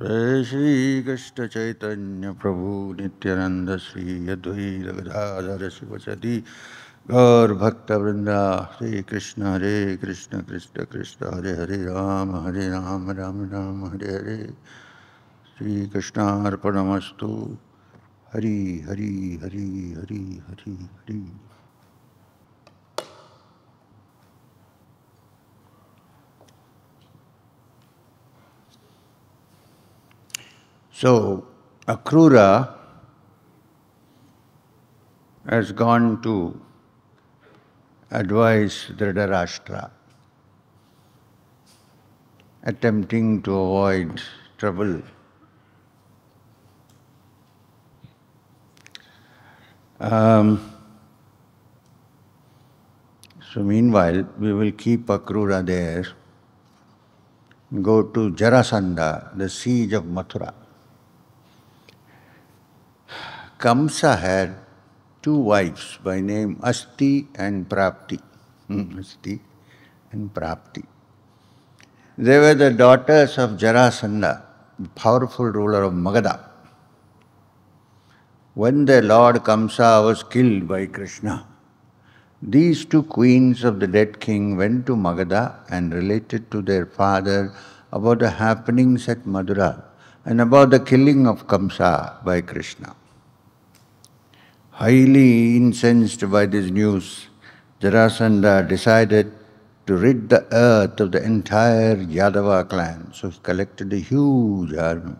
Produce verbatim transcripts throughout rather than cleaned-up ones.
Jai Shri Krishna Chaitanya Prabhu Nityananda Sri Advaita Gadadhara Sivasati Gaur Bhakta Vrinda Sri Krishna Hare Krishna Krishna Krishna Hare Hare Rama Hare Rama Rama Rama Hare Hare Sri Krishna Arpanamastu Hari Hari Hari Hari Hari Hari So, Akrura has gone to advise Dhritarashtra, attempting to avoid trouble. Um, so, meanwhile, we will keep Akrura there, go to Jarasandha, the siege of Mathura. Kamsa had two wives by name Asti and Prapti. Hmm, Asti and Prapti. They were the daughters of Jarasandha, the powerful ruler of Magadha. When their lord Kamsa was killed by Krishna, these two queens of the dead king went to Magadha and related to their father about the happenings at Mathura and about the killing of Kamsa by Krishna. Highly incensed by this news, Jarasandha decided to rid the earth of the entire Yadava clan. So he collected a huge army.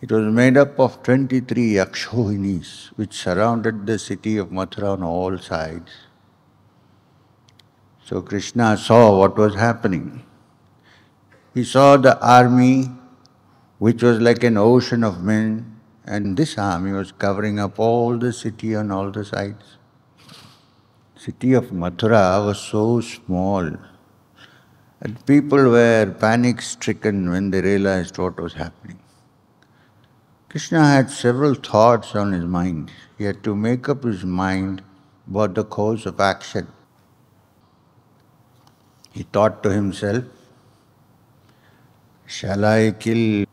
It was made up of twenty-three Akshauhinis, which surrounded the city of Mathura on all sides. So Krishna saw what was happening. He saw the army, which was like an ocean of men, and this army was covering up all the city on all the sides. City of Mathura was so small that people were panic-stricken when they realized what was happening. Krishna had several thoughts on his mind. He had to make up his mind about the course of action. He thought to himself, shall I kill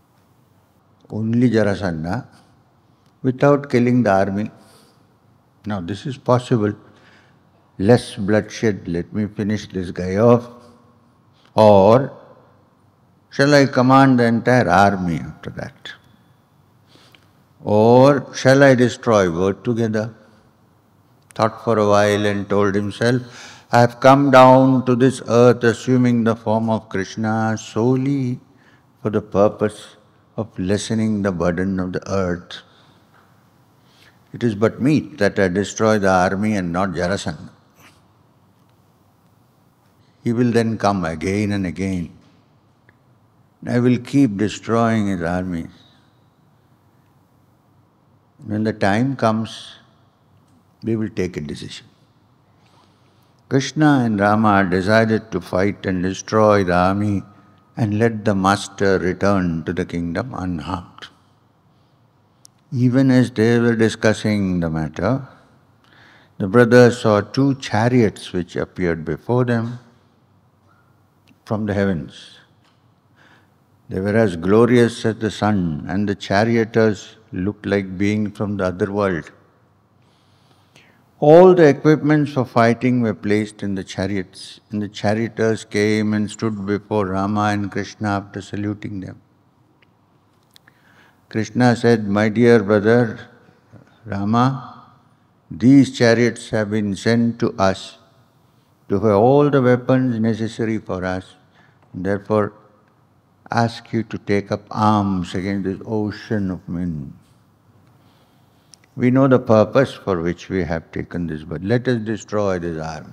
only Jarasandha without killing the army? Now this is possible. Less bloodshed, let me finish this guy off. Or shall I command the entire army after that? Or shall I destroy both together? Thought for a while and told himself, I have come down to this earth assuming the form of Krishna solely for the purpose of lessening the burden of the earth. It is but meet that I destroy the army and not Jarasandha. He will then come again and again. I will keep destroying his armies. When the time comes, we will take a decision. Krishna and Rama decided to fight and destroy the army and let the master return to the kingdom unharmed. Even as they were discussing the matter, the brothers saw two chariots which appeared before them from the heavens. They were as glorious as the sun, and the charioteers looked like beings from the other world. All the equipments for fighting were placed in the chariots, and the charioteers came and stood before Rama and Krishna after saluting them. Krishna said, my dear brother Rama, these chariots have been sent to us to have all the weapons necessary for us. Therefore, ask you to take up arms against this ocean of men. We know the purpose for which we have taken this, but let us destroy this army.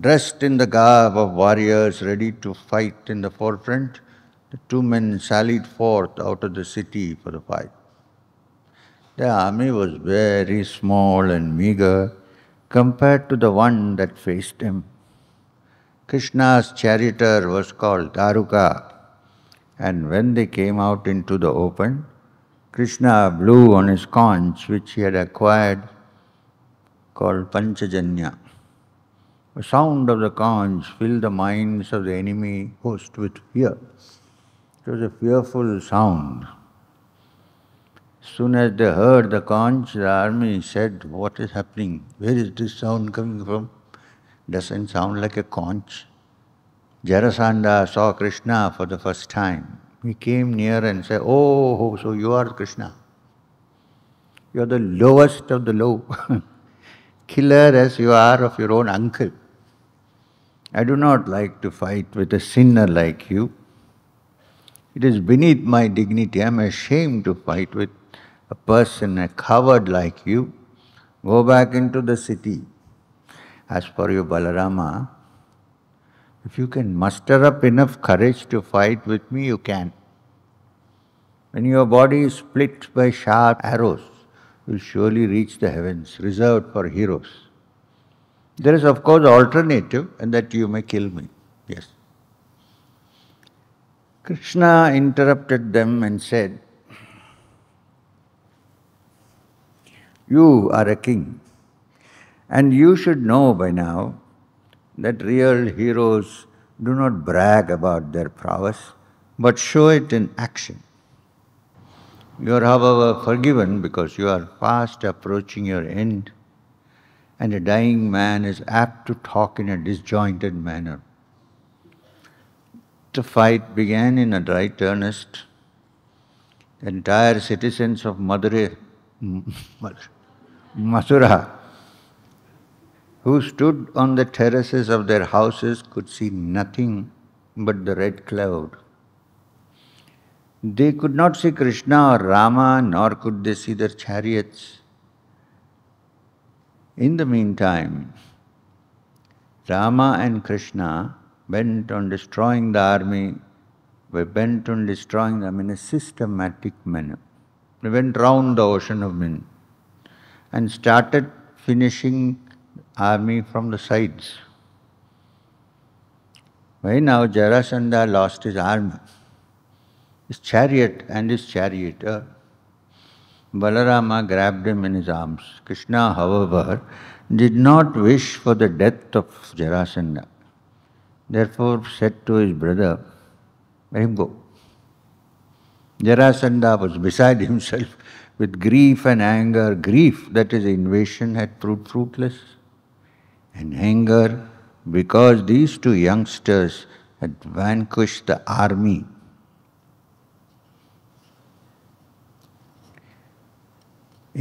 Dressed in the garb of warriors ready to fight in the forefront, the two men sallied forth out of the city for the fight. The army was very small and meager compared to the one that faced him. Krishna's charioteer was called Daruka, and when they came out into the open, Krishna blew on his conch, which he had acquired, called Panchajanya. The sound of the conch filled the minds of the enemy host with fear. It was a fearful sound. As soon as they heard the conch, the army said, "What is happening? Where is this sound coming from? Doesn't sound like a conch." Jarasandha saw Krishna for the first time. He came near and said, "Oh, so you are Krishna. You are the lowest of the low. Killer as you are of your own uncle. I do not like to fight with a sinner like you. It is beneath my dignity. I am ashamed to fight with a person, a coward like you. Go back into the city. As for you, Balarama, if you can muster up enough courage to fight with me, you can. When your body is split by sharp arrows, you will surely reach the heavens reserved for heroes. There is, of course, an alternative, and that you may kill me." Yes. Krishna interrupted them and said, "You are a king, and you should know by now that real heroes do not brag about their prowess, but show it in action. You are, however, forgiven because you are fast approaching your end, and a dying man is apt to talk in a disjointed manner." The fight began in a right earnest. The entire citizens of Mathura, Mathura, who stood on the terraces of their houses, could see nothing but the red cloud. They could not see Krishna or Rama, nor could they see their chariots. In the meantime, Rama and Krishna bent on destroying the army, were bent on destroying them in a systematic manner. They went round the ocean of men and started finishing army from the sides. By now, Jarasandha lost his arm, his chariot and his charioteer. Balarama grabbed him in his arms. Krishna, however, did not wish for the death of Jarasandha. Therefore said to his brother, "Let him go." Jarasandha was beside himself with grief and anger. Grief that his invasion had proved fruitless, and anger because these two youngsters had vanquished the army.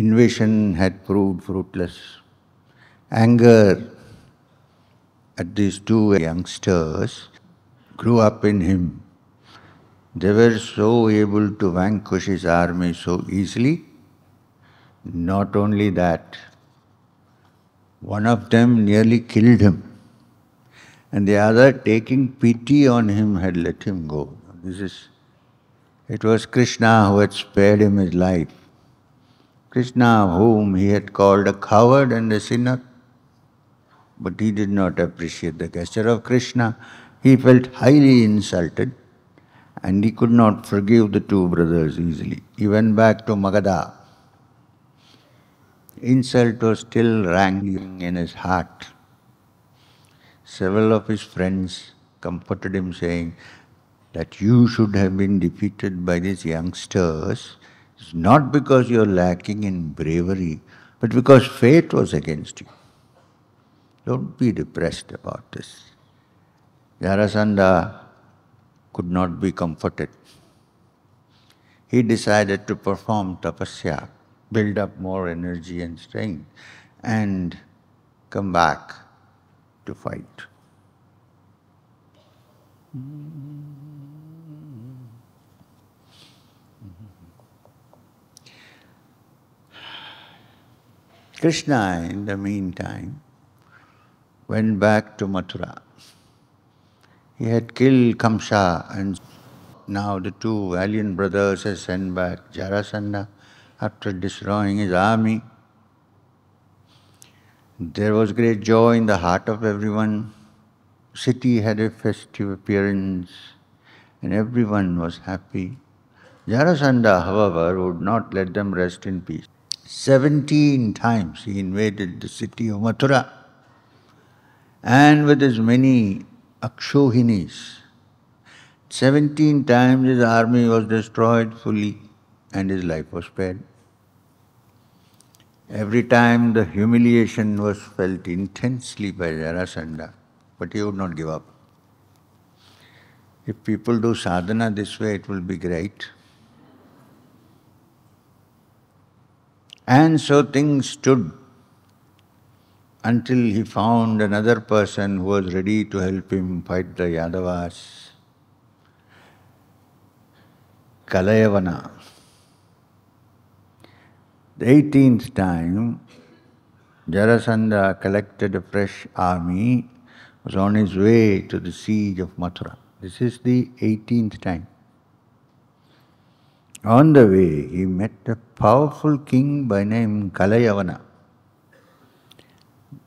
Invasion had proved fruitless. Anger at these two youngsters grew up in him. They were so able to vanquish his army so easily. Not only that, one of them nearly killed him, and the other, taking pity on him, had let him go. This is, it was Krishna who had spared him his life. Krishna, whom he had called a coward and a sinner, but he did not appreciate the gesture of Krishna. He felt highly insulted, and he could not forgive the two brothers easily. He went back to Magadha. Insult was still rankling in his heart. Several of his friends comforted him, saying that you should have been defeated by these youngsters. It's not because you are lacking in bravery, but because fate was against you. Don't be depressed about this. Jarasandha could not be comforted. He decided to perform tapasya, build up more energy and strength, and come back to fight. Krishna, in the meantime, went back to Mathura. He had killed Kamsa, and now the two valiant brothers had sent back Jarasandha after destroying his army. There was great joy in the heart of everyone. The city had a festive appearance, and everyone was happy. Jarasandha, however, would not let them rest in peace. Seventeen times he invaded the city of Mathura, and with his many Akshauhinis, Seventeen times his army was destroyed fully and his life was spared. Every time the humiliation was felt intensely by Jarasandha, but he would not give up. If people do sadhana this way, it will be great. And so things stood until he found another person who was ready to help him fight the Yadavas. Kalayavana. The eighteenth time, Jarasandha collected a fresh army, was on his way to the siege of Mathura. This is the eighteenth time. On the way, he met a powerful king by name Kalayavana.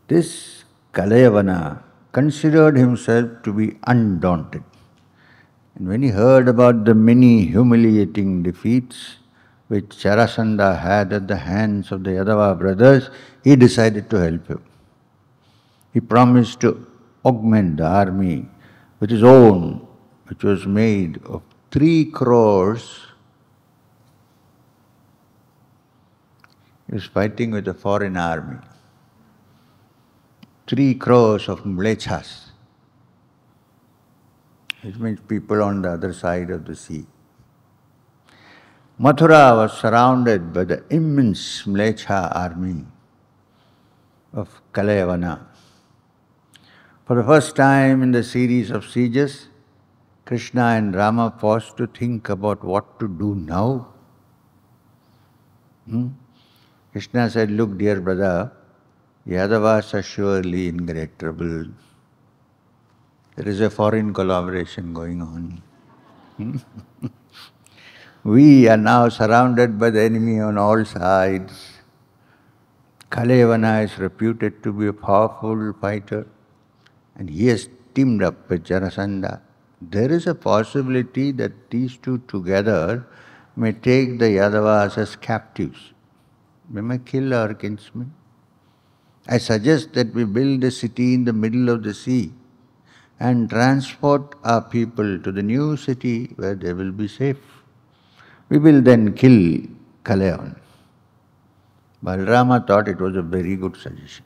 This Kalayavana considered himself to be undaunted. And when he heard about the many humiliating defeats which Jarasandha had at the hands of the Yadava brothers, he decided to help him. He promised to augment the army with his own, which was made of three crores. He was fighting with a foreign army. Three crores of Mlechhas. It means people on the other side of the sea. Mathura was surrounded by the immense Mlecha army of Kalayavana. For the first time in the series of sieges, Krishna and Rama paused to think about what to do now. Hmm? Krishna said, "Look, dear brother, Yadavas are surely in great trouble. There is a foreign collaboration going on. Hmm? We are now surrounded by the enemy on all sides. Kalayavana is reputed to be a powerful fighter and he has teamed up with Jarasandha. There is a possibility that these two together may take the Yadavas as captives. We may kill our kinsmen. I suggest that we build a city in the middle of the sea and transport our people to the new city where they will be safe. We will then kill Kalayavana." Balarama thought it was a very good suggestion.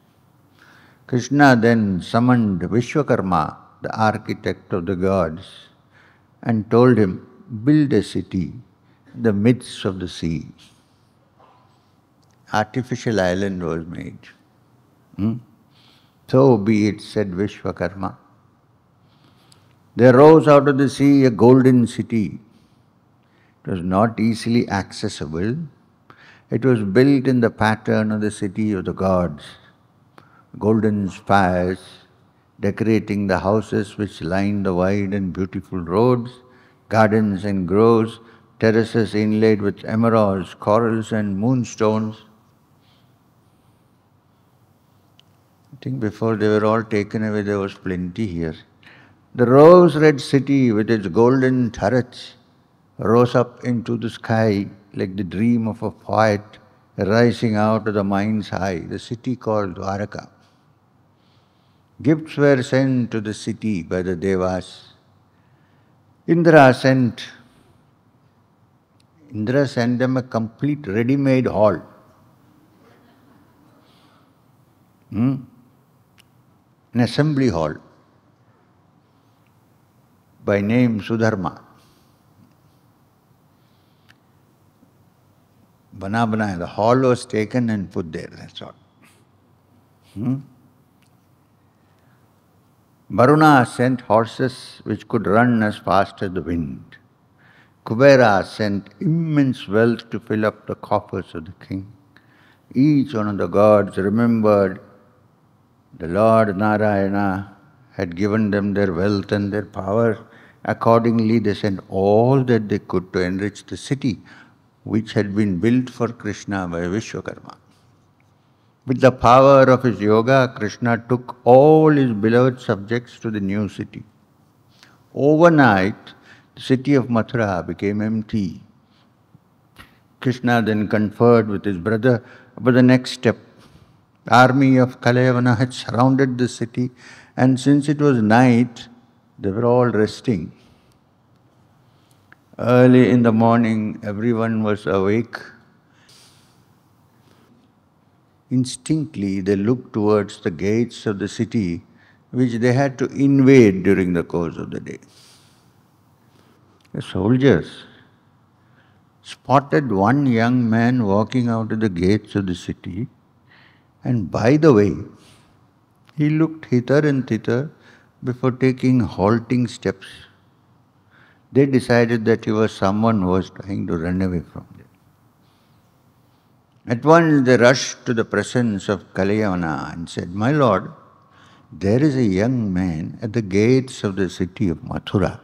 Krishna then summoned Vishwakarma, the architect of the gods, and told him, "Build a city in the midst of the sea." Artificial island was made. Hmm? "So be it," said Vishwakarma. There rose out of the sea a golden city. It was not easily accessible. It was built in the pattern of the city of the gods. Golden spires decorating the houses which lined the wide and beautiful roads, gardens and groves, terraces inlaid with emeralds, corals and moonstones. I think before they were all taken away, there was plenty here. The rose-red city with its golden turrets rose up into the sky like the dream of a poet rising out of the mind's eye, the city called Dwaraka. Gifts were sent to the city by the Devas. Indra sent, Indra sent them a complete ready-made hall. Hmm? An assembly hall by name Sudharma. Bana bana, the hall was taken and put there, that's all. Hmm? Varuna sent horses which could run as fast as the wind. Kubera sent immense wealth to fill up the coffers of the king. Each one of the gods remembered the Lord Narayana had given them their wealth and their power. Accordingly, they sent all that they could to enrich the city, which had been built for Krishna by Vishwakarma. With the power of his yoga, Krishna took all his beloved subjects to the new city. Overnight, the city of Mathura became empty. Krishna then conferred with his brother about the next step. The army of Kalayavana had surrounded the city, and since it was night, they were all resting. Early in the morning, everyone was awake. Instinctively, they looked towards the gates of the city, which they had to invade during the course of the day. The soldiers spotted one young man walking out of the gates of the city, and by the way, he looked hither and thither before taking halting steps. They decided that he was someone who was trying to run away from them. At once they rushed to the presence of Kalayavana and said, "My lord, there is a young man at the gates of the city of Mathura.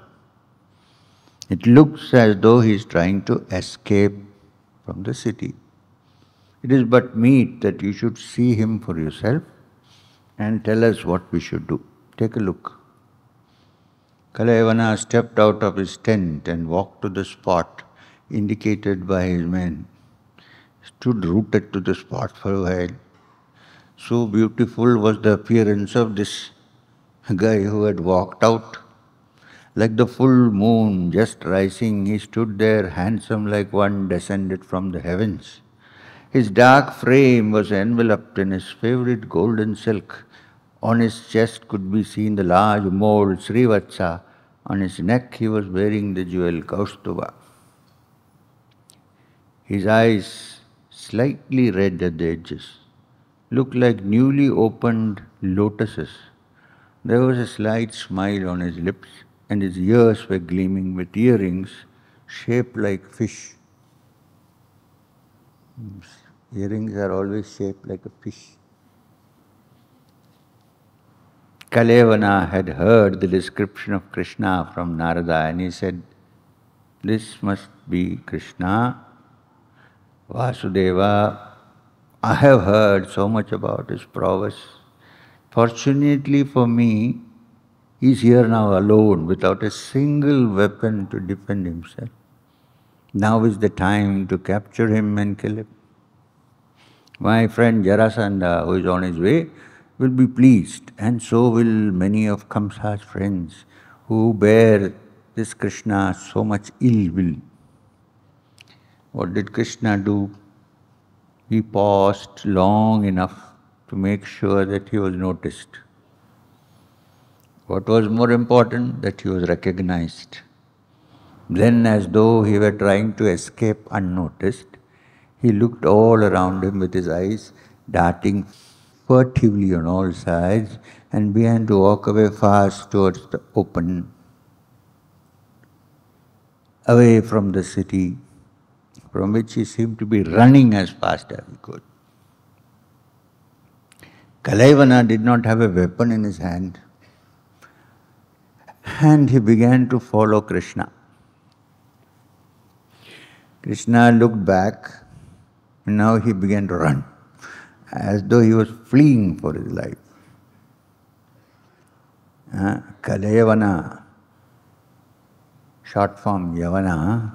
It looks as though he is trying to escape from the city. It is but meet that you should see him for yourself and tell us what we should do. Take a look." Kalayavana stepped out of his tent and walked to the spot indicated by his men, stood rooted to the spot for a while. So beautiful was the appearance of this guy who had walked out. Like the full moon just rising, he stood there handsome like one descended from the heavens. His dark frame was enveloped in his favorite golden silk. On his chest could be seen the large mole Srivatsa. On his neck he was wearing the jewel Kaustubha. His eyes, slightly red at the edges, looked like newly opened lotuses. There was a slight smile on his lips, and his ears were gleaming with earrings shaped like fish. Earrings are always shaped like a fish. Kalayavana had heard the description of Krishna from Narada, and he said, "This must be Krishna, Vasudeva. I have heard so much about his prowess. Fortunately for me, he is here now alone without a single weapon to defend himself. Now is the time to capture him and kill him. My friend Jarasandha, who is on his way, will be pleased, and so will many of Kamsa's friends who bear this Krishna so much ill will." What did Krishna do? He paused long enough to make sure that he was noticed. What was more important? That he was recognized. Then, as though he were trying to escape unnoticed, he looked all around him with his eyes darting furtively on all sides and began to walk away fast towards the open, away from the city, from which he seemed to be running as fast as he could. Kalayavana did not have a weapon in his hand, and he began to follow Krishna. Krishna looked back, and now he began to run, as though he was fleeing for his life. Uh, Kalayavana, short form Yavana,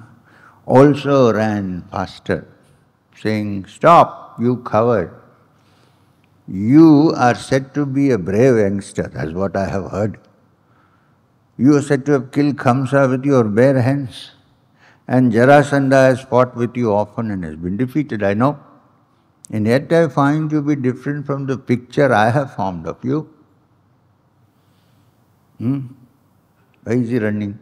also ran faster, saying, "Stop, you coward. You are said to be a brave youngster, that's what I have heard. You are said to have killed Kamsa with your bare hands, and Jarasandha has fought with you often and has been defeated, I know. And yet I find you to be different from the picture I have formed of you. Hmm? Why is he running?"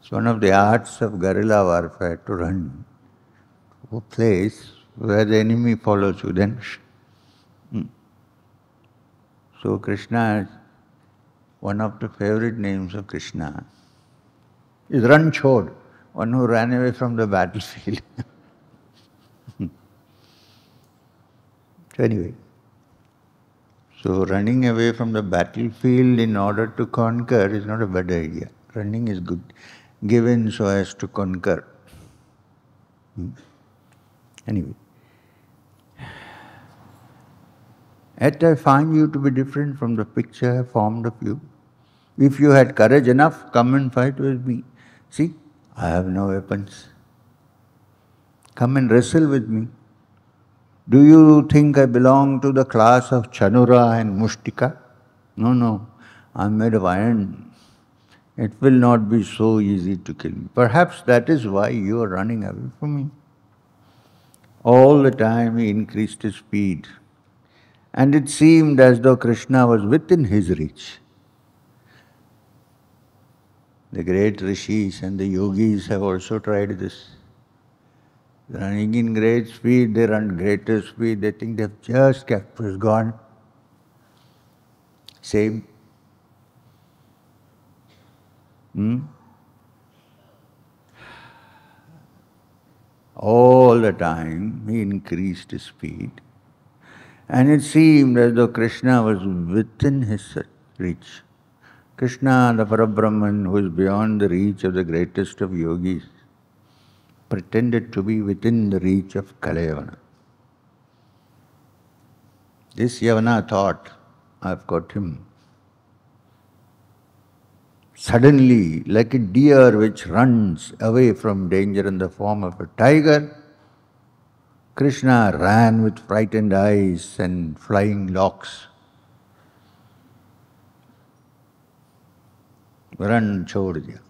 It's one of the arts of guerrilla warfare to run to a place where the enemy follows you then. Hmm. So Krishna, one of the favorite names of Krishna, is Ranchod, one who ran away from the battlefield. Anyway, so running away from the battlefield in order to conquer is not a bad idea. Running is good, given so as to conquer. Hmm. Anyway, "Yet I find you to be different from the picture I formed of you. If you had courage enough, come and fight with me. See, I have no weapons. Come and wrestle with me. Do you think I belong to the class of Chanura and Mushtika? No, no, I am made of iron It will not be so easy to kill me. Perhaps that is why you are running away from me. All the time he increased his speed. And it seemed as though Krishna was within his reach. The great rishis and the yogis have also tried this. Running in great speed, they run greater speed, they think they have just captured God. Same. Hmm? All the time he increased his speed. And it seemed as though Krishna was within his reach. Krishna, the Parabrahman, who is beyond the reach of the greatest of yogis, pretended to be within the reach of Kalayavana. This Yavana thought, I've got him. Suddenly, like a deer which runs away from danger in the form of a tiger, Krishna ran with frightened eyes and flying locks. Run chhod diya.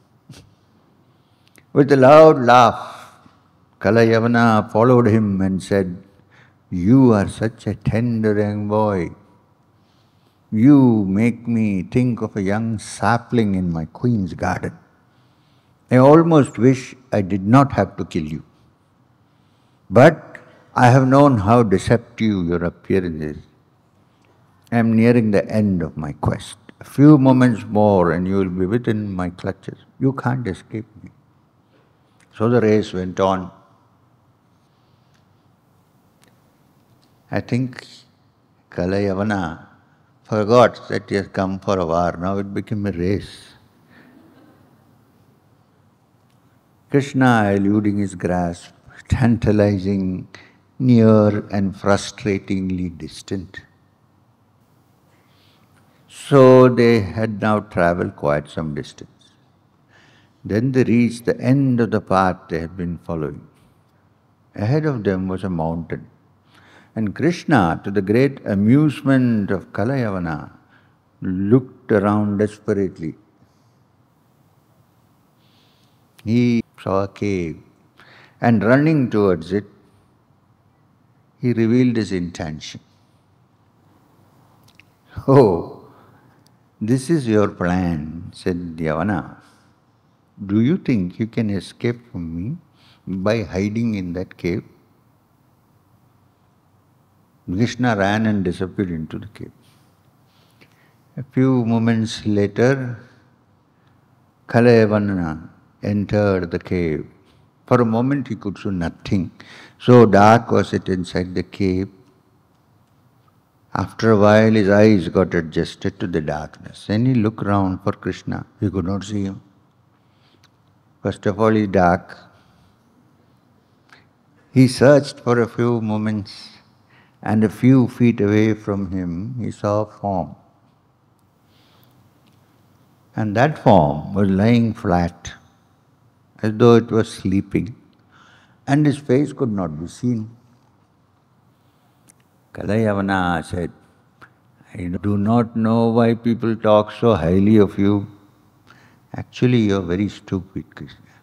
With a loud laugh, Kalayavana followed him and said, "You are such a tender young boy. You make me think of a young sapling in my queen's garden. I almost wish I did not have to kill you. But I have known how deceptive your appearance is. I am nearing the end of my quest. A few moments more and you will be within my clutches. You can't escape me." So the race went on. I think Kalayavana forgot that he has come for a war. Now it became a race. Krishna, eluding his grasp, tantalizing, near and frustratingly distant. So they had now travelled quite some distance. Then they reached the end of the path they had been following. Ahead of them was a mountain. And Krishna, to the great amusement of Kalayavana, looked around desperately. He saw a cave, and running towards it, he revealed his intention. "Oh, this is your plan," said Yavana. "Do you think you can escape from me by hiding in that cave?" Krishna ran and disappeared into the cave. A few moments later, Kalayavana entered the cave. For a moment he could see nothing. So dark was it inside the cave. After a while his eyes got adjusted to the darkness and he looked round for Krishna. He could not see him. First of all, it's dark. He searched for a few moments and a few feet away from him, he saw a form. And that form was lying flat, as though it was sleeping, and his face could not be seen. Kalayavana said, "I do not know why people talk so highly of you. Actually, you are very stupid, Krishna.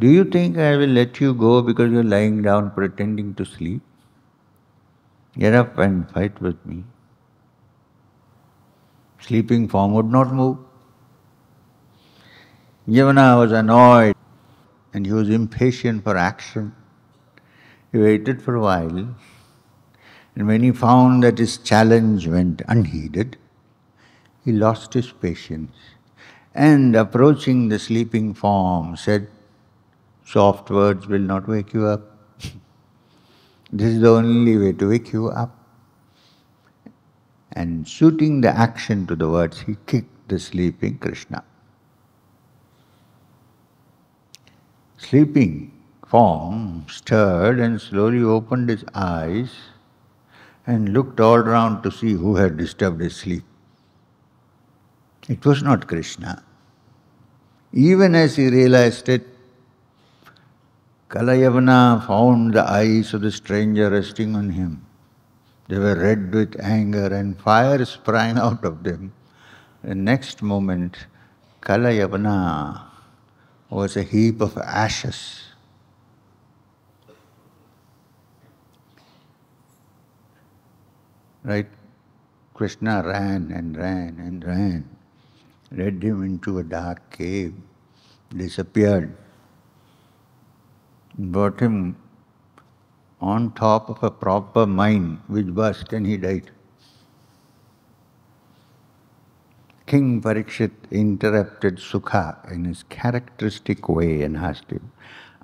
Do you think I will let you go because you are lying down pretending to sleep? Get up and fight with me." Sleeping form would not move. Yavana was annoyed and he was impatient for action. He waited for a while, and when he found that his challenge went unheeded, he lost his patience. And approaching the sleeping form said, "Soft words will not wake you up. This is the only way to wake you up." And suiting the action to the words, he kicked the sleeping Krishna. Sleeping form stirred and slowly opened his eyes and looked all round to see who had disturbed his sleep. It was not Krishna. Even as he realized it, Kalayavana found the eyes of the stranger resting on him. They were red with anger and fire sprang out of them. The next moment, Kalayavana was a heap of ashes. Right? Krishna ran and ran and ran, led him into a dark cave, disappeared, brought him on top of a proper mine which burst and he died. King Parikshit interrupted Sukha in his characteristic way and asked him,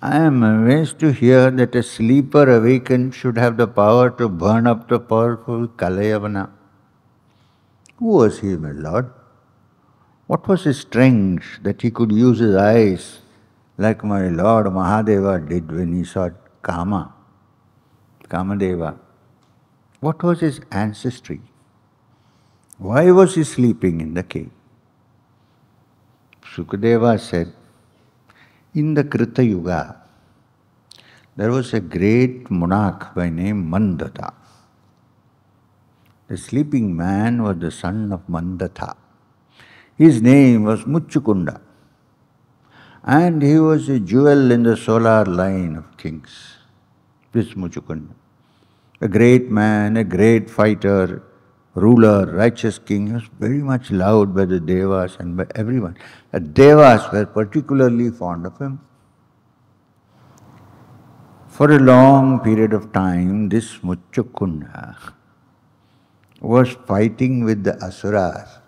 I am amazed to hear that a sleeper awakened should have the power to burn up the powerful Kalayavana. Who was he, my lord? What was his strength that he could use his eyes like my lord Mahadeva did when he saw Kama, Kamadeva? What was his ancestry? Why was he sleeping in the cave? Sukadeva said, in the Krita Yuga, there was a great monarch by name Mandhata. The sleeping man was the son of Mandhata. His name was Muchukunda, and he was a jewel in the solar line of kings. This Muchukunda, a great man, a great fighter, ruler, righteous king, was very much loved by the devas and by everyone. The devas were particularly fond of him. For a long period of time, this Muchukunda was fighting with the asuras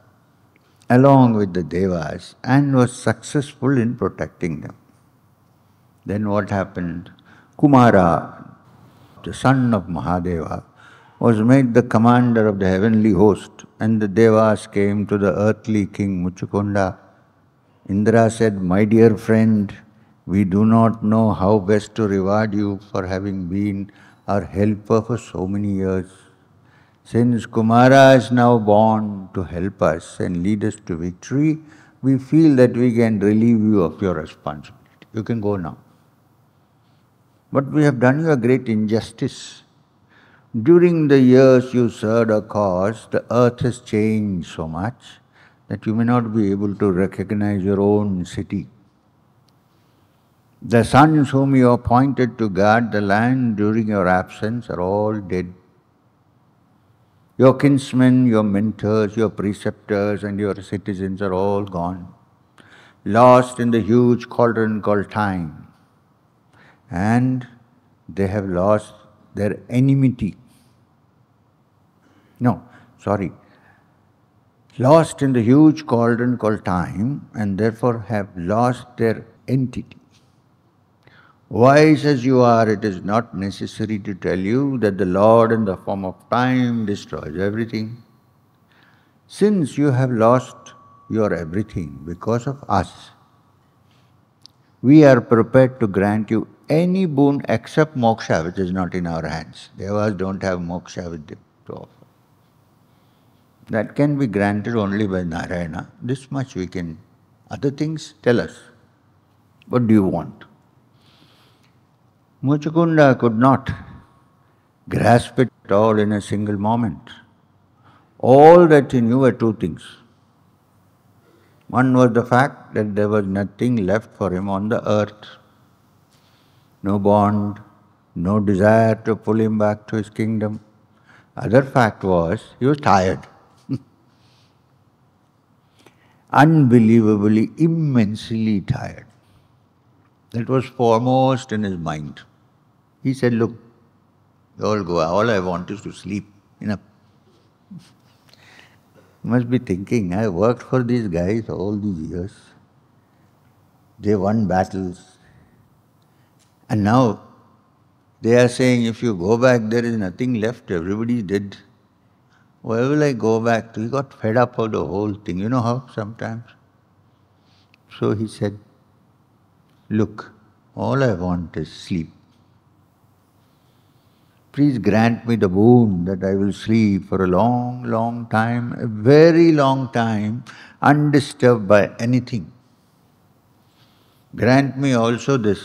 along with the devas and was successful in protecting them. Then what happened? Kumara, the son of Mahadeva, was made the commander of the heavenly host, and the devas came to the earthly king Muchukunda. Indra said, my dear friend, we do not know how best to reward you for having been our helper for so many years. Since Kumara is now born to help us and lead us to victory, we feel that we can relieve you of your responsibility. You can go now. But we have done you a great injustice. During the years you served our cause, the earth has changed so much that you may not be able to recognize your own city. The sons whom you appointed to guard the land during your absence are all dead. Your kinsmen, your mentors, your preceptors and your citizens are all gone, lost in the huge cauldron called time. And they have lost their enmity. No, sorry. Lost in the huge cauldron called time and therefore have lost their entity. Wise as you are, it is not necessary to tell you that the Lord in the form of time destroys everything. Since you have lost your everything because of us, we are prepared to grant you any boon except moksha, which is not in our hands. Devas don't have moksha with them to offer. That can be granted only by Narayana. This much we can. Other things, tell us. What do you want? Muchukunda could not grasp it at all in a single moment. All that he knew were two things. One was the fact that there was nothing left for him on the earth. No bond, no desire to pull him back to his kingdom. Other fact was, he was tired. Unbelievably, immensely tired. That was foremost in his mind. He said, look, you all go, all I want is to sleep. Enough. You must be thinking, I worked for these guys all these years. They won battles. And now they are saying, if you go back, there is nothing left, everybody did. Why will I go back? He got fed up of the whole thing, you know how sometimes. So he said, look, all I want is sleep. Please grant me the boon that I will sleep for a long, long time, a very long time, undisturbed by anything. Grant me also this,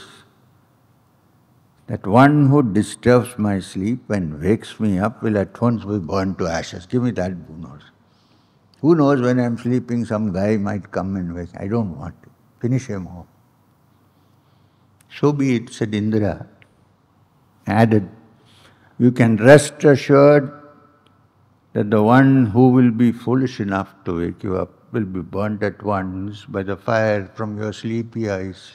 that one who disturbs my sleep and wakes me up will at once be burned to ashes. Give me that boon also. Who knows, when I'm sleeping, some guy might come and wake. I don't want to. Finish him off. So be it, said Indra. Added, you can rest assured that the one who will be foolish enough to wake you up will be burnt at once by the fire from your sleepy eyes.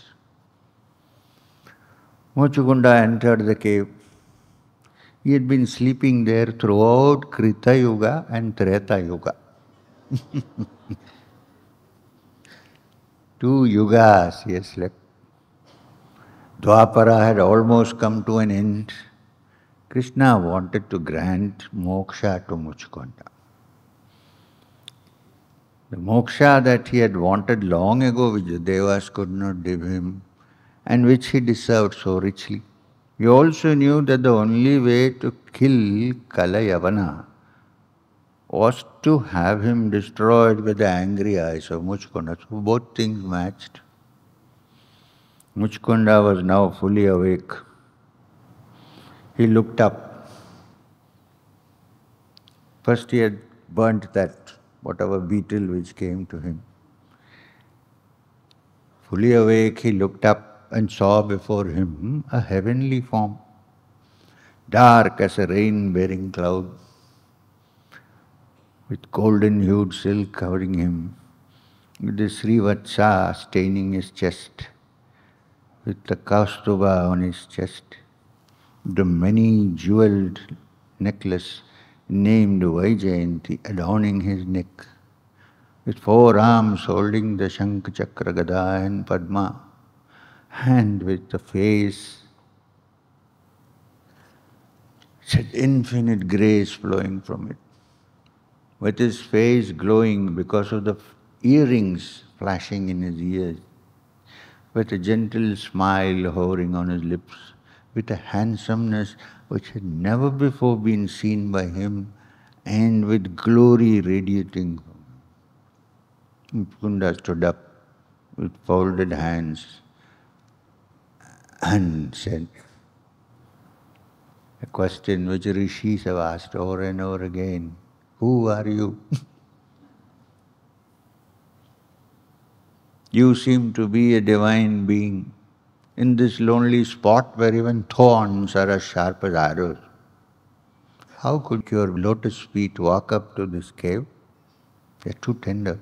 Muchukunda entered the cave. He had been sleeping there throughout Krita Yuga and Treta Yuga. Two yugas he had slept. Dwapara had almost come to an end. Krishna wanted to grant moksha to Muchukunda. The moksha that he had wanted long ago, which the devas could not give him, and which he deserved so richly. He also knew that the only way to kill Kalayavana was to have him destroyed by the angry eyes of Muchukunda. So both things matched. Muchukunda was now fully awake. He looked up. First he had burnt that, whatever beetle which came to him. Fully awake, he looked up and saw before him a heavenly form, dark as a rain-bearing cloud, with golden-hued silk covering him, with the Srivatsa staining his chest, with the Kaustuba on his chest, the many-jeweled necklace named Vaijayanti adorning his neck, with four arms holding the Shankh, Chakra, Gada and Padma, and with the face, such infinite grace flowing from it, with his face glowing because of the earrings flashing in his ears, with a gentle smile hovering on his lips, with a handsomeness which had never before been seen by him, and with glory radiating. Muchukunda stood up with folded hands and said a question which rishis have asked over and over again, who are you? You seem to be a divine being in this lonely spot where even thorns are as sharp as arrows. How could your lotus feet walk up to this cave? They are too tender.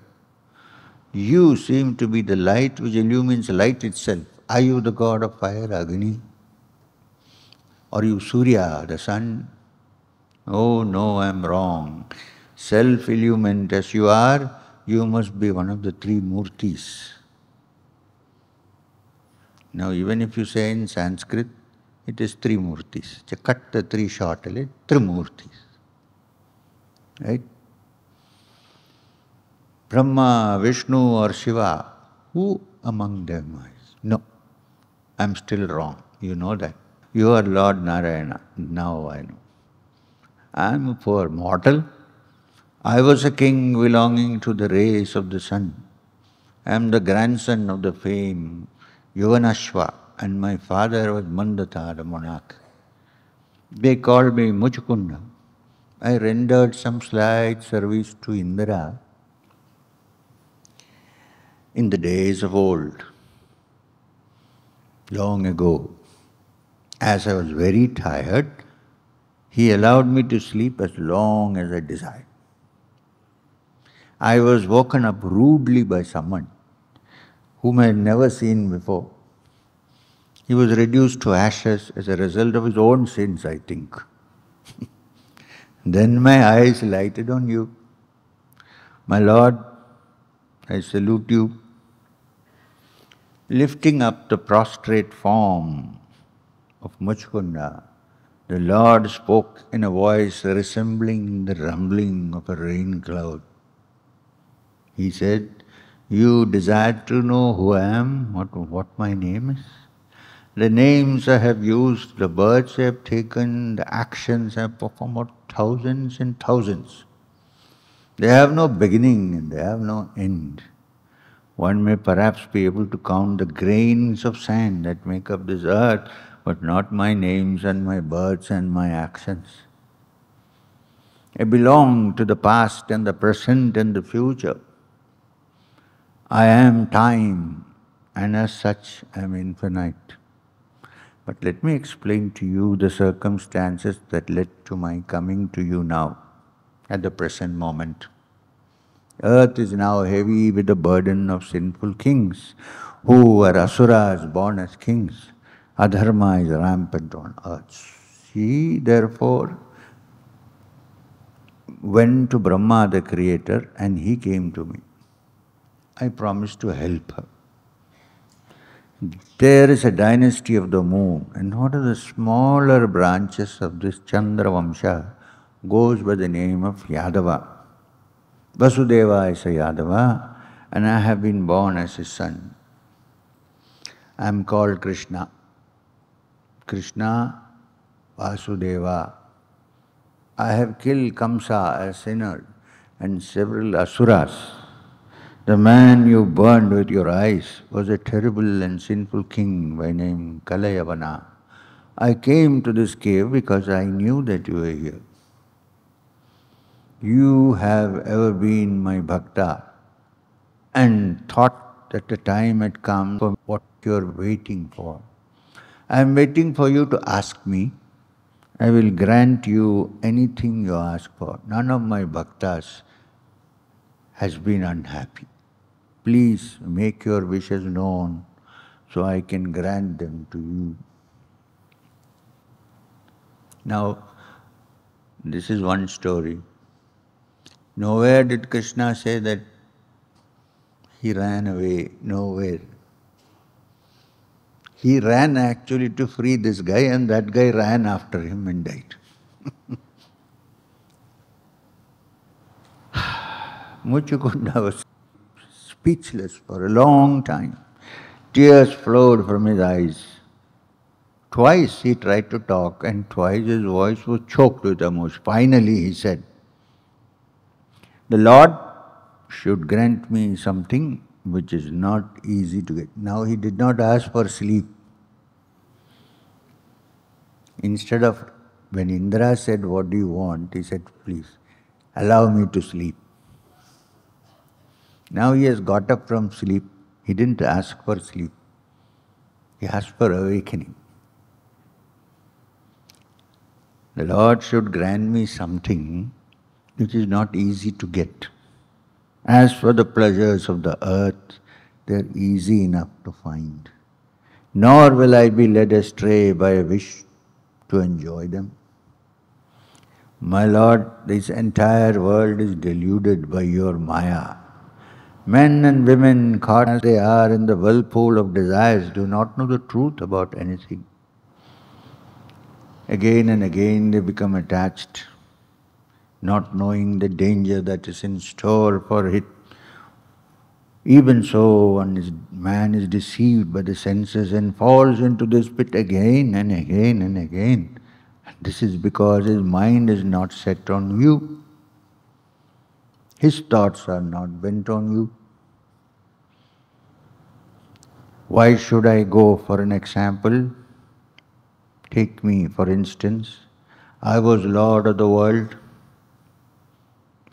You seem to be the light which illumines light itself. Are you the god of fire, Agni? Are you Surya, the sun? Oh no, I am wrong. Self-illumined as you are, you must be one of the three Murtis. Now, even if you say in Sanskrit, it is three Murtis. So cut the three short, three Murtis. Right? Brahma, Vishnu or Shiva, who among them is? No, I am still wrong. You know that. You are Lord Narayana. Now I know. I am a poor mortal. I was a king belonging to the race of the sun. I am the grandson of the famed Yuvanashva, and my father was Mandhata, the monarch. They called me Muchukunda. I rendered some slight service to Indra in the days of old, long ago. As I was very tired, he allowed me to sleep as long as I desired. I was woken up rudely by someone whom I had never seen before. He was reduced to ashes as a result of his own sins, I think. Then my eyes lighted on you. My Lord, I salute you. Lifting up the prostrate form of Muchukunda, the Lord spoke in a voice resembling the rumbling of a rain cloud. He said, you desire to know who I am, what, what my name is? The names I have used, the births I have taken, the actions I have performed, are thousands and thousands. They have no beginning and they have no end. One may perhaps be able to count the grains of sand that make up this earth, but not my names and my births and my actions. I belong to the past and the present and the future. I am time, and as such I am infinite. But let me explain to you the circumstances that led to my coming to you now, at the present moment. Earth is now heavy with the burden of sinful kings, who were asuras born as kings. Adharma is rampant on earth. He therefore went to Brahma the creator, and he came to me. I promised to help her. There is a dynasty of the moon, and one of the smaller branches of this Chandravamsha goes by the name of Yadava. Vasudeva is a Yadava, and I have been born as his son. I am called Krishna. Krishna Vasudeva. I have killed Kamsa, a sinner, and several asuras. The man you burned with your eyes was a terrible and sinful king by name Kalayavana. I came to this cave because I knew that you were here. You have ever been my bhakta and thought that the time had come for what you are waiting for. I am waiting for you to ask me. I will grant you anything you ask for. None of my bhaktas has been unhappy. Please make your wishes known so I can grant them to you. Now, this is one story. Nowhere did Krishna say that he ran away, nowhere. He ran actually to free this guy, and that guy ran after him and died. Muchukunda was speechless for a long time. Tears flowed from his eyes. Twice he tried to talk, and twice his voice was choked with emotion. Finally he said, "The Lord should grant me something which is not easy to get." Now he did not ask for sleep. Instead of, when Indra said, "What do you want?" he said, "Please, allow me to sleep." Now he has got up from sleep. He didn't ask for sleep. He asked for awakening. The Lord should grant me something which is not easy to get. As for the pleasures of the earth, they are easy enough to find. Nor will I be led astray by a wish to enjoy them. My Lord, this entire world is deluded by your Maya. Men and women, caught as they are in the whirlpool of desires, do not know the truth about anything. Again and again they become attached, not knowing the danger that is in store for it. Even so, one is, man is deceived by the senses and falls into this pit again and again and again. And this is because his mind is not set on you. His thoughts are not bent on you. Why should I go for an example? Take me, for instance. I was Lord of the world.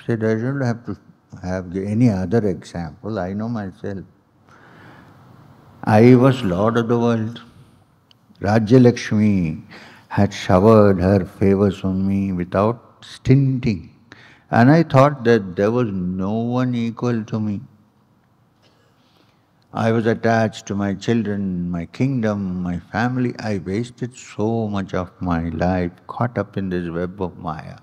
Said, I don't have to have any other example. I know myself. I was Lord of the world. Rajyalakshmi had showered her favors on me without stinting. And I thought that there was no one equal to me. I was attached to my children, my kingdom, my family. I wasted so much of my life caught up in this web of Maya.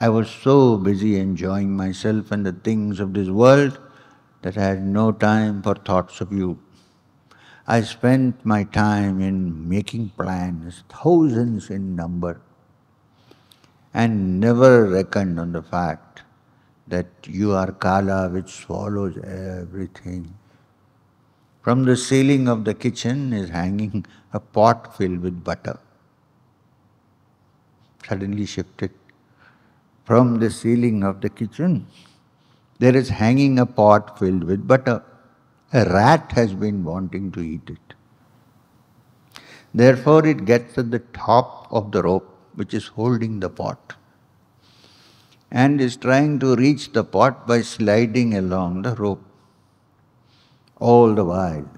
I was so busy enjoying myself and the things of this world that I had no time for thoughts of you. I spent my time in making plans, thousands in number, and never reckoned on the fact that you are Kala, which swallows everything. From the ceiling of the kitchen is hanging a pot filled with butter. Suddenly shifted. From the ceiling of the kitchen, there is hanging a pot filled with butter. A rat has been wanting to eat it. Therefore, it gets at the top of the rope which is holding the pot. and is trying to reach the pot by sliding along the rope. All the while,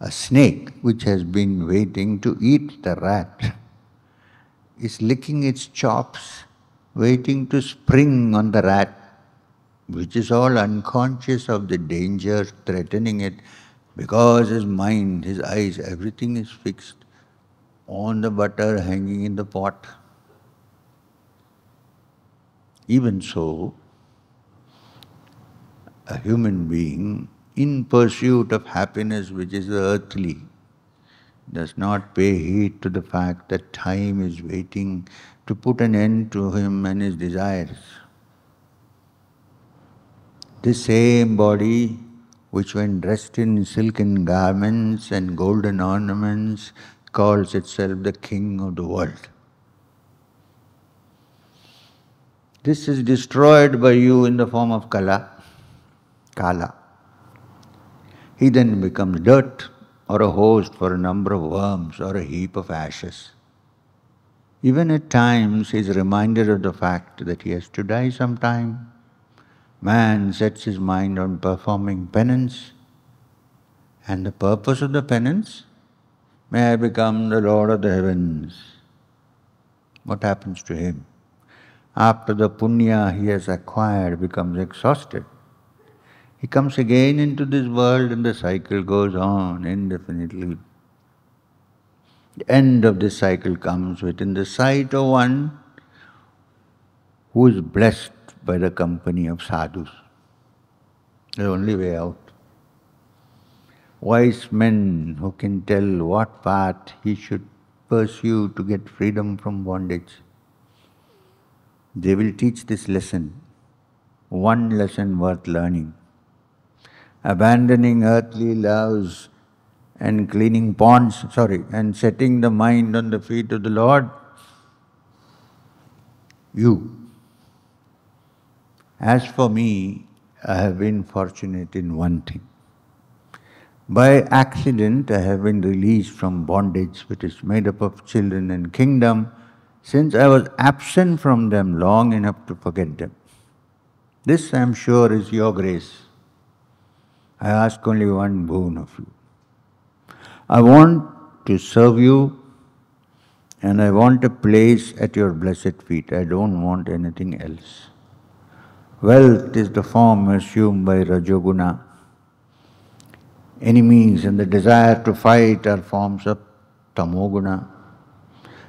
a snake which has been waiting to eat the rat is licking its chops, waiting to spring on the rat, which is all unconscious of the danger threatening it, because his mind, his eyes, everything is fixed on the butter hanging in the pot. Even so, a human being in pursuit of happiness which is earthly does not pay heed to the fact that time is waiting to put an end to him and his desires. This same body which, when dressed in silken garments and golden ornaments, calls itself the king of the world. This is destroyed by you in the form of Kala, Kala. He then becomes dirt or a host for a number of worms or a heap of ashes. Even at times he is reminded of the fact that he has to die sometime. Man sets his mind on performing penance, and the purpose of the penance? May I become the Lord of the heavens. What happens to him? After the punya he has acquired becomes exhausted. He comes again into this world and the cycle goes on indefinitely. The end of this cycle comes within the sight of one who is blessed by the company of sadhus. The only way out. Wise men who can tell what path he should pursue to get freedom from bondage. They will teach this lesson, one lesson worth learning. Abandoning earthly loves and cleaning ponds, sorry, and setting the mind on the feet of the Lord, you. As for me, I have been fortunate in one thing. By accident, I have been released from bondage which is made up of children and kingdom, since I was absent from them long enough to forget them. This, I am sure, is your grace. I ask only one boon of you. I want to serve you, and I want a place at your blessed feet. I don't want anything else. Wealth is the form assumed by Rajoguna. Enemies and the desire to fight are forms of Tamoguna.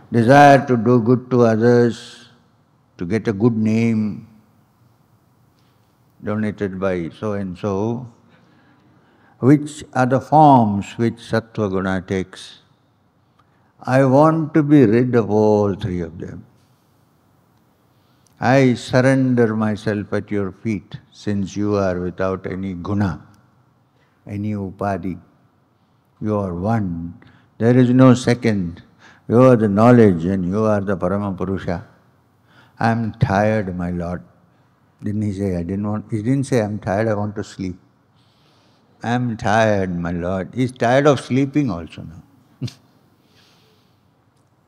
Desire to do good to others, to get a good name donated by so and so, which are the forms which Sattva-guna takes. I want to be rid of all three of them. I surrender myself at your feet, since you are without any guna, any upadhi. You are one. There is no second. You are the knowledge and you are the Parama Purusha. I am tired, my Lord. Didn't he say, I didn't want, he didn't say, I am tired, I want to sleep. I am tired, my Lord. He is tired of sleeping also now.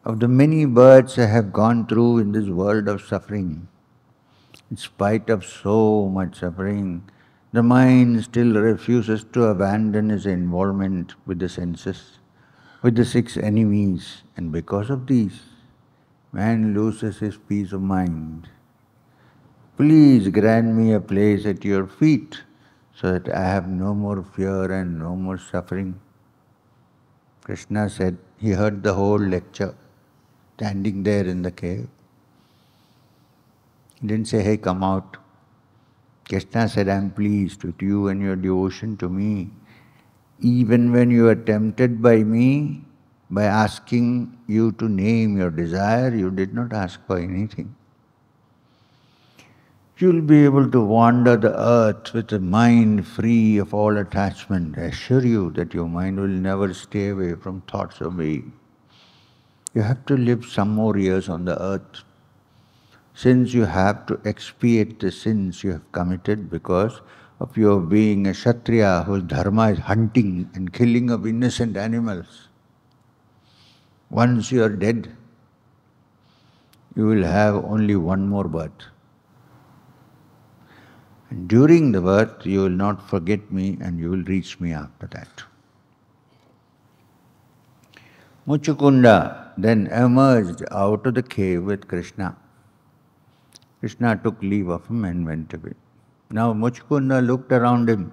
Of the many births I have gone through in this world of suffering, in spite of so much suffering, the mind still refuses to abandon its involvement with the senses, with the six enemies, and because of these, man loses his peace of mind. Please grant me a place at your feet, so that I have no more fear and no more suffering. Krishna said, he heard the whole lecture, standing there in the cave. He didn't say, hey, come out. Krishna said, I am pleased with you and your devotion to me. Even when you are tempted by me, by asking you to name your desire, you did not ask for anything. You will be able to wander the earth with a mind free of all attachment. I assure you that your mind will never stay away from thoughts of me. You have to live some more years on the earth, since you have to expiate the sins you have committed because of your being a Kshatriya whose dharma is hunting and killing of innocent animals. Once you are dead, you will have only one more birth. And during the birth, you will not forget me and you will reach me after that. Muchukunda then emerged out of the cave with Krishna. Krishna took leave of him and went away. Now Muchukunda looked around him,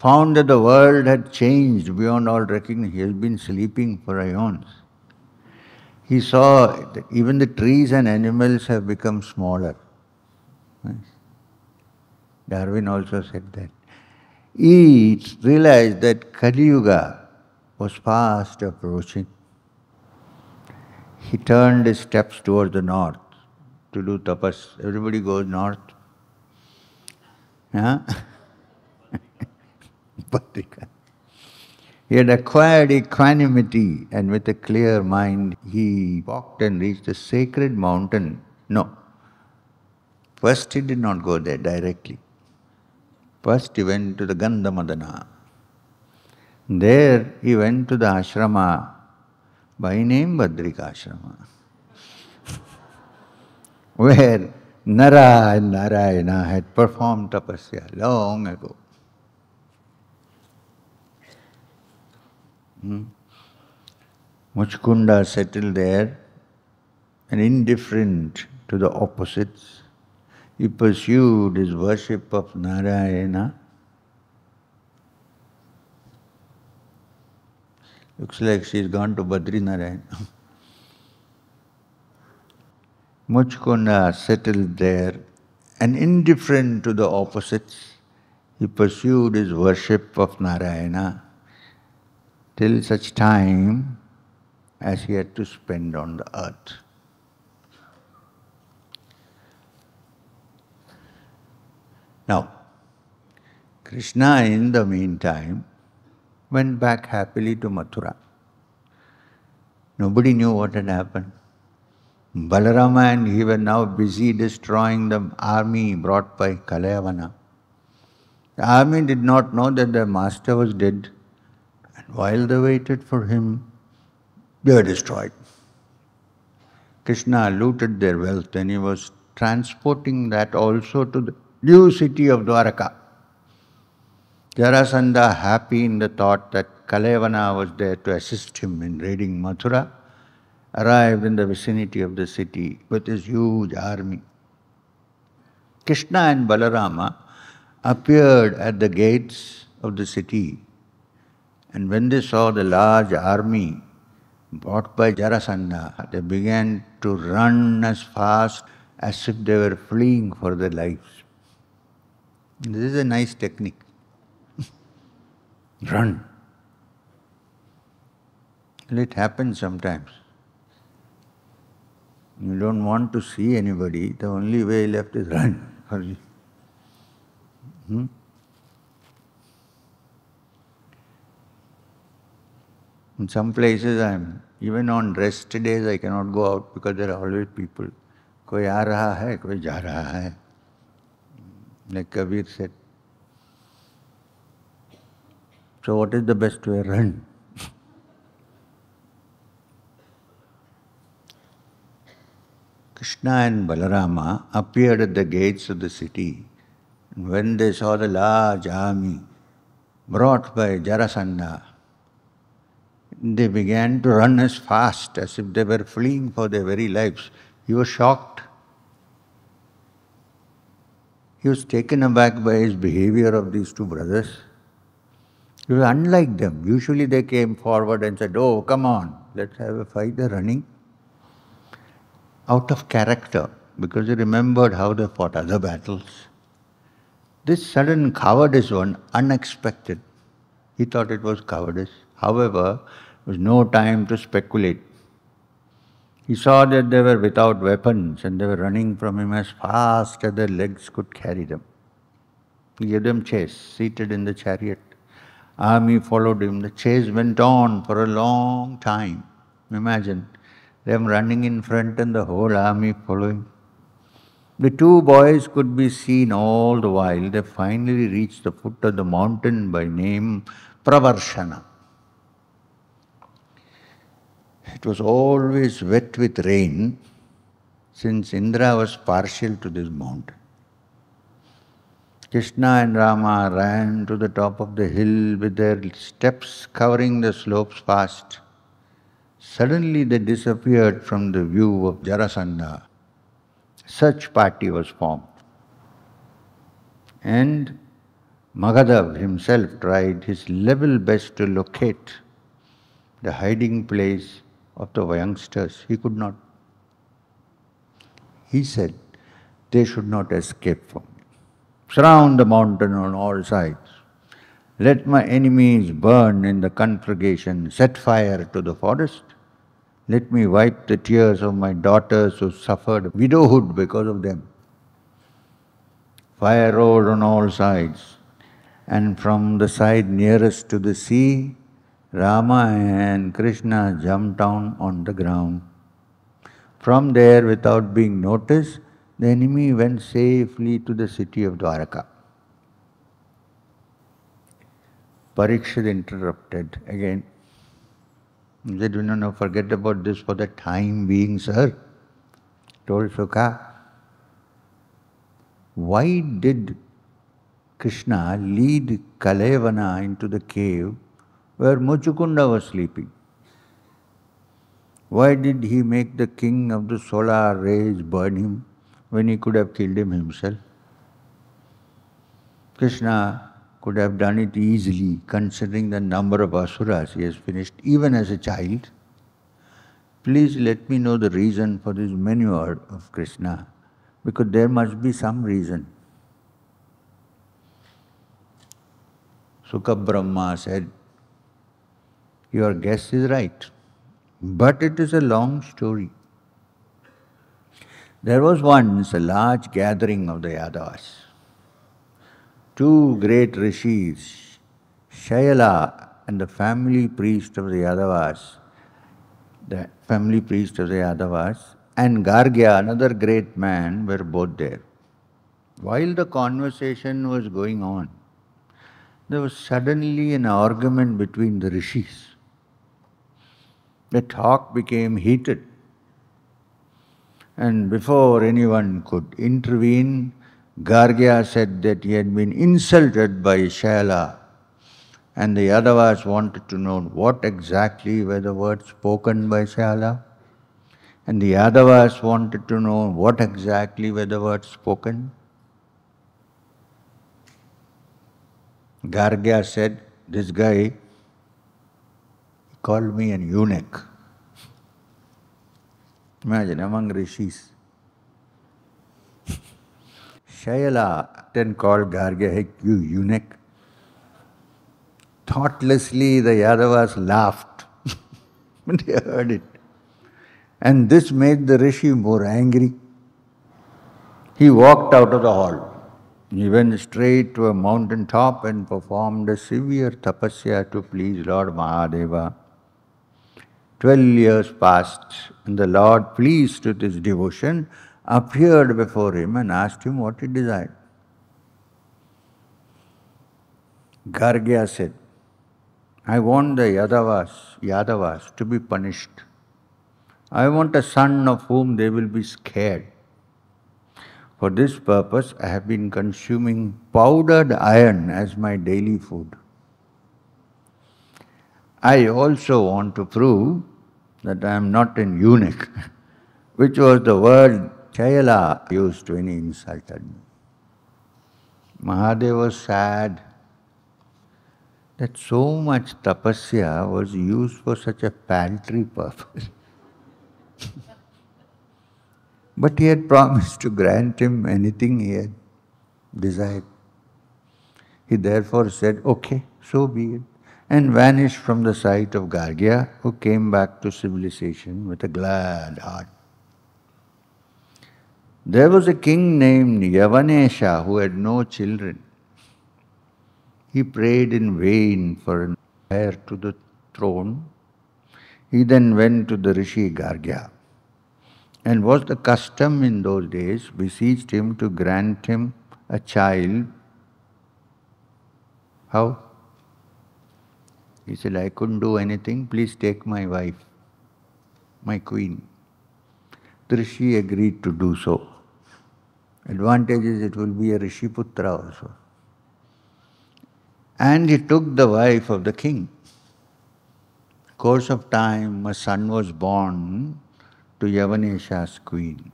found that the world had changed beyond all recognition. He had been sleeping for aeons. He saw that even the trees and animals have become smaller. Darwin also said that. He realized that Kali Yuga was fast approaching. He turned his steps towards the north to do tapas. Everybody goes north. Huh? He had acquired equanimity, and with a clear mind, he walked and reached the sacred mountain. No. First he did not go there directly. First he went to the Gandhamadana. There he went to the ashrama, by name Badrika Ashrama, where Nara and Narayana had performed tapasya long ago. Hmm? Muchukunda settled there and indifferent to the opposites, he pursued his worship of Narayana. Looks like she's gone to Badri Narayana. Muchukunda settled there and indifferent to the opposites, he pursued his worship of Narayana till such time as he had to spend on the earth. Now, Krishna in the meantime went back happily to Mathura. Nobody knew what had happened. Balarama and he were now busy destroying the army brought by Kalayavana. The army did not know that their master was dead. While they waited for him, they were destroyed. Krishna looted their wealth and he was transporting that also to the new city of Dwaraka. Jarasandha, happy in the thought that Kalayavana was there to assist him in raiding Mathura, arrived in the vicinity of the city with his huge army. Krishna and Balarama appeared at the gates of the city. And when they saw the large army brought by Jarasandha, they began to run as fast as if they were fleeing for their lives. This is a nice technique. Run. And it happens sometimes. You don't want to see anybody, the only way left is run. Hmm? In some places, I'm even on rest days, I cannot go out because there are always people. Koi aa raha hai, koi ja raha hai. Like Kabir said. So what is the best way? Run. Krishna and Balarama appeared at the gates of the city. And when they saw the large army brought by Jarasandha, they began to run as fast as if they were fleeing for their very lives. He was shocked. He was taken aback by his behavior of these two brothers. He was unlike them. Usually they came forward and said, oh, come on, let's have a fight. They're running out of character because they remembered how they fought other battles. This sudden cowardice was unexpected. He thought it was cowardice. However, there was no time to speculate. He saw that they were without weapons and they were running from him as fast as their legs could carry them. He gave them chase, seated in the chariot. Army followed him. The chase went on for a long time. Imagine them running in front and the whole army following. The two boys could be seen all the while. They finally reached the foot of the mountain by name Pravarshana. It was always wet with rain, since Indra was partial to this mountain. Krishna and Rama ran to the top of the hill with their steps covering the slopes fast. Suddenly they disappeared from the view of Jarasandha. Such party was formed. And Magadha himself tried his level best to locate the hiding place of the youngsters. He could not. He said, they should not escape from me. Surround the mountain on all sides. Let my enemies burn in the conflagration. Set fire to the forest. Let me wipe the tears of my daughters who suffered widowhood because of them. Fire roared on all sides, and from the side nearest to the sea, Rama and Krishna jumped down on the ground. From there, without being noticed, the enemy went safely to the city of Dwaraka. Parikshit interrupted again. He said, no, no, forget about this for the time being, sir. Told Shuka, why did Krishna lead Kalayavana into the cave where Muchukunda was sleeping? Why did he make the king of the solar rays burn him when he could have killed him himself? Krishna could have done it easily, considering the number of asuras he has finished, even as a child. Please let me know the reason for this maneuver of Krishna, because there must be some reason. Sukha Brahma said, your guess is right, but it is a long story. There was once a large gathering of the Yadavas. Two great rishis, Shayala and the family priest of the Yadavas, the family priest of the Yadavas, and Gargya, another great man, were both there. While the conversation was going on, there was suddenly an argument between the rishis. The talk became heated, and before anyone could intervene, Gargya said that he had been insulted by Shayala, and the Yadavas wanted to know what exactly were the words spoken by Shayala, and the Yadavas wanted to know what exactly were the words spoken. Gargya said, this guy called me an eunuch. Imagine, among rishis. Shayala then called Gargya, you eunuch. Thoughtlessly, the Yadavas laughed. They heard it. And this made the rishi more angry. He walked out of the hall. He went straight to a mountain top and performed a severe tapasya to please Lord Mahadeva. Twelve years passed, and the Lord, pleased with his devotion, appeared before him and asked him what he desired. Gargya said, I want the Yadavas, Yadavas to be punished. I want a son of whom they will be scared. For this purpose, I have been consuming powdered iron as my daily food. I also want to prove that I am not an eunuch, which was the word Shayala used when he insulted me. Mahadeva was sad that so much tapasya was used for such a paltry purpose. But he had promised to grant him anything he had desired. He therefore said, okay, so be it, and vanished from the sight of Gargya, who came back to civilization with a glad heart. There was a king named Yavanesha who had no children. He prayed in vain for an heir to the throne. He then went to the rishi Gargya, and was the custom in those days, beseeched him to grant him a child. How? He said, I couldn't do anything, please take my wife, my queen. The rishi agreed to do so. Advantage is it will be a rishi putra also. And he took the wife of the king. In course of time, a son was born to Yavanesha's queen.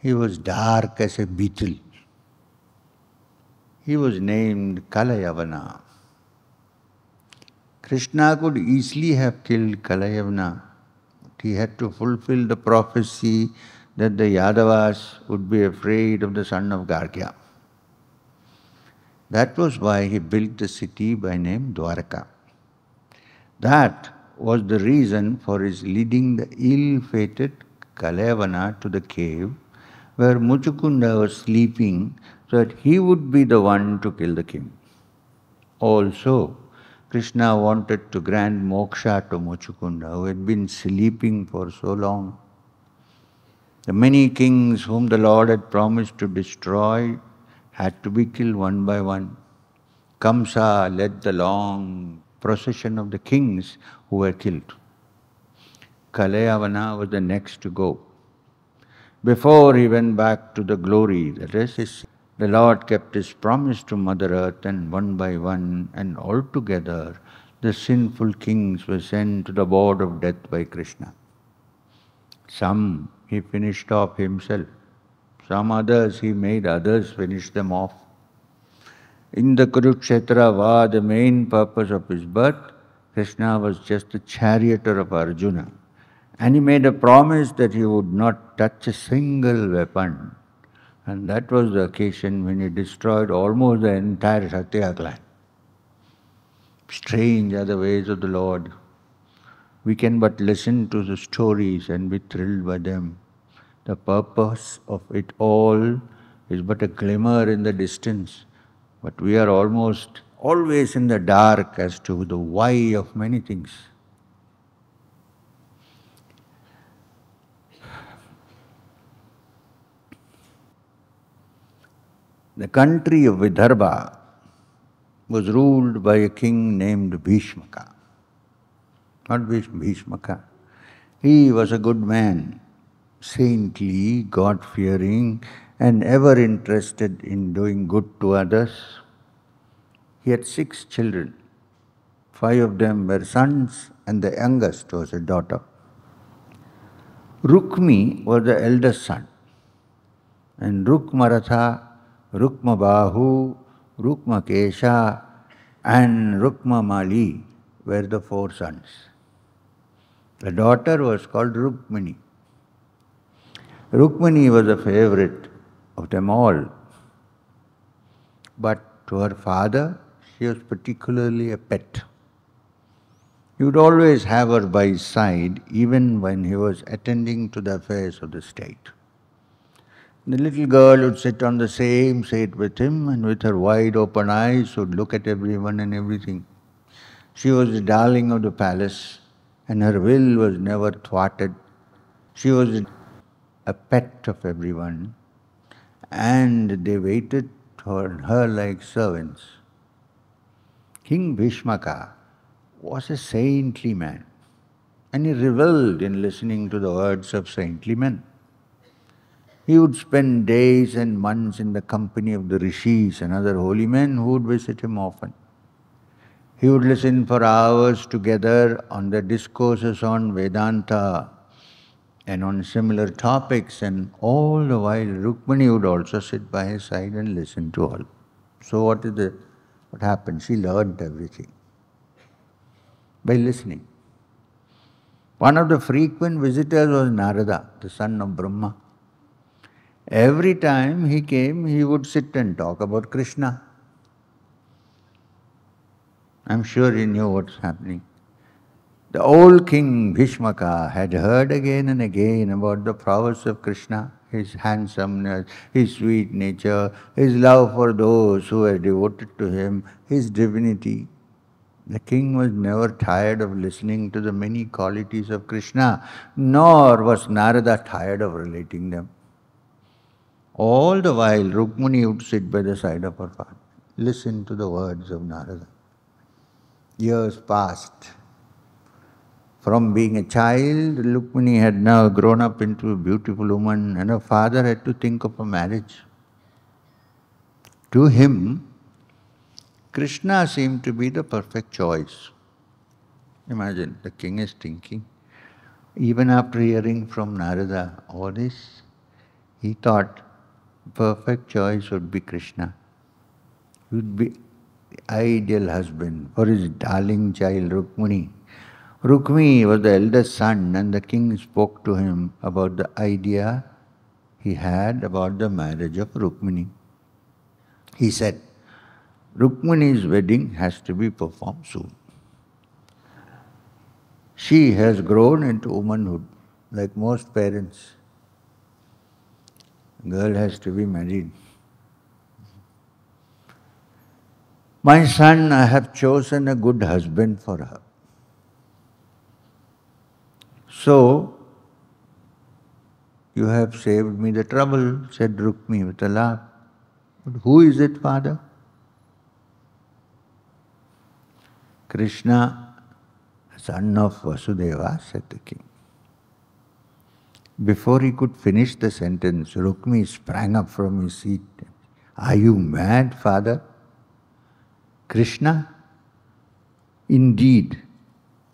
He was dark as a beetle. He was named Kalayavana. Krishna could easily have killed Kalayavana, but he had to fulfill the prophecy that the Yadavas would be afraid of the son of Gargya. That was why he built the city by name Dwaraka. That was the reason for his leading the ill-fated Kalayavana to the cave where Muchukunda was sleeping, so that he would be the one to kill the king. Also, Krishna wanted to grant moksha to Muchukunda, who had been sleeping for so long. The many kings whom the Lord had promised to destroy had to be killed one by one. Kamsa led the long procession of the kings who were killed. Kalayavana was the next to go. Before he went back to the glory, that is, his, the Lord kept his promise to Mother Earth, and one by one and altogether the sinful kings were sent to the board of death by Krishna. Some he finished off himself, some others he made others finish them off. In the Kurukshetra Var, the main purpose of his birth, Krishna was just a charioteer of Arjuna. And he made a promise that he would not touch a single weapon. And that was the occasion when he destroyed almost the entire Kshatriya clan. Strange are the ways of the Lord. We can but listen to the stories and be thrilled by them. The purpose of it all is but a glimmer in the distance. But we are almost always in the dark as to the why of many things. The country of Vidarbha was ruled by a king named Bhishmaka. Not Bhishmaka. He was a good man, saintly, God-fearing, and ever interested in doing good to others. He had six children. Five of them were sons, and the youngest was a daughter. Rukmi was the eldest son, and Rukmaratha, Rukmabahu, Rukmakesha, and Rukmamali were the four sons. The daughter was called Rukmini. Rukmini was a favorite of them all, but to her father she was particularly a pet. He would always have her by his side, even when he was attending to the affairs of the state. The little girl would sit on the same seat with him, and with her wide open eyes would look at everyone and everything. She was the darling of the palace, and her will was never thwarted. She was a pet of everyone, and they waited on her like servants. King Bhishmaka was a saintly man, and he revelled in listening to the words of saintly men. He would spend days and months in the company of the rishis and other holy men who would visit him often. He would listen for hours together on their discourses on Vedanta and on similar topics, and all the while Rukmini would also sit by his side and listen to all. So what did the, what happened? She learned everything by listening. One of the frequent visitors was Narada, the son of Brahma. Every time he came, he would sit and talk about Krishna. I'm sure he knew what's happening. The old king Bhishmaka had heard again and again about the prowess of Krishna, his handsomeness, his sweet nature, his love for those who were devoted to him, his divinity. The king was never tired of listening to the many qualities of Krishna, nor was Narada tired of relating them. All the while, Rukmini would sit by the side of her father, listen to the words of Narada. Years passed. From being a child, Rukmini had now grown up into a beautiful woman, and her father had to think of a marriage. To him, Krishna seemed to be the perfect choice. Imagine, the king is thinking, even after hearing from Narada all this, he thought the perfect choice would be Krishna. He would be the ideal husband for his darling child Rukmini. Rukmi was the eldest son, and the king spoke to him about the idea he had about the marriage of Rukmini. He said, Rukmini's wedding has to be performed soon. She has grown into womanhood, like most parents. Girl has to be married. My son, I have chosen a good husband for her. So, you have saved me the trouble, said Rukmi with a laugh. But who is it, father? Krishna, son of Vasudeva, said the king. Before he could finish the sentence, Rukmi sprang up from his seat. Are you mad, father? Krishna, indeed,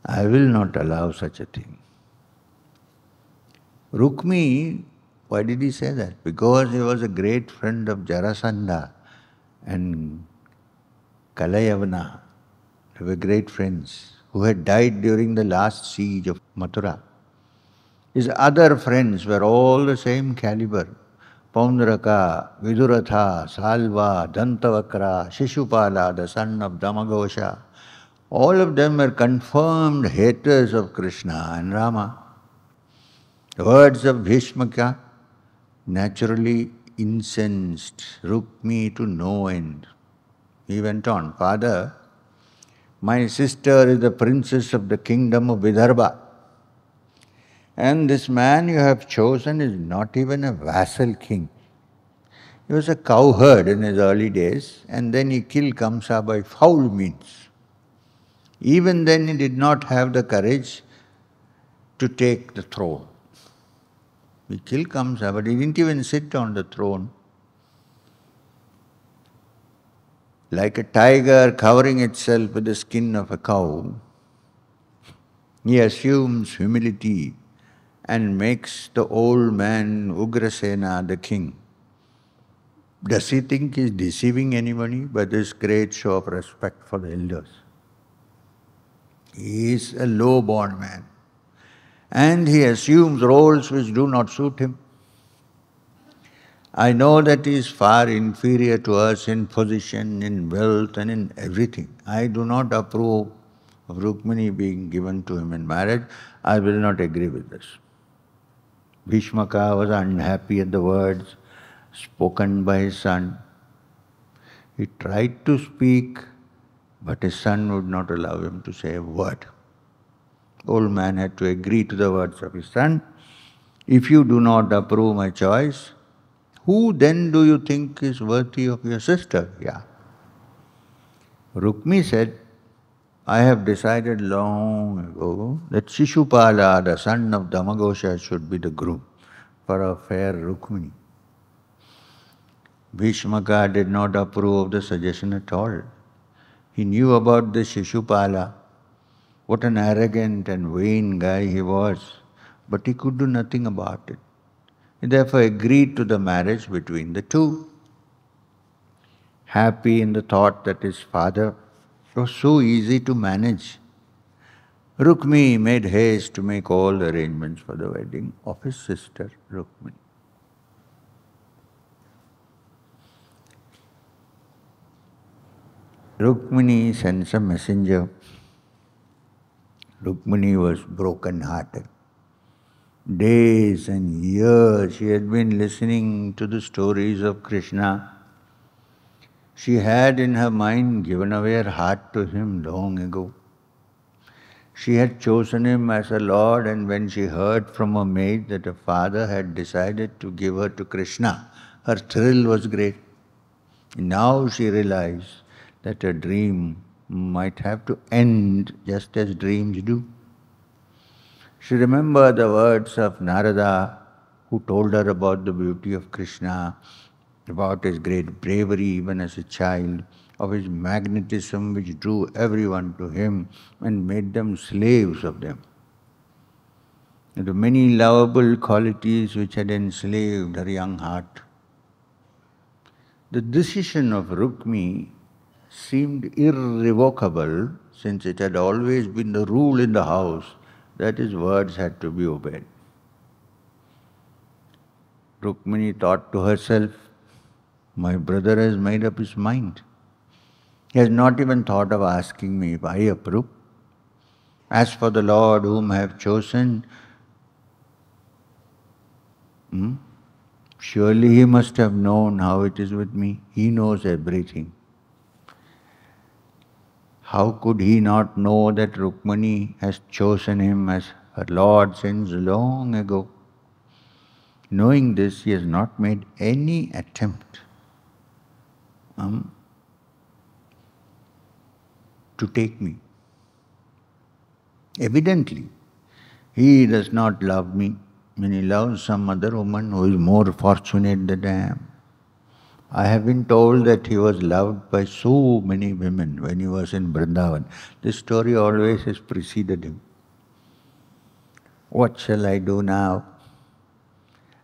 I will not allow such a thing. Rukmi, why did he say that? Because he was a great friend of Jarasandha and Kalayavana. They were great friends who had died during the last siege of Mathura. His other friends were all the same caliber. Poundraka, Viduratha, Salva, Dantavakra, Shishupala, the son of Damaghosha. All of them were confirmed haters of Krishna and Rama. The words of Bhishmaka naturally incensed Rukmi to no end. He went on, father, my sister is the princess of the kingdom of Vidarbha. And this man you have chosen is not even a vassal king. He was a cowherd in his early days, and then he killed Kamsa by foul means. Even then he did not have the courage to take the throne. He killed Kamsa, but he didn't even sit on the throne. Like a tiger covering itself with the skin of a cow, he assumes humility and makes the old man Ugrasena the king. Does he think he is deceiving anybody by this great show of respect for the elders? He is a low-born man, and he assumes roles which do not suit him. I know that he is far inferior to us in position, in wealth and in everything. I do not approve of Rukmini being given to him in marriage. I will not agree with this. Bhishmaka was unhappy at the words spoken by his son. He tried to speak, but his son would not allow him to say a word. The old man had to agree to the words of his son. If you do not approve my choice, who then do you think is worthy of your sister? Yeah. Rukmi said, I have decided long ago that Shishupala, the son of Damaghosha, should be the groom for a fair Rukmini. Bhishmaka did not approve of the suggestion at all. He knew about the Shishupala. What an arrogant and vain guy he was, but he could do nothing about it. He therefore agreed to the marriage between the two. Happy in the thought that his father was so easy to manage, Rukmi made haste to make all arrangements for the wedding of his sister Rukmini. Rukmini sends a messenger. Rukmini was broken-hearted. Days and years she had been listening to the stories of Krishna. She had in her mind given away her heart to him long ago. She had chosen him as her lord, and when she heard from her maid that her father had decided to give her to Krishna, her thrill was great. Now she realized that her dream might have to end just as dreams do. She remembered the words of Narada, who told her about the beauty of Krishna, about his great bravery even as a child, of his magnetism which drew everyone to him and made them slaves of them. The many lovable qualities which had enslaved her young heart. The decision of Rukmi seemed irrevocable, since it had always been the rule in the house that his words had to be obeyed. Rukmini thought to herself, my brother has made up his mind. He has not even thought of asking me if I approve. As for the Lord whom I have chosen, hmm, surely he must have known how it is with me. He knows everything. How could he not know that Rukmini has chosen him as her Lord since long ago? Knowing this, he has not made any attempt um, to take me. Evidently, he does not love me, when he loves some other woman who is more fortunate than I am. I have been told that he was loved by so many women when he was in Vrindavan. This story always has preceded him. What shall I do now?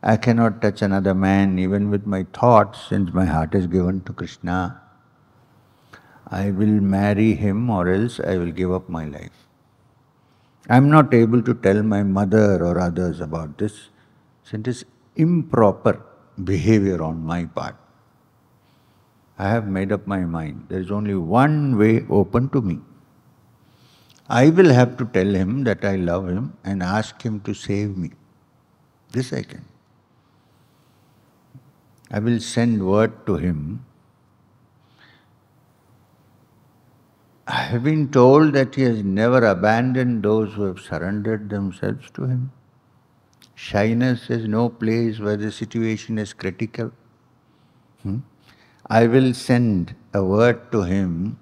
I cannot touch another man even with my thoughts, since my heart is given to Krishna. I will marry him or else I will give up my life. I am not able to tell my mother or others about this, since it is improper behavior on my part. I have made up my mind. There is only one way open to me. I will have to tell him that I love him and ask him to save me. This I can. I will send word to him. I have been told that he has never abandoned those who have surrendered themselves to him. Shyness is no place where the situation is critical. Hmm? I will send a word to him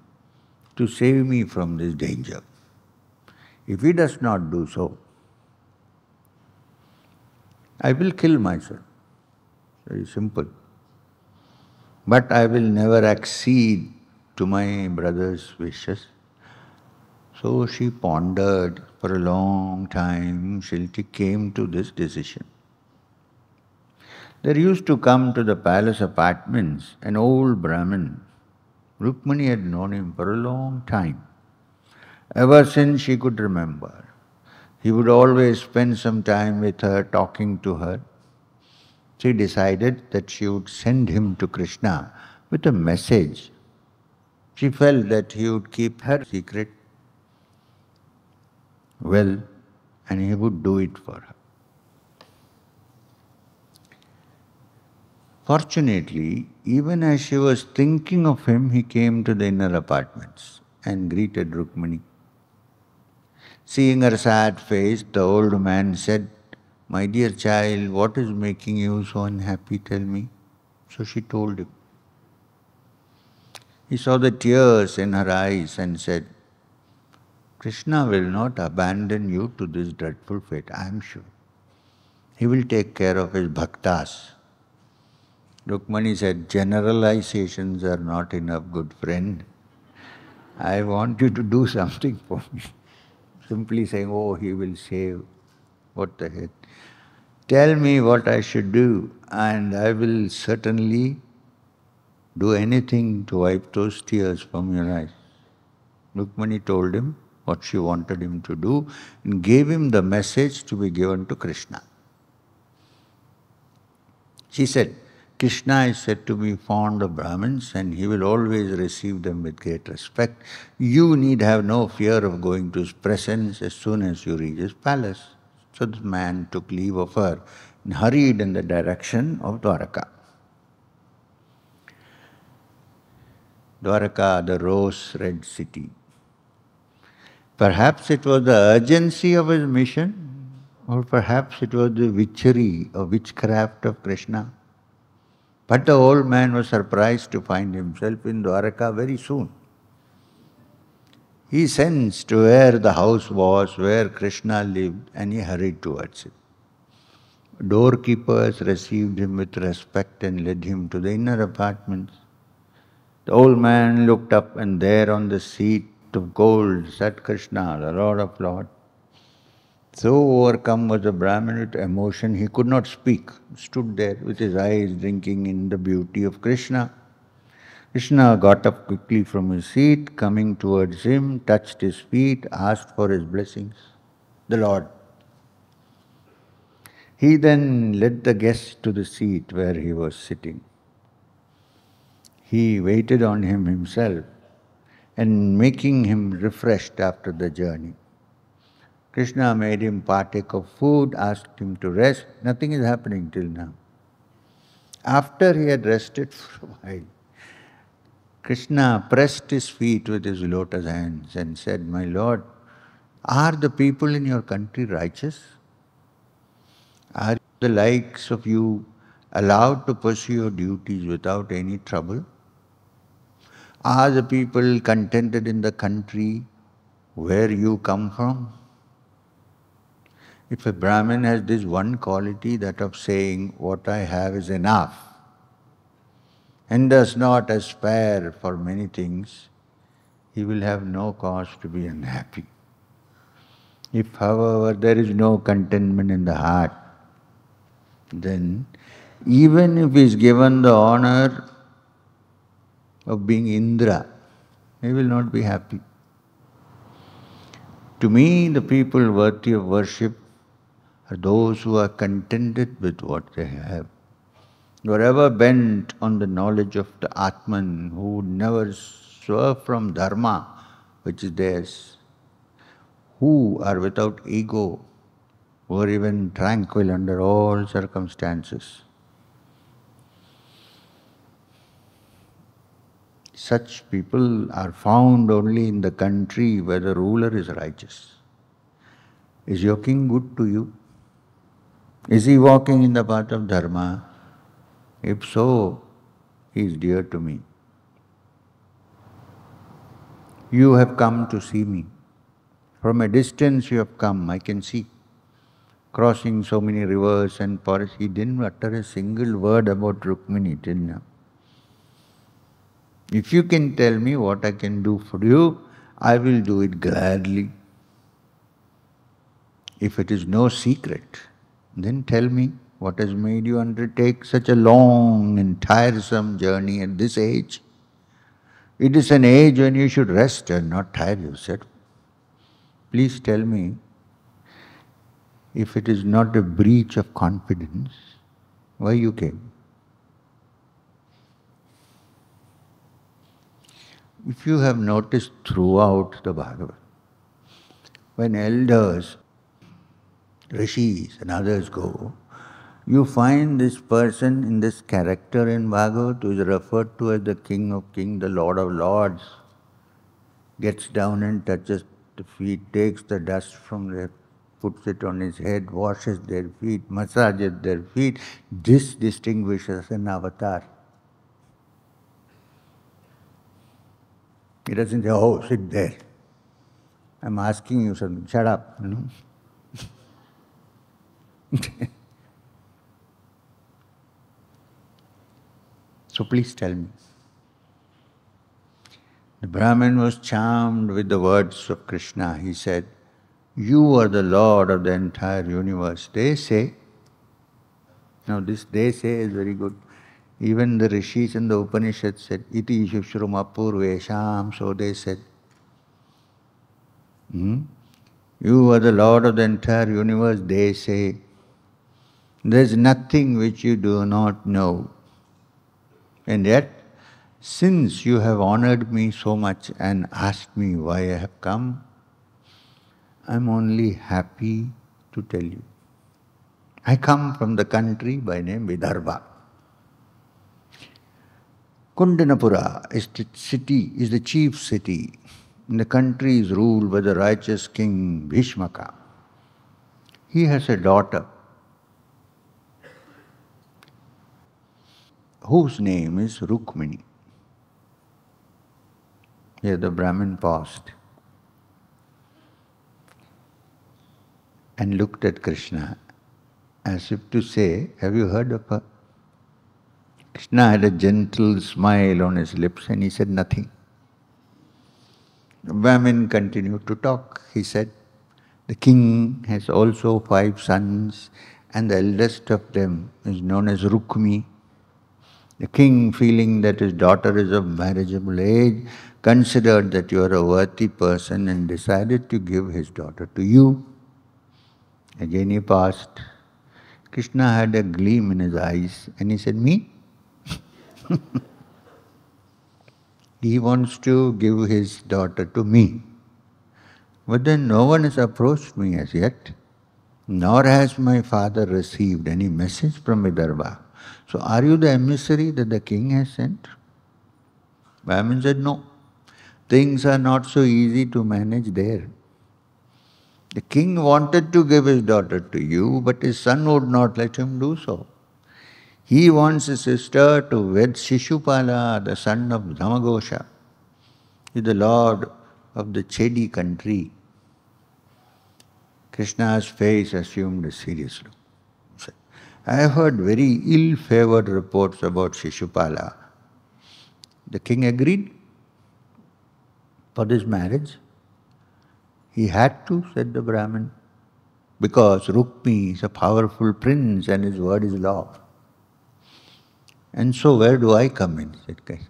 to save me from this danger. If he does not do so, I will kill myself. Very simple. But I will never accede to my brother's wishes. So she pondered for a long time till she came to this decision. There used to come to the palace apartments an old Brahmin. Rukmini had known him for a long time. Ever since she could remember, he would always spend some time with her, talking to her. She decided that she would send him to Krishna with a message. She felt that he would keep her secret well, and he would do it for her. Fortunately, even as she was thinking of him, he came to the inner apartments and greeted Rukmini. Seeing her sad face, the old man said, "My dear child, what is making you so unhappy? Tell me." So she told him. He saw the tears in her eyes and said, "Krishna will not abandon you to this dreadful fate, I am sure. He will take care of his bhaktas." Rukmini said, "Generalizations are not enough, good friend. I want you to do something for me." Simply saying, "Oh, he will save. What the heck? Tell me what I should do, and I will certainly do anything to wipe those tears from your eyes." Rukmini told him what she wanted him to do and gave him the message to be given to Krishna. She said, "Krishna is said to be fond of Brahmins and he will always receive them with great respect. You need have no fear of going to his presence as soon as you reach his palace." So the man took leave of her and hurried in the direction of Dwaraka. Dwaraka, the rose-red city. Perhaps it was the urgency of his mission, or perhaps it was the witchery or witchcraft of Krishna. But the old man was surprised to find himself in Dwaraka very soon. He sensed to where the house was, where Krishna lived, and he hurried towards it. Doorkeepers received him with respect and led him to the inner apartments. The old man looked up, and there on the seat of gold sat Krishna, the Lord of Lords. So overcome was the Brahmin with emotion, he could not speak, stood there with his eyes drinking in the beauty of Krishna. Krishna got up quickly from his seat, coming towards him, touched his feet, asked for his blessings, the Lord. He then led the guest to the seat where he was sitting. He waited on him himself and making him refreshed after the journey. Krishna made him partake of food, asked him to rest. Nothing is happening till now. After he had rested for a while, Krishna pressed his feet with his lotus hands and said, "My Lord, are the people in your country righteous? Are the likes of you allowed to pursue your duties without any trouble? Are the people contented in the country where you come from?" If a Brahmin has this one quality, that of saying, "What I have is enough," and does not aspire for many things, he will have no cause to be unhappy. If, however, there is no contentment in the heart, then even if he is given the honor of being Indra, he will not be happy. To me, the people worthy of worship are those who are contented with what they have, who are ever bent on the knowledge of the Atman, who would never swerve from Dharma, which is theirs, who are without ego, who are even tranquil under all circumstances. Such people are found only in the country where the ruler is righteous. Is your king good to you? Is he walking in the path of dharma? If so, he is dear to me. You have come to see me. From a distance you have come, I can see. Crossing so many rivers and forests, he didn't utter a single word about Rukmini till now. If you can tell me what I can do for you, I will do it gladly. If it is no secret, then tell me what has made you undertake such a long and tiresome journey at this age. It is an age when you should rest and not tire yourself. Please tell me if it is not a breach of confidence, why you came. If you have noticed throughout the Bhagavad, when elders, rishis and others go, you find this person in this character in Bhagavad, who is referred to as the King of Kings, the Lord of Lords, gets down and touches the feet, takes the dust from their, puts it on his head, washes their feet, massages their feet. This distinguishes an avatar. He doesn't say, "Oh, sit there. I'm asking you something. Shut up." You know? So please tell me. The Brahmin was charmed with the words of Krishna. He said, "You are the Lord of the entire universe." They say, now this "they say" is very good. Even the Rishis and the Upanishads said, "Iti Shushruma Purvesham," so they said. Hmm? You are the Lord of the entire universe, they say. There is nothing which you do not know. And yet, since you have honored me so much and asked me why I have come, I am only happy to tell you. I come from the country by name Vidarbha. Kundanapura is the city, is the chief city, and the country is ruled by the righteous king Bhishmaka. He has a daughter whose name is Rukmini. Here the Brahmin paused and looked at Krishna as if to say, "Have you heard of her?" Krishna had a gentle smile on his lips and he said nothing. The women continued to talk. He said, the king has also five sons and the eldest of them is known as Rukmi. The king, feeling that his daughter is of marriageable age, considered that you are a worthy person and decided to give his daughter to you. Again he passed. Krishna had a gleam in his eyes and he said, me? He wants to give his daughter to me. But then no one has approached me as yet, nor has my father received any message from Vidarbha. So are you the emissary that the king has sent? Brahmin said, no. Things are not so easy to manage there. The king wanted to give his daughter to you, but his son would not let him do so. He wants his sister to wed Shishupala, the son of Damaghosha. He is the lord of the Chedi country. Krishna's face assumed a serious look. He said, I have heard very ill-favored reports about Shishupala. The king agreed for this marriage. He had to, said the Brahmin, because Rukmi is a powerful prince and his word is law. And so where do I come in, said Krishna.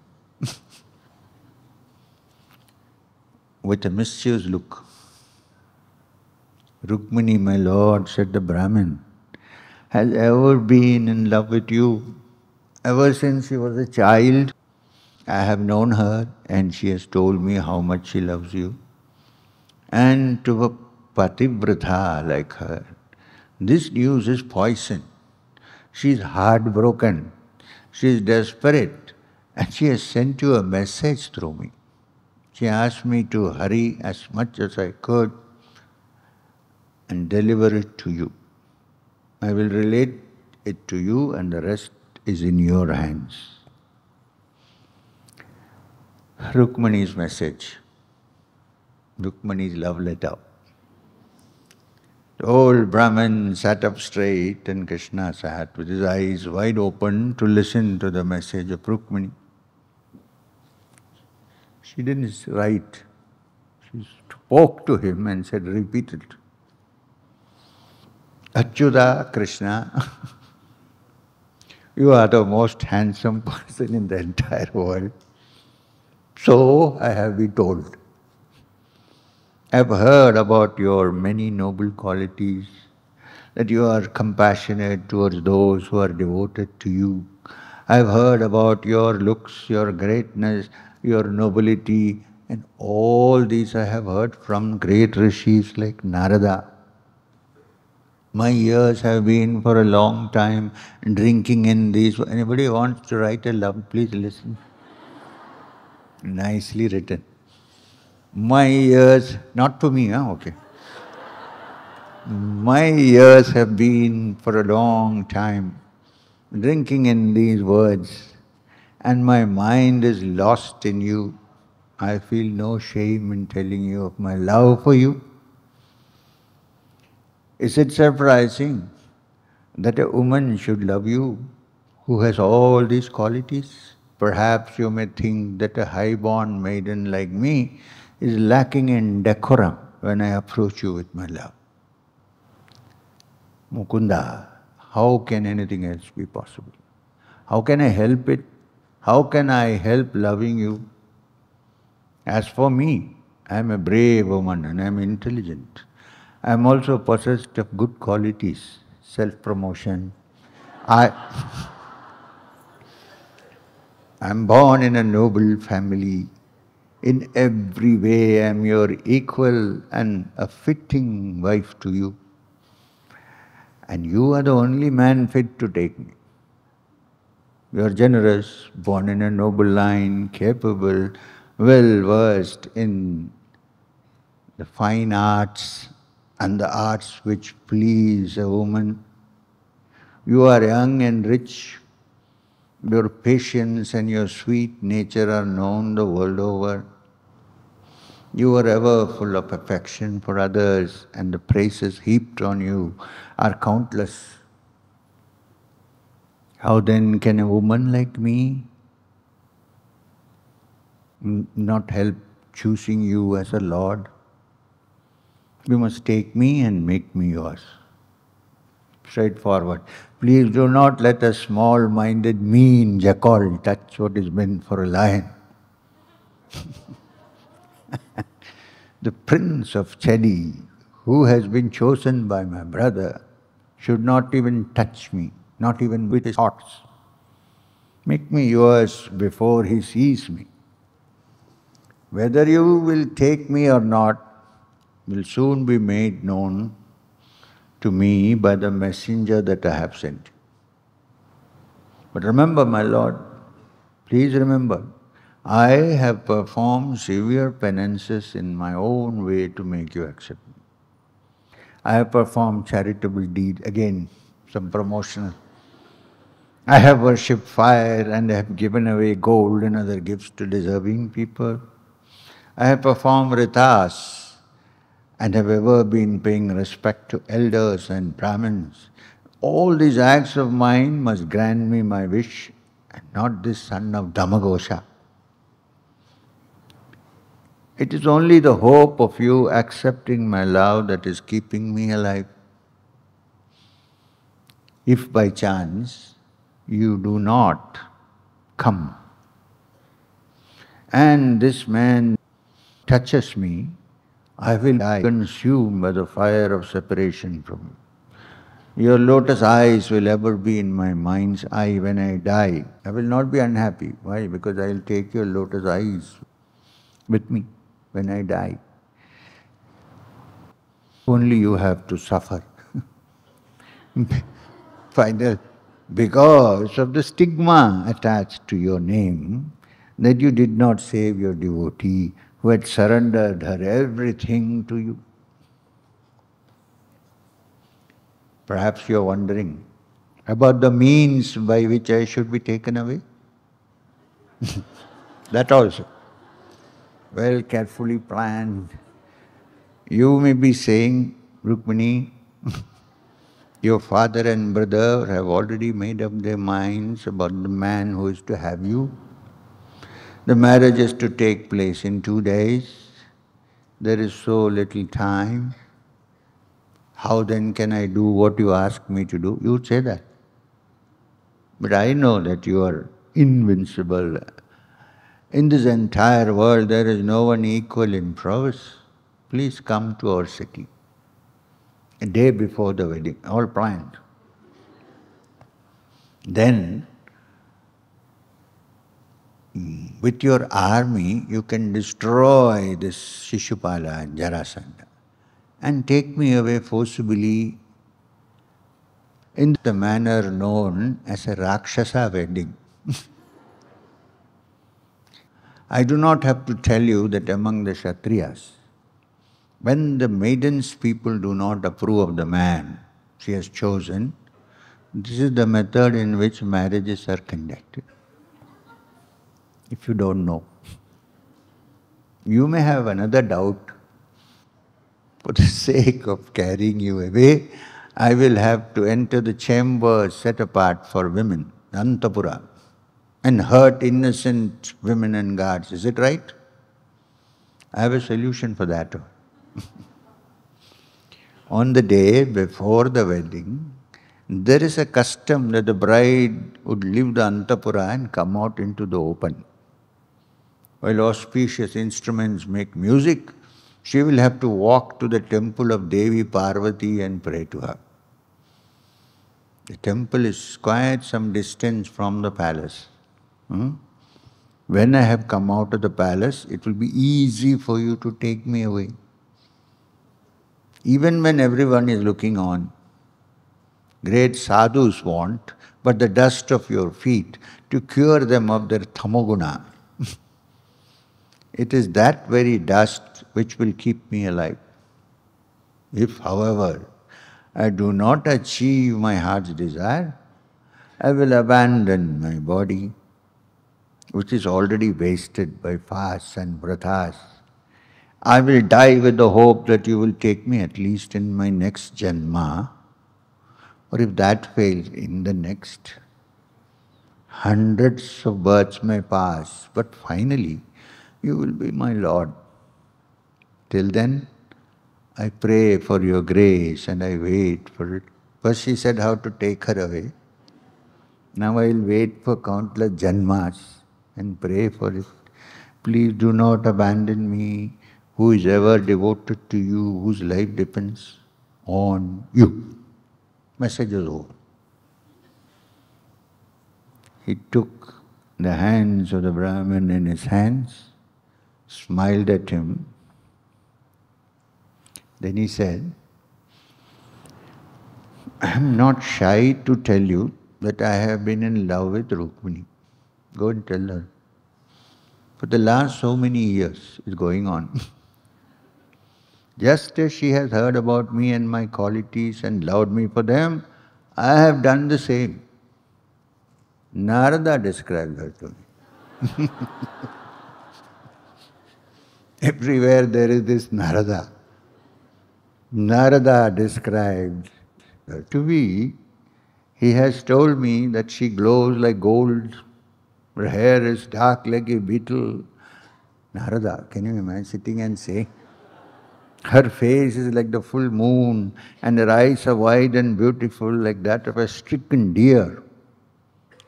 With a mischievous look. Rukmini, my lord, said the Brahmin, has ever been in love with you. Ever since she was a child, I have known her and she has told me how much she loves you. And to a pativrata like her, this news is poison. She is heartbroken, she is desperate, and she has sent you a message through me. She asked me to hurry as much as I could and deliver it to you. I will relate it to you and the rest is in your hands. Rukmini's message, Rukmini's love letter. The old Brahmin sat up straight and Krishna sat with his eyes wide open to listen to the message of Rukmini. She didn't write. She spoke to him and said, repeat it. Achyuta Krishna, you are the most handsome person in the entire world. So I have been told. I have heard about your many noble qualities, that you are compassionate towards those who are devoted to you. I have heard about your looks, your greatness, your nobility, and all these I have heard from great rishis like Narada. My ears have been for a long time drinking in these. Anybody wants to write a love, please listen. Nicely written. My ears, not to me, huh? Okay. My ears have been for a long time drinking in these words, and my mind is lost in you. I feel no shame in telling you of my love for you. Is it surprising that a woman should love you who has all these qualities? Perhaps you may think that a high-born maiden like me is lacking in decorum when I approach you with my love. Mukunda, how can anything else be possible? How can I help it? How can I help loving you? As for me, I am a brave woman and I am intelligent. I am also possessed of good qualities, self-promotion. I am born in a noble family. In every way I am your equal and a fitting wife to you. And you are the only man fit to take me. You are generous, born in a noble line, capable, well versed in the fine arts and the arts which please a woman. You are young and rich. Your patience and your sweet nature are known the world over. You are ever full of affection for others and the praises heaped on you are countless. How then can a woman like me not help choosing you as a Lord? You must take me and make me yours. Straightforward. Please do not let a small-minded, mean jackal touch what is meant for a lion. The prince of Chedi, who has been chosen by my brother, should not even touch me, not even with his thoughts. Make me yours before he sees me. Whether you will take me or not will soon be made known to me by the messenger that I have sent. But remember, my Lord, please remember, I have performed severe penances in my own way to make you accept me. I have performed charitable deeds, again, some promotional. I have worshipped fire and have given away gold and other gifts to deserving people. I have performed ritas and have ever been paying respect to elders and Brahmins. All these acts of mine must grant me my wish, and not this son of Damaghosha. It is only the hope of you accepting my love that is keeping me alive. If by chance you do not come, and this man touches me, I will die consumed by the fire of separation from you. Your lotus eyes will ever be in my mind's eye when I die. I will not be unhappy. Why? Because I will take your lotus eyes with me when I die. Only you have to suffer. Final. Because of the stigma attached to your name that you did not save your devotee who had surrendered her everything to you. Perhaps you are wondering about the means by which I should be taken away. That also. Well, carefully planned. You may be saying, Rukmini, your father and brother have already made up their minds about the man who is to have you. The marriage is to take place in two days. There is so little time. How then can I do what you ask me to do? You would say that. But I know that you are invincible. In this entire world, there is no one equal in prowess. Please come to our city. A day before the wedding, all planned. Then, with your army, you can destroy this Shishupala and Jarasandha and take me away forcibly in the manner known as a Rakshasa wedding. I do not have to tell you that among the Kshatriyas, when the maiden's people do not approve of the man she has chosen, this is the method in which marriages are conducted. If you don't know. You may have another doubt. For the sake of carrying you away, I will have to enter the chamber set apart for women, Antapura, and hurt innocent women and guards. Is it right? I have a solution for that. On the day before the wedding, there is a custom that the bride would leave the Antapura and come out into the open. While auspicious instruments make music, she will have to walk to the temple of Devi Parvati and pray to her. The temple is quite some distance from the palace. Hmm? When I have come out of the palace, it will be easy for you to take me away. Even when everyone is looking on, great sadhus want, but the dust of your feet to cure them of their tamoguna. It is that very dust which will keep me alive. If, however, I do not achieve my heart's desire, I will abandon my body, which is already wasted by fasts and vratas. I will die with the hope that you will take me at least in my next janma, or if that fails, in the next. hundreds of births may pass, but finally you will be my Lord. Till then, I pray for your grace and I wait for it. First she said how to take her away. Now I will wait for countless janmas and pray for it. Please do not abandon me, who is ever devoted to you, whose life depends on you. Message is over. He took the hands of the Brahmin in his hands, smiled at him. Then he said, I am not shy to tell you that I have been in love with Rukmini. Go and tell her. For the last so many years it's going on. Just as she has heard about me and my qualities and loved me for them, I have done the same. Narada described her to me. Everywhere there is this Narada. Narada described her to me. He has told me that she glows like gold, her hair is dark like a beetle. Narada, can you imagine sitting and saying? Her face is like the full moon and her eyes are wide and beautiful like that of a stricken deer.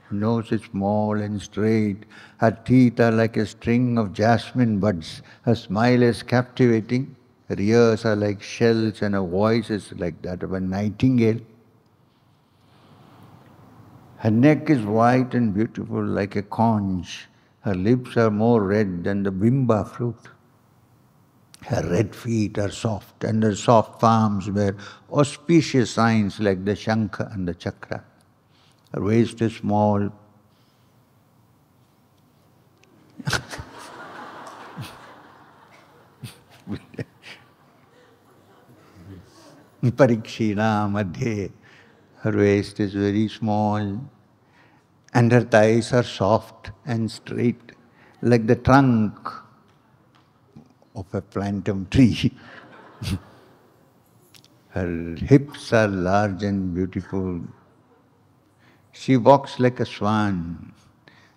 Her nose is small and straight. Her teeth are like a string of jasmine buds. Her smile is captivating. Her ears are like shells and her voice is like that of a nightingale. Her neck is white and beautiful like a conch. Her lips are more red than the bimba fruit. Her red feet are soft and her soft palms bear auspicious signs like the shankha and the chakra. Her waist is small. Parikshina madhe. Her waist is very small and her thighs are soft and straight like the trunk of a plantum tree. Her hips are large and beautiful. She walks like a swan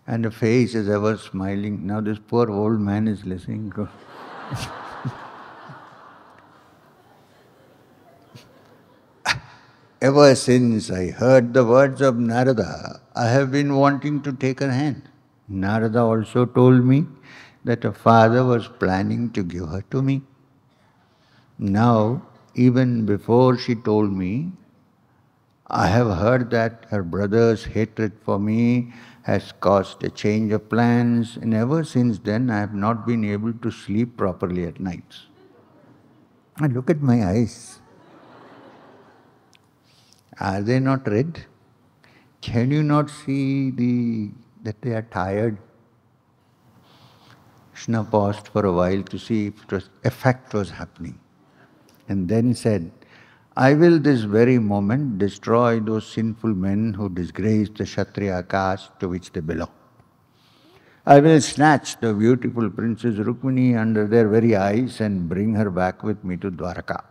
and her face is ever smiling. Now this poor old man is listening. Ever since I heard the words of Narada, I have been wanting to take her hand. Narada also told me that her father was planning to give her to me. Now, even before she told me, I have heard that her brother's hatred for me has caused a change of plans, and ever since then I have not been able to sleep properly at nights. And look at my eyes. Are they not red? Can you not see the, that they are tired? Krishna paused for a while to see if it was, effect was happening and then said, I will this very moment destroy those sinful men who disgrace the Kshatriya caste to which they belong. I will snatch the beautiful Princess Rukmini under their very eyes and bring her back with me to Dwaraka.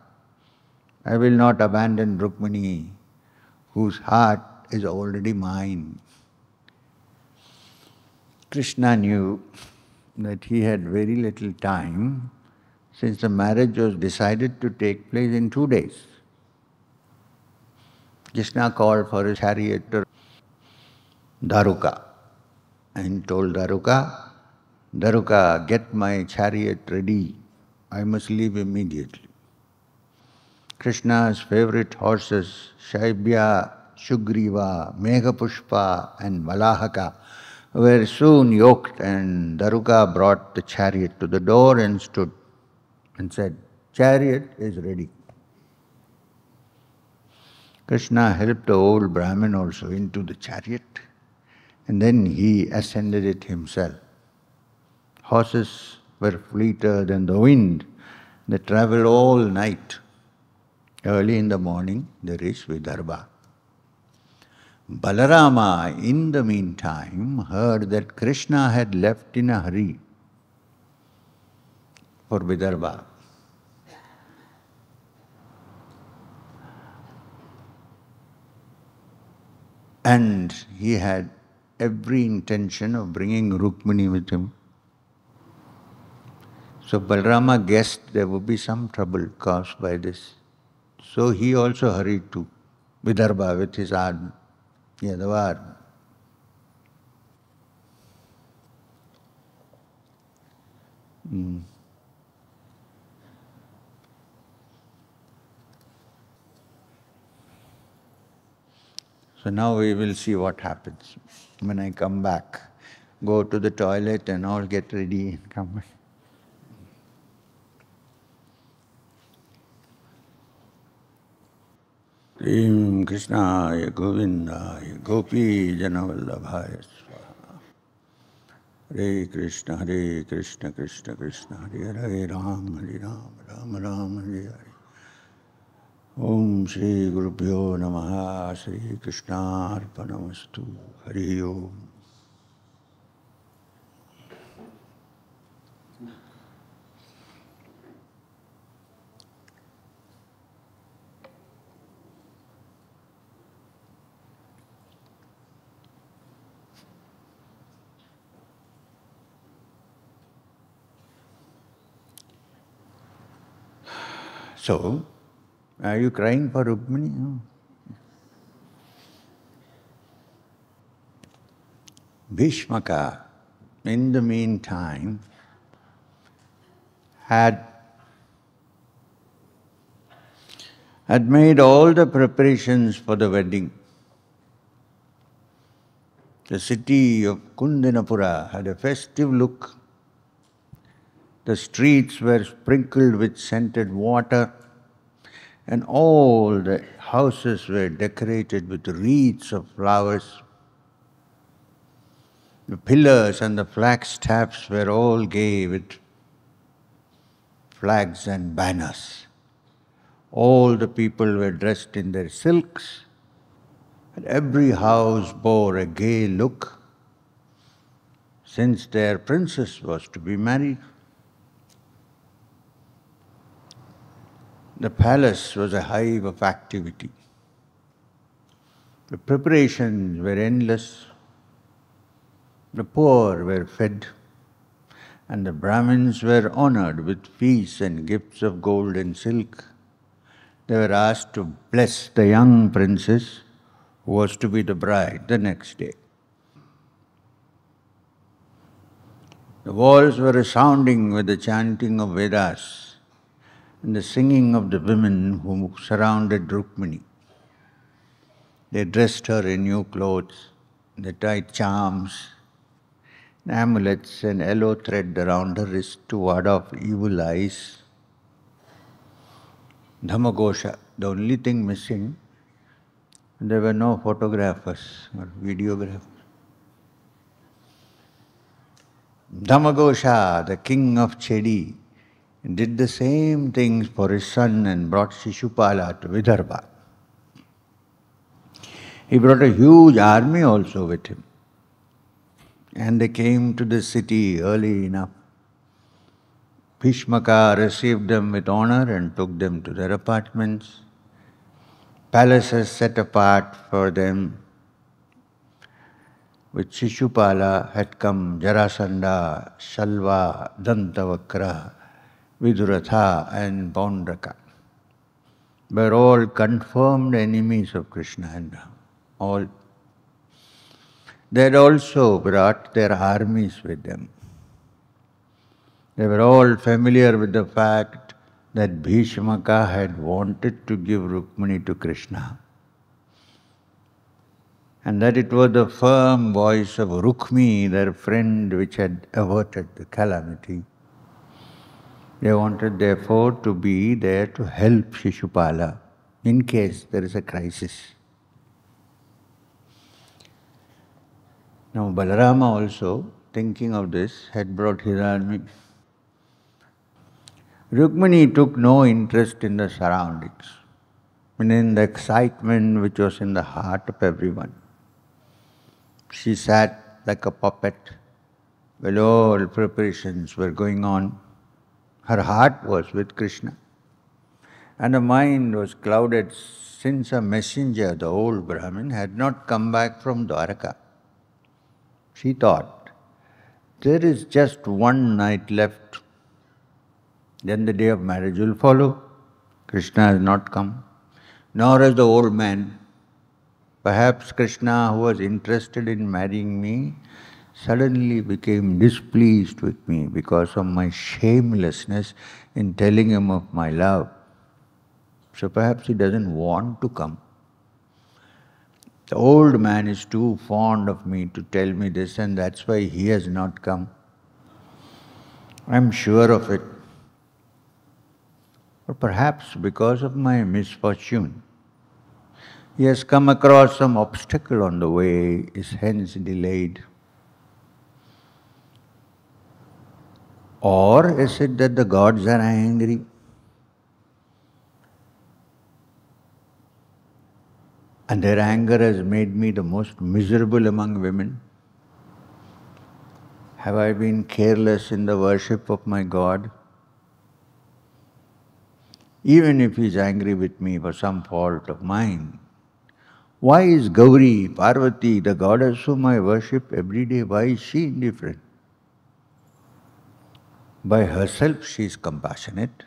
I will not abandon Rukmini, whose heart is already mine. Krishna knew that he had very little time, since the marriage was decided to take place in two days. Krishna called for his chariot to Daruka and told Daruka, Daruka, get my chariot ready. I must leave immediately. Krishna's favorite horses, Shaibya, Shugriva, Meghapushpa and Malahaka, were soon yoked, and Daruka brought the chariot to the door and stood and said, chariot is ready. Krishna helped the old Brahmin also into the chariot and then he ascended it himself. Horses were fleeter than the wind. They traveled all night. Early in the morning they reached Vidarbha. Balarama, in the meantime, heard that Krishna had left in a hurry for Vidarbha. And he had every intention of bringing Rukmini with him. So Balarama guessed there would be some trouble caused by this. So he also hurried to Vidarbha with his army, Yadava army. Mm. So now we will see what happens when I come back. Go to the toilet and all, get ready and come back. Shrim Krishnaya Govindaya Gopi Janavallabhaya Swaha. Hare Krishna, Hare Krishna, Krishna Krishna, Hare Hare Ram, Hare Ram, Ram Ram, Hare Hare. Om Shri Gurubhyo Namaha, Shri Krishna Arpanamastu, Hare Om. So, are you crying for Rukmini? No. Bhishmaka, in the meantime, had, had made all the preparations for the wedding. The city of Kundinapura had a festive look. The streets were sprinkled with scented water, and all the houses were decorated with wreaths of flowers. The pillars and the flagstaffs were all gay with flags and banners. All the people were dressed in their silks, and every house bore a gay look, since their princess was to be married. The palace was a hive of activity. The preparations were endless. The poor were fed, and the Brahmins were honored with feasts and gifts of gold and silk. They were asked to bless the young princess who was to be the bride the next day. The walls were resounding with the chanting of Vedas and the singing of the women who surrounded Rukmini. They dressed her in new clothes. They tied charms, amulets and yellow thread around her wrist to ward off evil eyes. Damaghosha, the only thing missing, there were no photographers or videographers. Damaghosha, the king of Chedi, did the same things for his son and brought Shishupala to Vidarbha. He brought a huge army also with him. And they came to the city early enough. Bhishmaka received them with honor and took them to their apartments. Palaces set apart for them. With Shishupala had come Jarasandha, Shalva, Dantavakra, Viduratha and Boundraka were all confirmed enemies of Krishna and Ram. All. They had also brought their armies with them. They were all familiar with the fact that Bhishmaka had wanted to give Rukmini to Krishna, and that it was the firm voice of Rukmi, their friend, which had averted the calamity. They wanted, therefore, to be there to help Shishupala in case there is a crisis. Now, Balarama also, thinking of this, had brought his army. Rukmini took no interest in the surroundings and in the excitement which was in the heart of everyone. She sat like a puppet while all preparations were going on. Her heart was with Krishna, and her mind was clouded since a messenger, the old Brahmin, had not come back from Dwaraka. she thought, there is just one night left, then the day of marriage will follow. Krishna has not come, nor has the old man. Perhaps Krishna, who was interested in marrying me, suddenly became displeased with me because of my shamelessness in telling him of my love. So perhaps he doesn't want to come. The old man is too fond of me to tell me this, and that's why he has not come. I'm sure of it. Or perhaps because of my misfortune, he has come across some obstacle on the way, is hence delayed. Or is it that the gods are angry? And their anger has made me the most miserable among women. Have I been careless in the worship of my God? Even if he is angry with me for some fault of mine, why is Gauri, Parvati, the goddess whom I worship every day, why is she indifferent? By herself she is compassionate.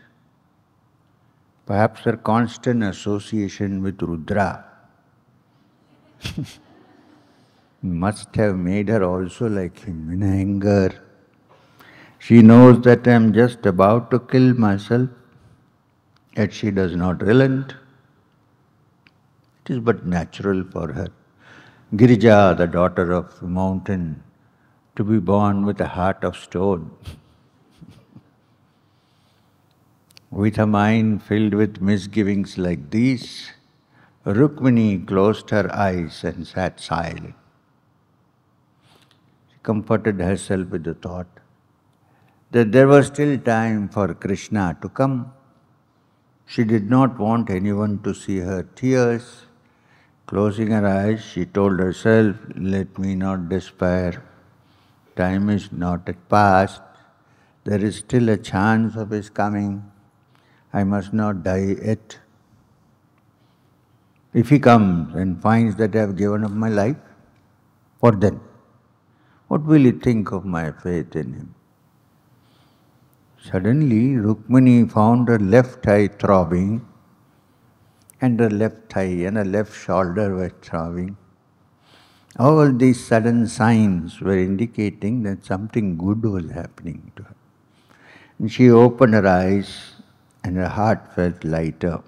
Perhaps her constant association with Rudra must have made her also like him in anger. She knows that I am just about to kill myself, yet she does not relent. It is but natural for her, Girija, the daughter of the mountain, to be born with a heart of stone. With a mind filled with misgivings like these, Rukmini closed her eyes and sat silent. She comforted herself with the thought that there was still time for Krishna to come. She did not want anyone to see her tears. Closing her eyes, she told herself, let me not despair. Time is not yet past. There is still a chance of his coming. I must not die yet. If he comes and finds that I have given up my life, what then? What will he think of my faith in him? Suddenly, Rukmini found her left eye throbbing, and her left eye and her left shoulder were throbbing. All these sudden signs were indicating that something good was happening to her. And she opened her eyes, and her heart felt lighter.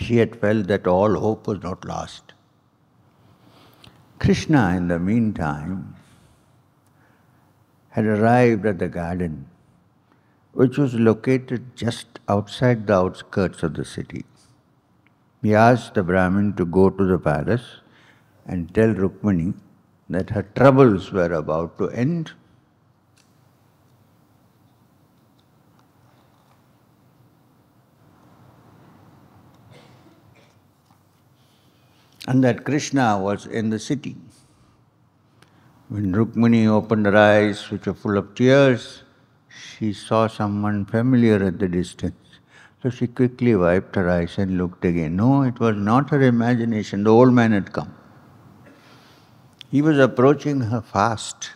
She had felt that all hope was not lost. Krishna, in the meantime, had arrived at the garden, which was located just outside the outskirts of the city. He asked the Brahmin to go to the palace and tell Rukmini that her troubles were about to end. And that Krishna was in the city. When Rukmini opened her eyes, which were full of tears, she saw someone familiar at the distance. So she quickly wiped her eyes and looked again. No, it was not her imagination. The old man had come. He was approaching her fast.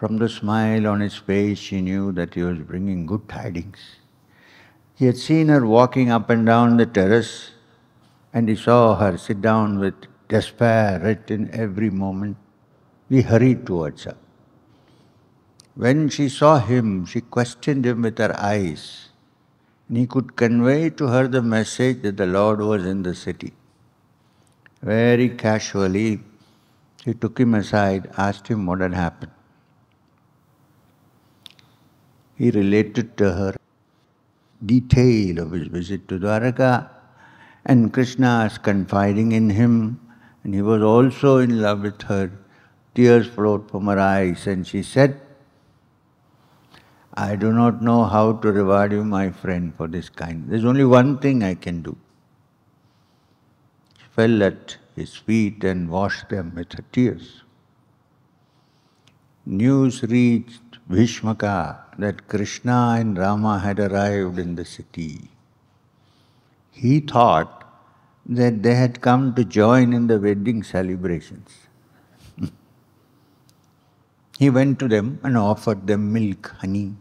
From the smile on his face, she knew that he was bringing good tidings. He had seen her walking up and down the terrace, and he saw her sit down with despair written every moment. He hurried towards her. When she saw him, she questioned him with her eyes, and he could convey to her the message that the Lord was in the city. Very casually, she took him aside, asked him what had happened. He related to her detail of his visit to Dwaraka, and Krishna is confiding in him, and he was also in love with her. Tears flowed from her eyes, and she said, I do not know how to reward you, my friend, for this kindness. There is only one thing I can do. She fell at his feet and washed them with her tears. News reached Bhishmaka that Krishna and Rama had arrived in the city. He thought that they had come to join in the wedding celebrations. He went to them and offered them milk, honey,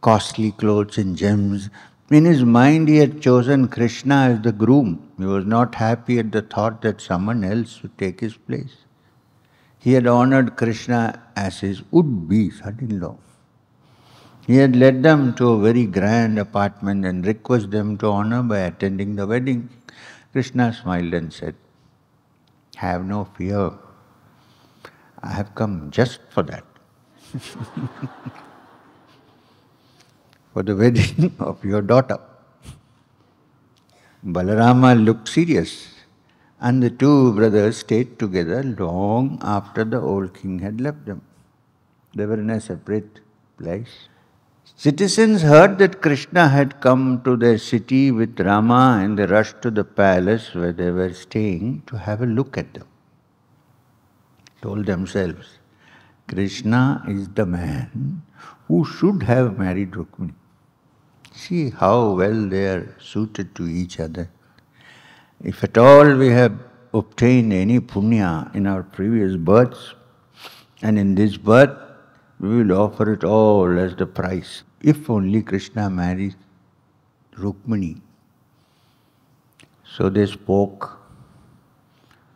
costly clothes and gems. In his mind, he had chosen Krishna as the groom. He was not happy at the thought that someone else would take his place. He had honored Krishna as his would-be son-in-law. He had led them to a very grand apartment and requested them to honor by attending the wedding. Krishna smiled and said, "Have no fear. I have come just for that." For the wedding of your daughter. Balarama looked serious, and the two brothers stayed together long after the old king had left them. They were in a separate place. Citizens heard that Krishna had come to their city with Rama, and they rushed to the palace where they were staying to have a look at them. Told themselves, Krishna is the man who should have married Rukmini. See how well they are suited to each other. If at all we have obtained any punya in our previous births, and in this birth, we will offer it all as the price. If only Krishna marries Rukmini. So they spoke,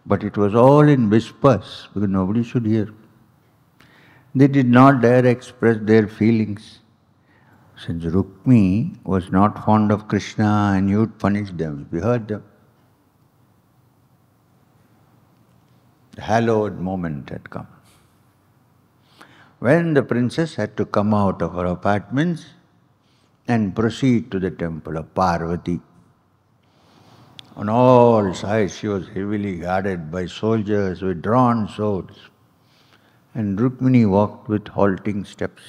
but it was all in whispers, because nobody should hear. They did not dare express their feelings, since Rukmi was not fond of Krishna and he would punish them if he heard them. The hallowed moment had come. When the princess had to come out of her apartments and proceed to the temple of Parvati. On all sides she was heavily guarded by soldiers with drawn swords. And Rukmini walked with halting steps.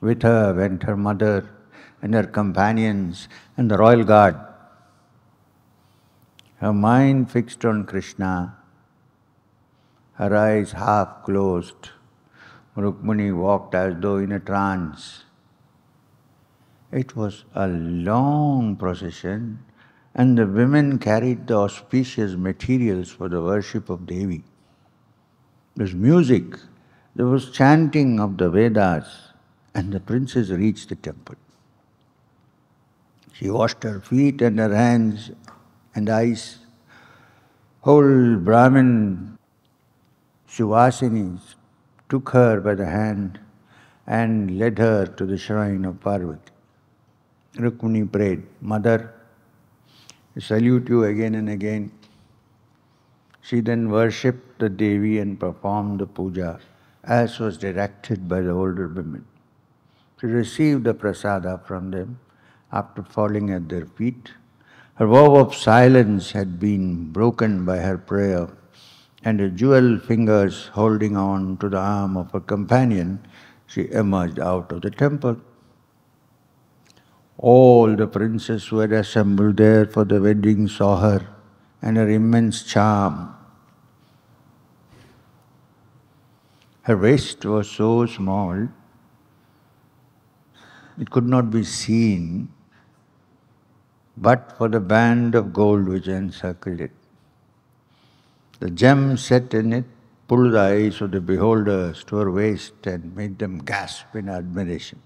With her went her mother and her companions and the royal guard. Her mind fixed on Krishna, her eyes half closed. Rukmini walked as though in a trance. It was a long procession, and the women carried the auspicious materials for the worship of Devi. There was music, there was chanting of the Vedas, and the princess reached the temple. She washed her feet and her hands and eyes. Whole Brahmin Suvasinis took her by the hand and led her to the shrine of Parvati. Rukmini prayed, "Mother, I salute you again and again." She then worshipped the Devi and performed the puja as was directed by the older women. She received the prasada from them after falling at their feet. Her vow of silence had been broken by her prayer, and her jeweled fingers holding on to the arm of her companion, she emerged out of the temple. All the princes who had assembled there for the wedding saw her and her immense charm. Her waist was so small, it could not be seen, but for the band of gold which encircled it. The gem set in it pulled the eyes of the beholders to her waist and made them gasp in admiration.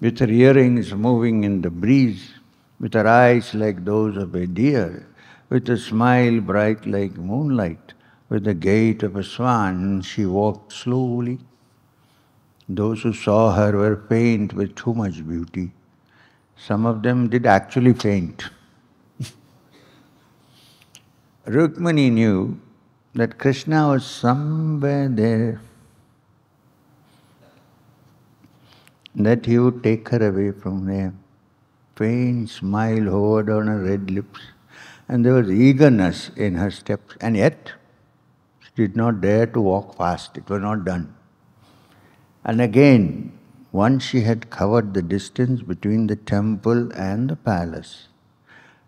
With her earrings moving in the breeze, with her eyes like those of a deer, with a smile bright like moonlight, with the gait of a swan, she walked slowly. Those who saw her were faint with too much beauty. Some of them did actually faint. Rukmini knew that Krishna was somewhere there, that he would take her away from there. Faint smile hovered on her red lips, and there was eagerness in her steps, and yet she did not dare to walk fast. It was not done. And again, once she had covered the distance between the temple and the palace,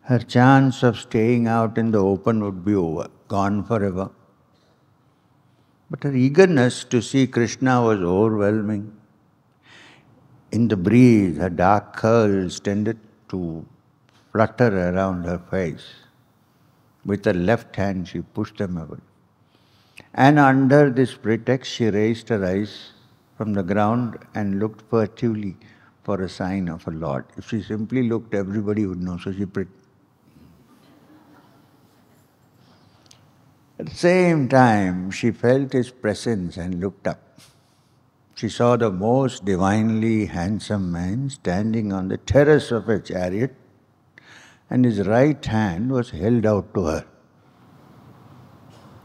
her chance of staying out in the open would be over, gone forever. But her eagerness to see Krishna was overwhelming. In the breeze, her dark curls tended to flutter around her face. With her left hand, she pushed them away. And under this pretext, she raised her eyes from the ground and looked furtively for a sign of a lord. If she simply looked, everybody would know. So she pre- At the same time, she felt his presence and looked up. She saw the most divinely handsome man standing on the terrace of a chariot, and his right hand was held out to her.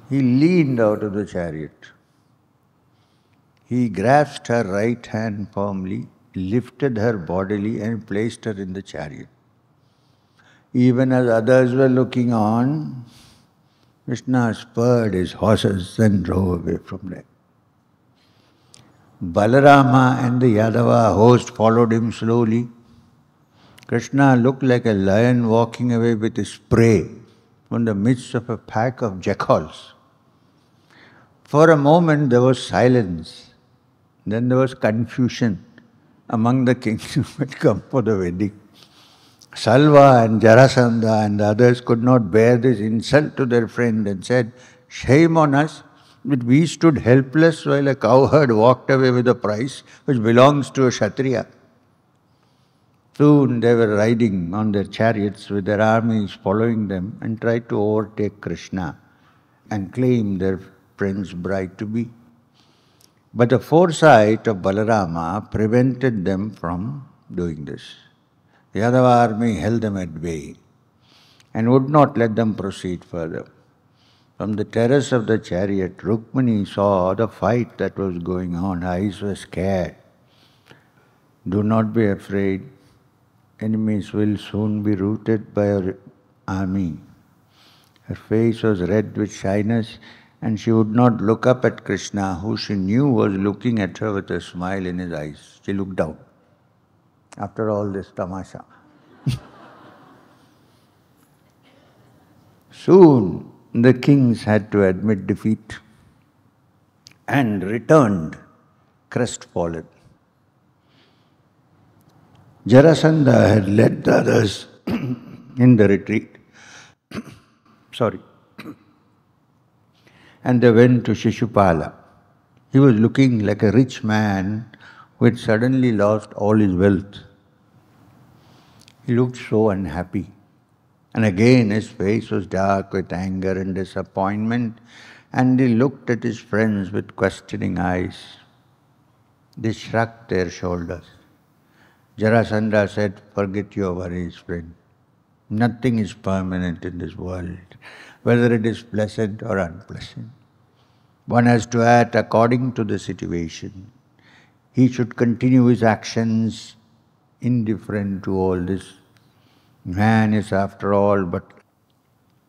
He leaned out of the chariot. He grasped her right hand firmly, lifted her bodily and placed her in the chariot. Even as others were looking on, Krishna spurred his horses and drove away from there. Balarama and the Yadava host followed him slowly. Krishna looked like a lion walking away with his prey from the midst of a pack of jackals. For a moment there was silence, then there was confusion among the kings who had come for the wedding. Salva and Jarasandha and the others could not bear this insult to their friend and said, "Shame on us that we stood helpless while a cowherd walked away with a prize which belongs to a Kshatriya." Soon they were riding on their chariots with their armies following them and tried to overtake Krishna and claim their friend's bride-to-be. But the foresight of Balarama prevented them from doing this. The Yadava army held them at bay and would not let them proceed further. From the terrace of the chariot, Rukmini saw the fight that was going on. Her eyes were scared. "Do not be afraid. Enemies will soon be routed by our army." Her face was red with shyness, and she would not look up at Krishna, who she knew was looking at her with a smile in his eyes. She looked down. After all this tamasha. Soon the kings had to admit defeat and returned crestfallen. Jarasandha had led the others in the retreat. Sorry. And they went to Shishupala. He was looking like a rich man who had suddenly lost all his wealth. He looked so unhappy. And again his face was dark with anger and disappointment, and he looked at his friends with questioning eyes. They shrugged their shoulders. Jarasandha said, "Forget your worries, friend. Nothing is permanent in this world, whether it is pleasant or unpleasant. One has to act according to the situation. He should continue his actions indifferent to all this. Man is after all but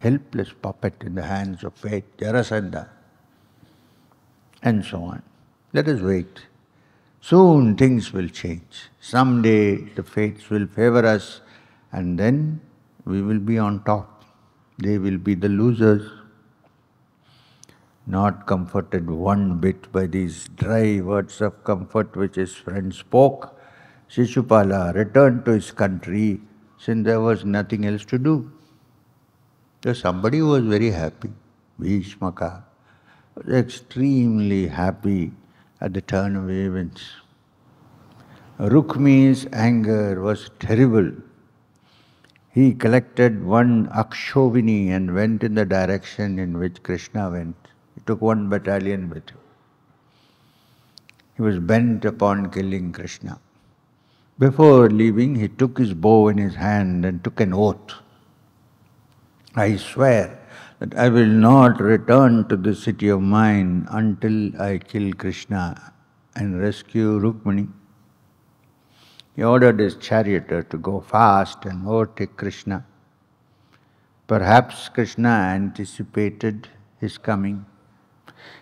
helpless puppet in the hands of fate, Jarasandha." And so on. Let us wait. Soon things will change. Someday the fates will favor us, and then we will be on top. They will be the losers. Not comforted one bit by these dry words of comfort which his friend spoke, Shishupala returned to his country, since there was nothing else to do. There was somebody who was very happy. Bhishmaka was extremely happy at the turn of events. Rukmi's anger was terrible. He collected one Akshauhinis and went in the direction in which Krishna went. He took one battalion with him. He was bent upon killing Krishna. Before leaving, he took his bow in his hand and took an oath. "I swear that I will not return to the city of mine until I kill Krishna and rescue Rukmini." He ordered his charioteer to go fast and overtake Krishna. Perhaps Krishna anticipated his coming.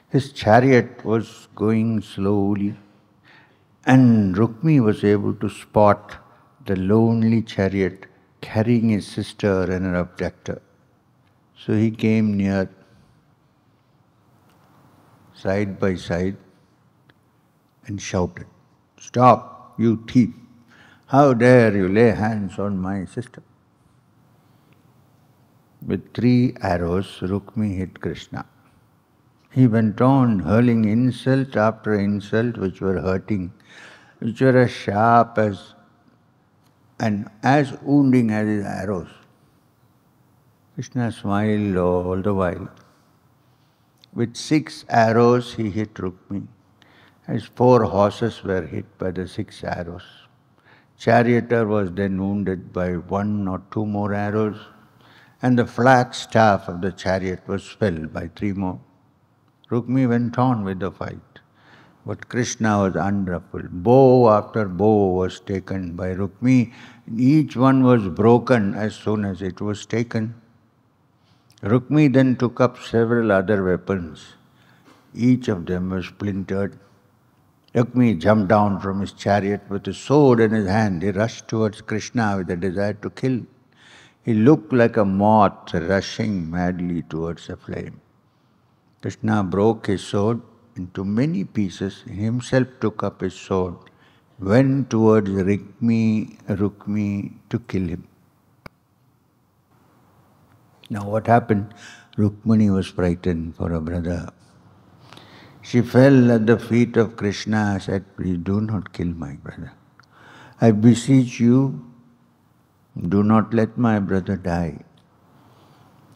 His chariot was going slowly, and Rukmi was able to spot the lonely chariot carrying his sister and her abductor. So he came near, side by side, and shouted, "Stop, you thief! How dare you lay hands on my sister?" With three arrows, Rukmi hit Krishna. He went on hurling insult after insult which were hurting, which were as sharp as and as wounding as his arrows. Krishna smiled all the while. With six arrows he hit Rukmi. His four horses were hit by the six arrows. Charioteer was then wounded by one or two more arrows, and the flat staff of the chariot was felled by three more. Rukmi went on with the fight, but Krishna was unruffled. Bow after bow was taken by Rukmi, and each one was broken as soon as it was taken. Rukmi then took up several other weapons. Each of them was splintered. Rukmi jumped down from his chariot with his sword in his hand. He rushed towards Krishna with a desire to kill. He looked like a moth rushing madly towards a flame. Krishna broke his sword into many pieces and himself took up his sword, went towards Rukmi, Rukmi to kill him. Now what happened? Rukmini was frightened for her brother. She fell at the feet of Krishna and said, "Please do not kill my brother. I beseech you, do not let my brother die."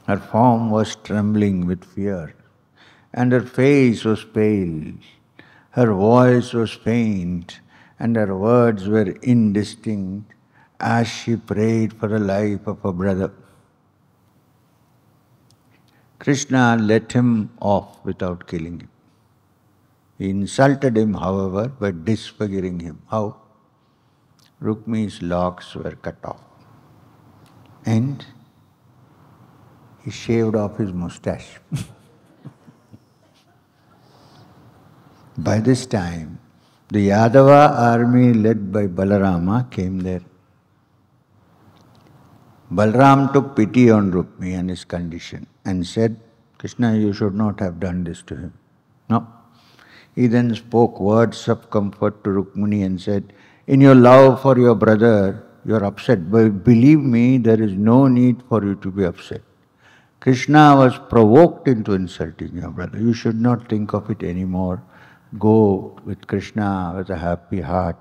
Her form was trembling with fear, and her face was pale. Her voice was faint, and her words were indistinct as she prayed for the life of her brother. Krishna let him off without killing him. He insulted him, however, by disfiguring him. How? Rukmi's locks were cut off. And he shaved off his moustache. By this time, the Yadava army led by Balarama came there. Balaram took pity on Rukmi and his condition and said, "Krishna, you should not have done this to him." No. He then spoke words of comfort to Rukmini and said, "In your love for your brother, you are upset. But believe me, there is no need for you to be upset. Krishna was provoked into insulting your brother. You should not think of it anymore. Go with Krishna with a happy heart.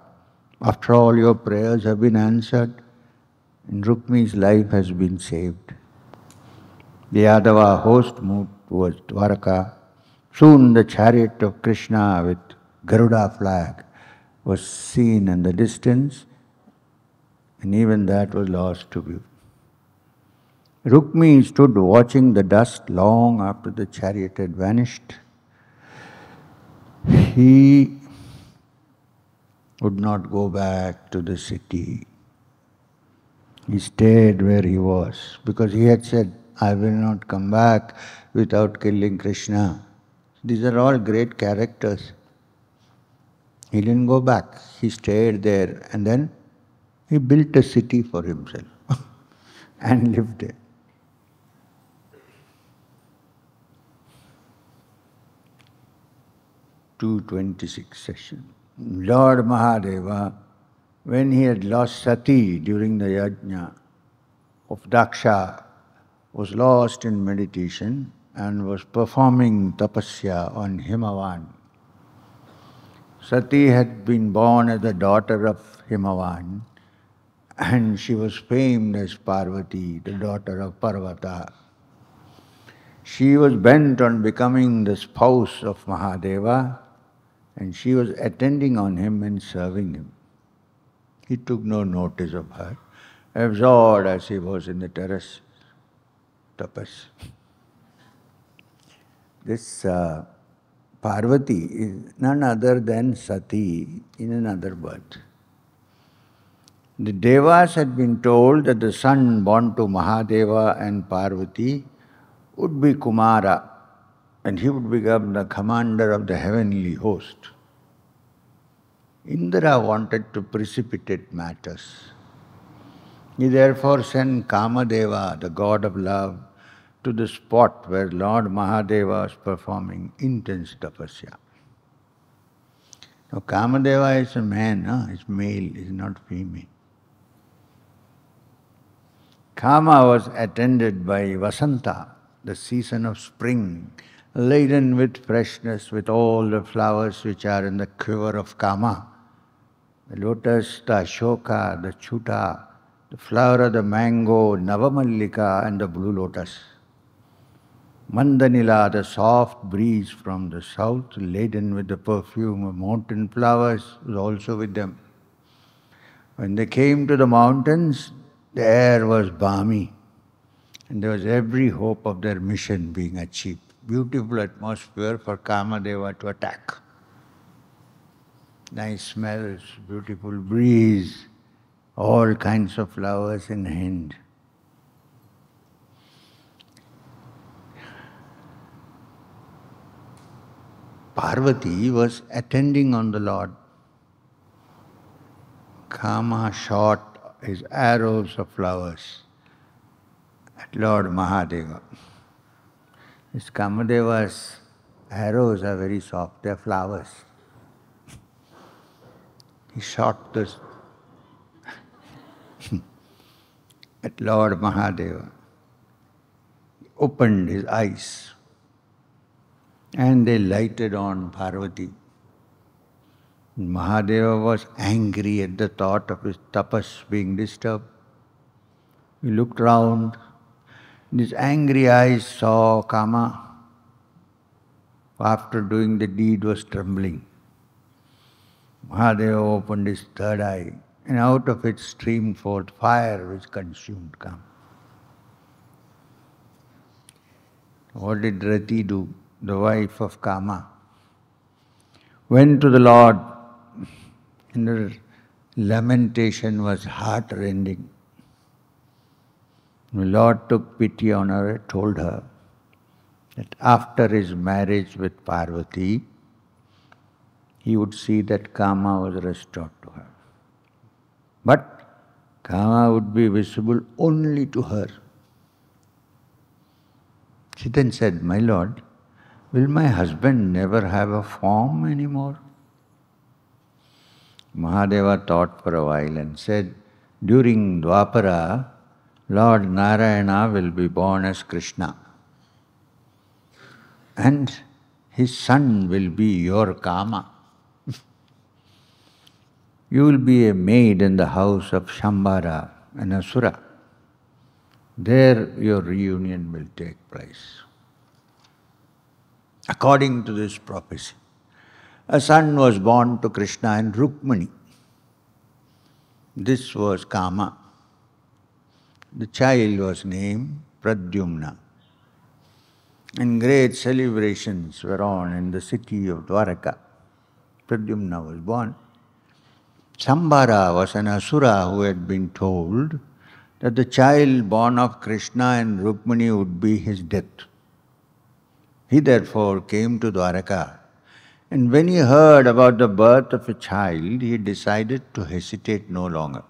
After all, your prayers have been answered and Rukmini's life has been saved." The Yadava host moved towards Dwaraka. Soon the chariot of Krishna with Garuda flag was seen in the distance, and even that was lost to view. Rukmi stood watching the dust long after the chariot had vanished. He would not go back to the city. He stayed where he was because he had said, "I will not come back without killing Krishna." These are all great characters. He didn't go back. He stayed there and then he built a city for himself and lived there. two twenty-six session. Lord Mahadeva, when he had lost Sati during the yajna of Daksha, was lost in meditation and was performing tapasya on Himavan. Sati had been born as the daughter of Himavan, and she was famed as Parvati, the daughter of Parvata. She was bent on becoming the spouse of Mahadeva, and she was attending on him and serving him. He took no notice of her, absorbed as he was in the terrace tapas. This uh, Parvati is none other than Sati in another birth. The Devas had been told that the son born to Mahadeva and Parvati would be Kumara, and he would become the commander of the heavenly host. Indra wanted to precipitate matters. He therefore sent Kamadeva, the god of love, to the spot where Lord Mahadeva was performing intense tapasya. Now Kamadeva is a man, huh? He's male, he's not female. Kama was attended by Vasanta, the season of spring, laden with freshness, with all the flowers which are in the quiver of Kama. The lotus, the ashoka, the chuta, the flower of the mango, Navamallika and the blue lotus. Mandanila, the soft breeze from the south, laden with the perfume of mountain flowers, was also with them. When they came to the mountains, the air was balmy, and there was every hope of their mission being achieved. Beautiful atmosphere for Kamadeva to attack. Nice smells, beautiful breeze, all kinds of flowers in hand. Parvati was attending on the Lord. Kama shot his arrows of flowers at Lord Mahadeva. This Kamadeva's arrows are very soft, they are flowers. He shot this at Lord Mahadeva. He opened his eyes and they lighted on Parvati. Mahadeva was angry at the thought of his tapas being disturbed. He looked round. His angry eyes saw Kama, who after doing the deed was trembling. Mahadeva opened his third eye, and out of it streamed forth fire which consumed Kama. What did Rati do, the wife of Kama? Went to the Lord, and her lamentation was heartrending. The Lord took pity on her and told her that after his marriage with Parvati, he would see that Kama was restored to her. But Kama would be visible only to her. She then said, "My Lord, will my husband never have a form anymore?" Mahadeva thought for a while and said, "During Dwapara, Lord Narayana will be born as Krishna, and his son will be your Kama. You will be a maid in the house of Shambhara and Asura. There your reunion will take place." According to this prophecy, a son was born to Krishna and Rukmini. This was Kama. The child was named Pradyumna, and great celebrations were on in the city of Dwaraka. Pradyumna was born. Shambhara was an asura who had been told that the child born of Krishna and Rukmini would be his death. He therefore came to Dwaraka, and when he heard about the birth of a child, he decided to hesitate no longer.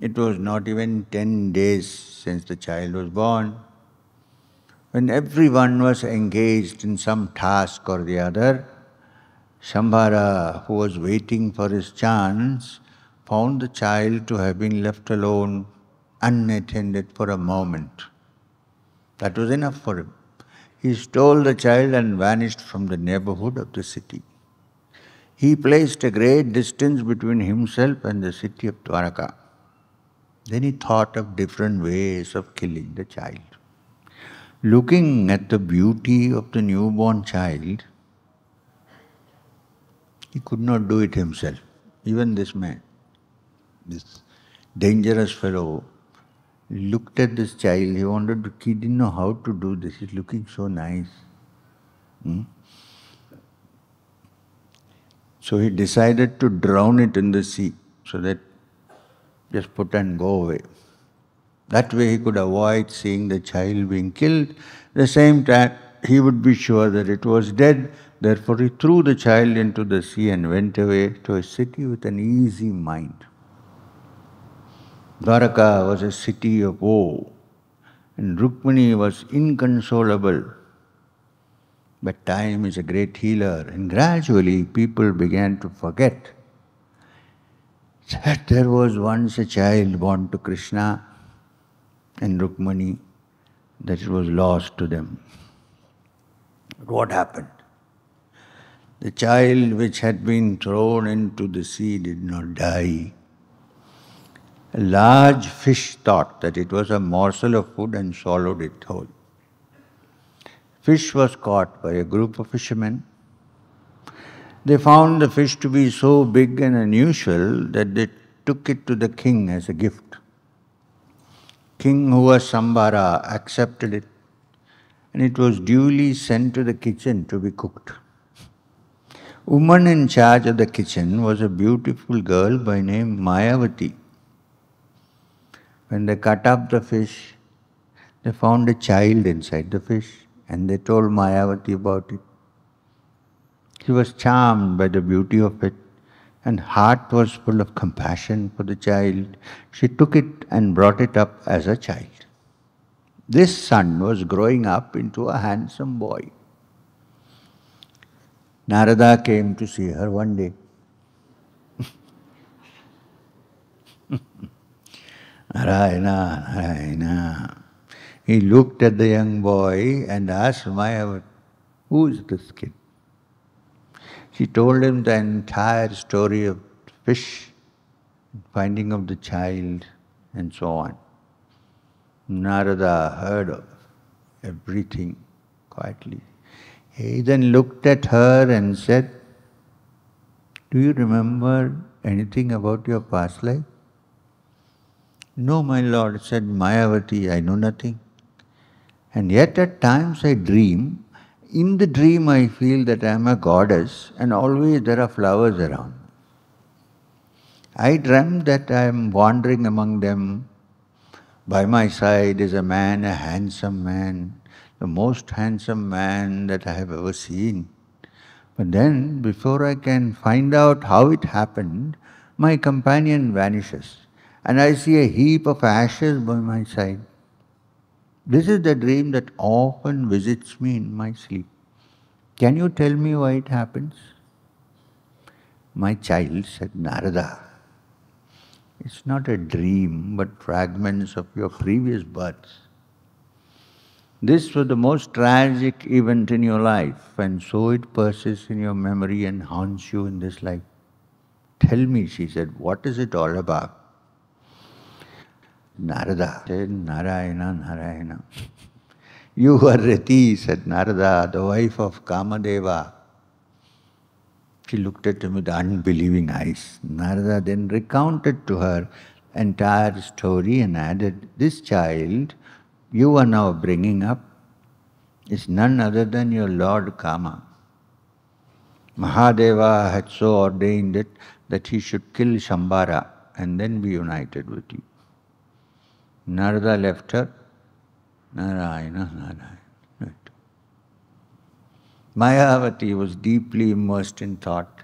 It was not even ten days since the child was born, when everyone was engaged in some task or the other. Shambhara, who was waiting for his chance, found the child to have been left alone, unattended for a moment. That was enough for him. He stole the child and vanished from the neighborhood of the city. He placed a great distance between himself and the city of Dwaraka. Then he thought of different ways of killing the child. Looking at the beauty of the newborn child, he could not do it himself. Even this man, this dangerous fellow, looked at this child. He wanted to, he didn't know how to do this. He's looking so nice. Hmm? So he decided to drown it in the sea, so that just put and go away. That way he could avoid seeing the child being killed. At the same time, he would be sure that it was dead. Therefore, he threw the child into the sea and went away to a city with an easy mind. Dwaraka was a city of woe, and Rukmini was inconsolable. But time is a great healer, and gradually people began to forget that there was once a child born to Krishna and Rukmini, that it was lost to them. But what happened? The child which had been thrown into the sea did not die. A large fish thought that it was a morsel of food and swallowed it whole. Fish was caught by a group of fishermen. They found the fish to be so big and unusual that they took it to the king as a gift. King, who was Sambara, accepted it, and it was duly sent to the kitchen to be cooked. Woman in charge of the kitchen was a beautiful girl by name Mayavati. When they cut up the fish, they found a child inside the fish, and they told Mayavati about it. She was charmed by the beauty of it, and heart was full of compassion for the child. She took it and brought it up as a child. This son was growing up into a handsome boy. Narada came to see her one day. Narayana, Narayana. He looked at the young boy and asked Mayavati, who is this kid? She told him the entire story of the fish, finding of the child, and so on. Narada heard of everything quietly. He then looked at her and said, do you remember anything about your past life? No, my lord, said Mayavati, I know nothing. And yet at times I dream. In the dream I feel that I am a goddess and always there are flowers around. I dreamt that I am wandering among them. By my side is a man, a handsome man, the most handsome man that I have ever seen. But then, before I can find out how it happened, my companion vanishes, and I see a heap of ashes by my side. This is the dream that often visits me in my sleep. Can you tell me why it happens? My child, said Narada, it's not a dream, but fragments of your previous births. This was the most tragic event in your life, and so it persists in your memory and haunts you in this life. Tell me, she said, what is it all about? Narada said, Narayana, Narayana. You are Reti, said Narada, the wife of Kamadeva. She looked at him with unbelieving eyes. Narada then recounted to her the entire story and added, this child you are now bringing up is none other than your Lord Kama. Mahadeva had so ordained it that he should kill Sambara and then be united with you. Narada left her. Narayana, Narayana. Right. Mayavati was deeply immersed in thought.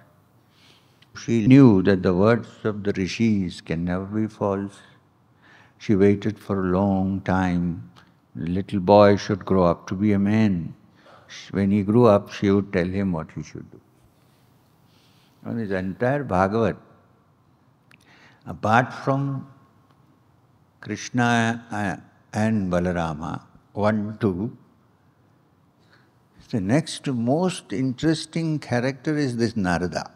She knew that the words of the rishis can never be false. She waited for a long time. The little boy should grow up to be a man. When he grew up, she would tell him what he should do. And his entire Bhagavad, apart from Krishna and Balarama, one, two, the next most interesting character is this Narada.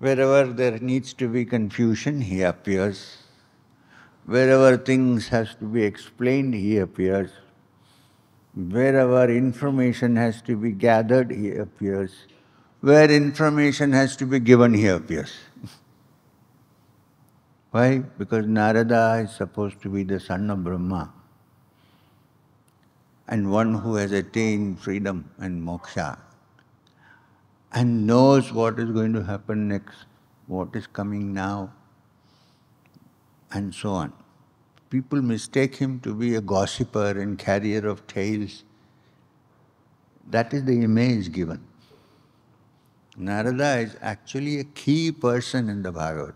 Wherever there needs to be confusion, he appears. Wherever things has to be explained, he appears. Wherever information has to be gathered, he appears. Where information has to be given, he appears. Why? Because Narada is supposed to be the son of Brahma and one who has attained freedom and moksha, and knows what is going to happen next, what is coming now, and so on. People mistake him to be a gossiper and carrier of tales. That is the image given. Narada is actually a key person in the Bhagavad.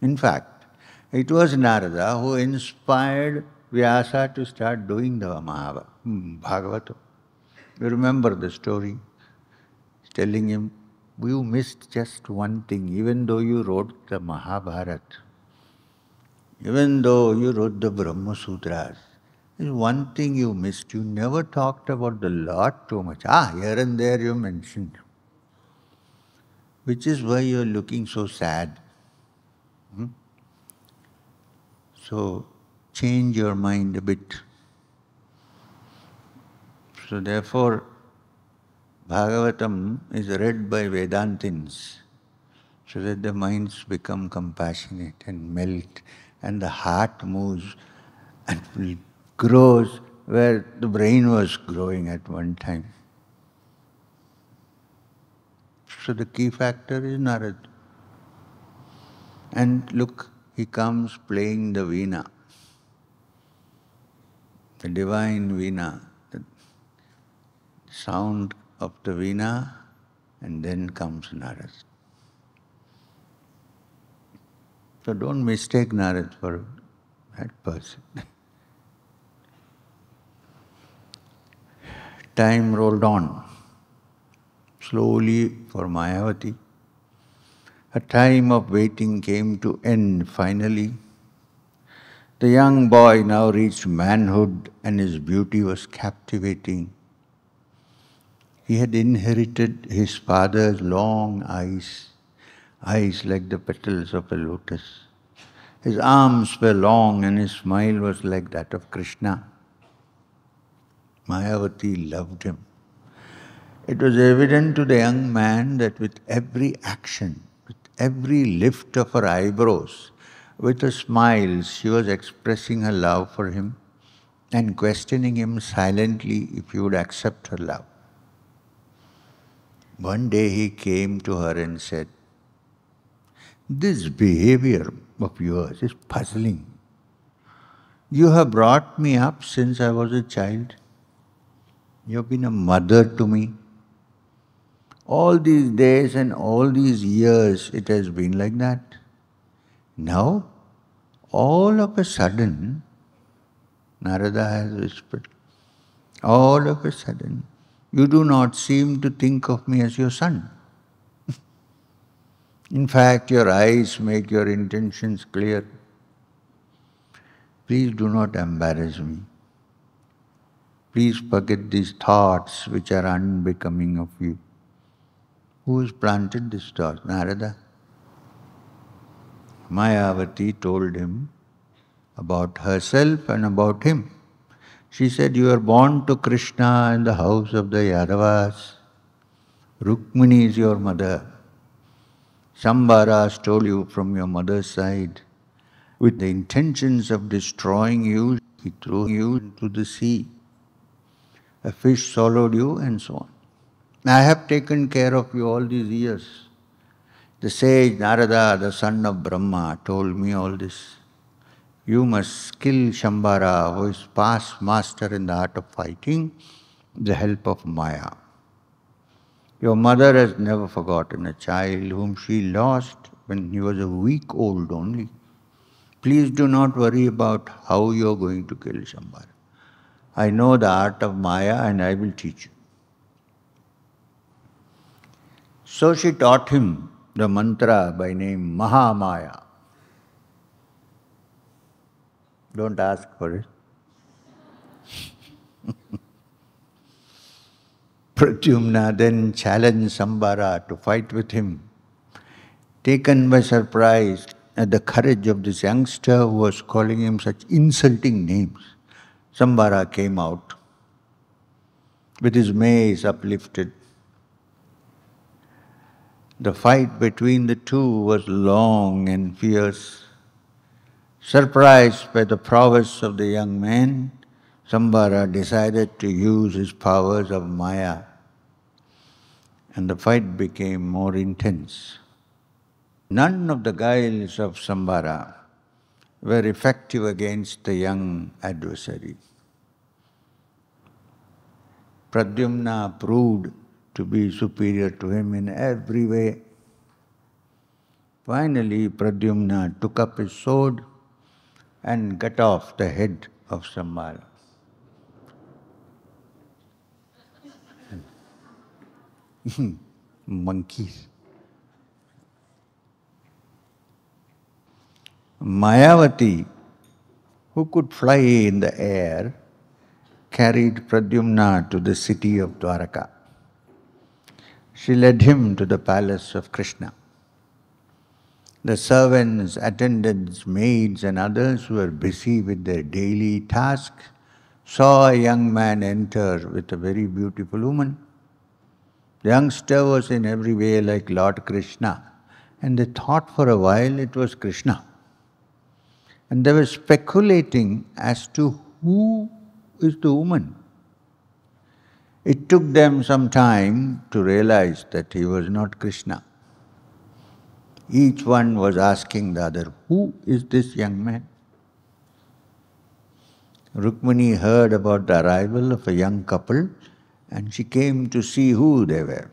In fact, it was Narada who inspired Vyasa to start doing the Bhagavatam. You remember the story. Telling him, you missed just one thing, even though you wrote the Mahabharata, even though you wrote the Brahma Sutras, There's one thing you missed. You never talked about the Lord too much. Ah, here and there you mentioned. Which is why you're looking so sad. Hmm? So, change your mind a bit. So therefore, Bhagavatam is read by Vedantins so that the minds become compassionate and melt and the heart moves and grows where the brain was growing at one time. So the key factor is Narada. And look, he comes playing the veena, the divine veena, the sound of the veena, and then comes Narada. So don't mistake Narada for that person. Time rolled on, slowly for Mayavati. A time of waiting came to end finally. The young boy now reached manhood and his beauty was captivating. He had inherited his father's long eyes, eyes like the petals of a lotus. His arms were long and his smile was like that of Krishna. Mayavati loved him. It was evident to the young man that with every action, with every lift of her eyebrows, with a smile, she was expressing her love for him and questioning him silently if he would accept her love. One day he came to her and said, "This behavior of yours is puzzling. You have brought me up since I was a child. You have been a mother to me. All these days and all these years it has been like that. Now, all of a sudden," Narada has whispered, "all of a sudden, you do not seem to think of me as your son. In fact, your eyes make your intentions clear. Please do not embarrass me. Please forget these thoughts which are unbecoming of you." Who has planted this thought? Narada. Mayavati told him about herself and about him. She said, "You are born to Krishna in the house of the Yadavas. Rukmini is your mother. Sambara stole you from your mother's side. With the intentions of destroying you, he threw you into the sea. A fish swallowed you," and so on. "I have taken care of you all these years. The sage Narada, the son of Brahma, told me all this. You must kill Shambhara, who is past master in the art of fighting, with the help of Maya. Your mother has never forgotten a child whom she lost when he was a week old only. Please do not worry about how you are going to kill Shambhara. I know the art of Maya and I will teach you." So she taught him the mantra by name Mahamaya. Don't ask for it. Pradyumna then challenged Sambara to fight with him. Taken by surprise at the courage of this youngster who was calling him such insulting names, Sambara came out with his mace uplifted. The fight between the two was long and fierce. Surprised by the prowess of the young man, Sambara decided to use his powers of Maya, and the fight became more intense. None of the guiles of Sambara were effective against the young adversary. Pradyumna proved to be superior to him in every way. Finally, Pradyumna took up his sword and cut off the head of Sambara. Monkeys. Mayavati, who could fly in the air, carried Pradyumna to the city of Dwaraka. She led him to the palace of Krishna. The servants, attendants, maids and others who were busy with their daily tasks saw a young man enter with a very beautiful woman. The youngster was in every way like Lord Krishna, and they thought for a while it was Krishna. And they were speculating as to who is the woman. It took them some time to realize that he was not Krishna. Each one was asking the other, who is this young man? Rukmini heard about the arrival of a young couple and she came to see who they were.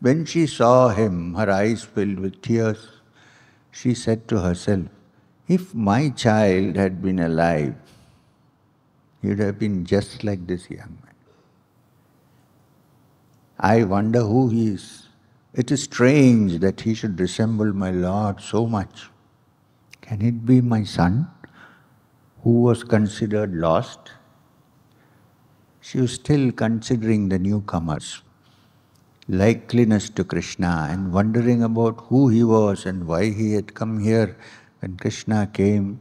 When she saw him, her eyes filled with tears. She said to herself, if my child had been alive, he would have been just like this young man. I wonder who he is. It is strange that he should resemble my Lord so much. Can it be my son, who was considered lost? She was still considering the newcomer's likeness to Krishna and wondering about who he was and why he had come here when Krishna came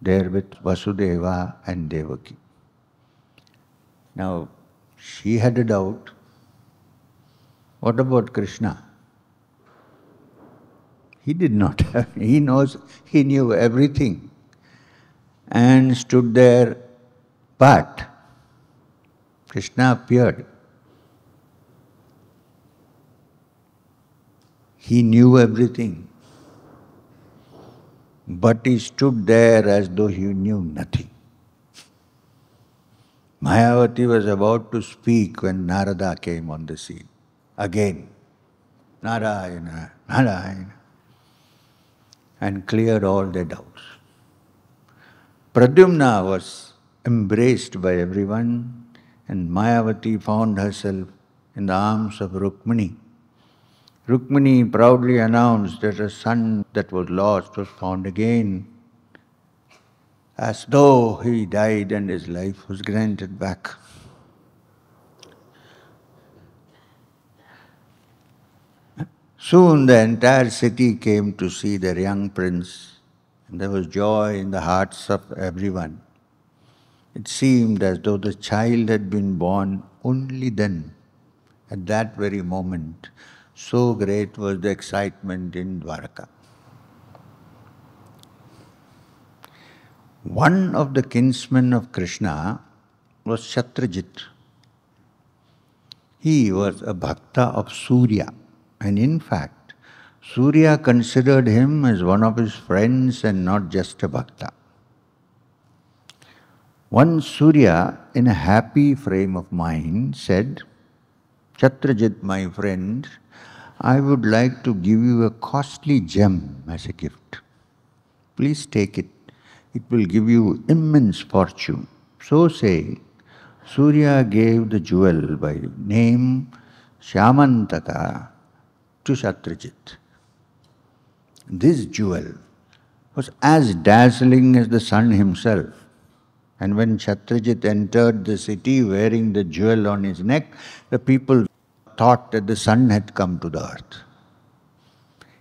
there with Vasudeva and Devaki. Now, she had a doubt. What about Krishna? He did not have, he knows, he knew everything and stood there, but Krishna appeared. He knew everything, but he stood there as though he knew nothing. Mayavati was about to speak when Narada came on the scene. Again, Narayana, Narayana, and cleared all their doubts. Pradyumna was embraced by everyone, and Mayavati found herself in the arms of Rukmini. Rukmini proudly announced that her son that was lost was found again, as though he died and his life was granted back. Soon the entire city came to see their young prince, and there was joy in the hearts of everyone. It seemed as though the child had been born only then, at that very moment. So great was the excitement in Dwaraka. One of the kinsmen of Krishna was Shatrajit. He was a bhakta of Surya. And in fact, Surya considered him as one of his friends and not just a bhakta. Once Surya, in a happy frame of mind, said, Shatrajit, my friend, I would like to give you a costly gem as a gift. Please take it. It will give you immense fortune. So saying, Surya gave the jewel by name Shyamantaka to Shatrajit. This jewel was as dazzling as the sun himself. And when Shatrajit entered the city wearing the jewel on his neck, the people thought that the sun had come to the earth.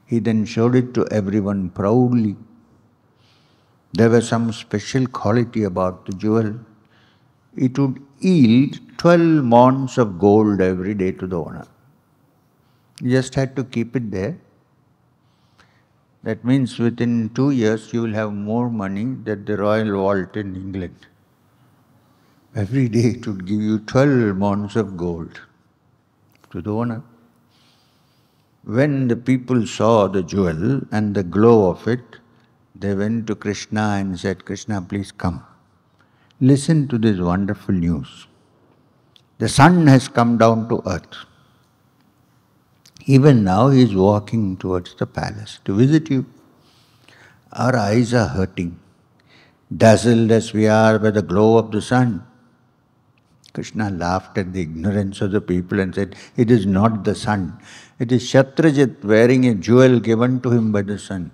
He then showed it to everyone proudly. There was some special quality about the jewel. It would yield twelve mounds of gold every day to the owner. You just had to keep it there. That means within two years you will have more money than the royal vault in England. Every day it would give you twelve mounds of gold to the owner. When the people saw the jewel and the glow of it, they went to Krishna and said, Krishna, please come. Listen to this wonderful news. The sun has come down to earth. Even now he is walking towards the palace to visit you. Our eyes are hurting, dazzled as we are by the glow of the sun. Krishna laughed at the ignorance of the people and said, it is not the sun. It is Shatrajit wearing a jewel given to him by the sun.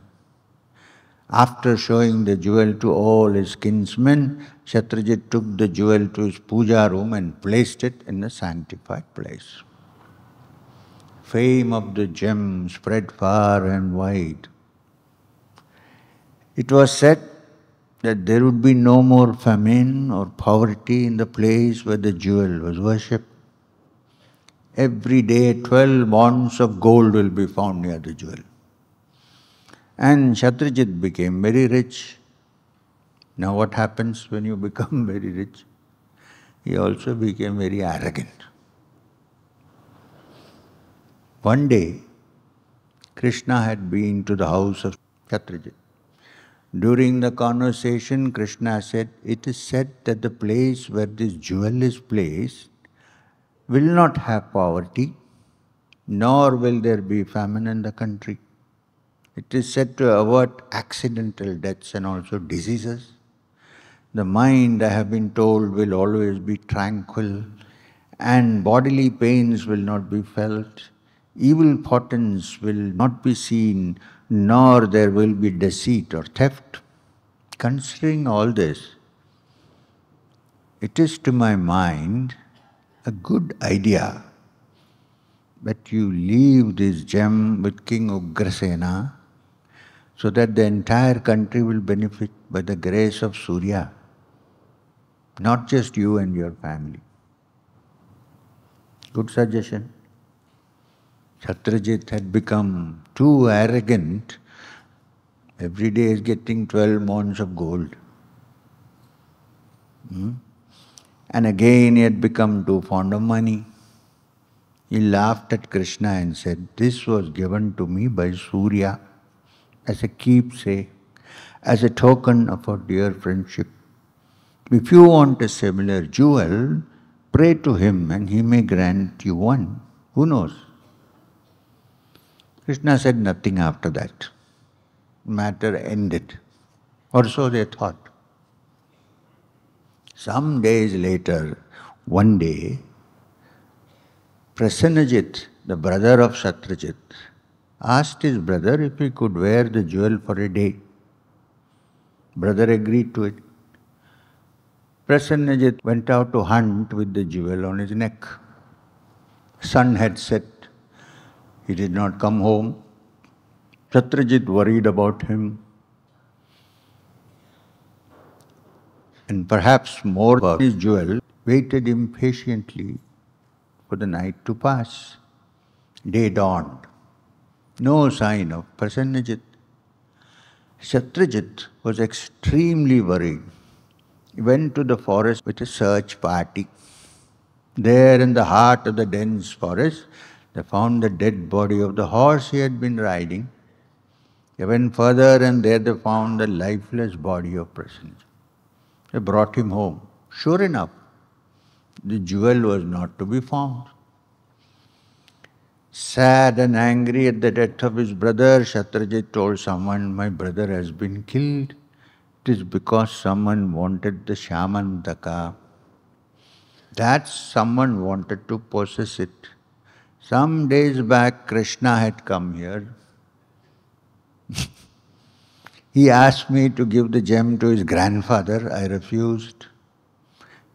After showing the jewel to all his kinsmen, Satrajit took the jewel to his puja room and placed it in a sanctified place. Fame of the gem spread far and wide. It was said that there would be no more famine or poverty in the place where the jewel was worshipped. Every day twelve wands of gold will be found near the jewel. And Satrajit became very rich. Now what happens when you become very rich? He also became very arrogant. One day, Krishna had been to the house of Satrajit. During the conversation, Krishna said, "It is said that the place where this jewel is placed will not have poverty, nor will there be famine in the country. It is said to avert accidental deaths and also diseases. The mind, I have been told, will always be tranquil, and bodily pains will not be felt. Evil portents will not be seen, nor there will be deceit or theft. Considering all this, it is to my mind a good idea that you leave this gem with King Ugrasena, so that the entire country will benefit by the grace of Surya, not just you and your family." Good suggestion. Satrajit had become too arrogant. Every day is getting twelve mounds of gold. Hmm? And again he had become too fond of money. He laughed at Krishna and said, "This was given to me by Surya as a keepsake, as a token of our dear friendship. If you want a similar jewel, pray to him and he may grant you one. Who knows?" Krishna said nothing after that. Matter ended. Or so they thought. Some days later, one day, Prasenajit, the brother of Satrajit, asked his brother if he could wear the jewel for a day. Brother agreed to it. Prasenajit went out to hunt with the jewel on his neck. Sun had set. He did not come home. Satrajit worried about him. And perhaps more about his jewel, waited impatiently for the night to pass. Day dawned. No sign of Prasenajit. Satrajit was extremely worried. He went to the forest with a search party. There in the heart of the dense forest, they found the dead body of the horse he had been riding. They went further and there they found the lifeless body of Prasenajit. They brought him home. Sure enough, the jewel was not to be found. Sad and angry at the death of his brother, Satrajit told someone, "My brother has been killed. It is because someone wanted the Shamantaka. That someone wanted to possess it. Some days back, Krishna had come here. He asked me to give the gem to his grandfather. I refused.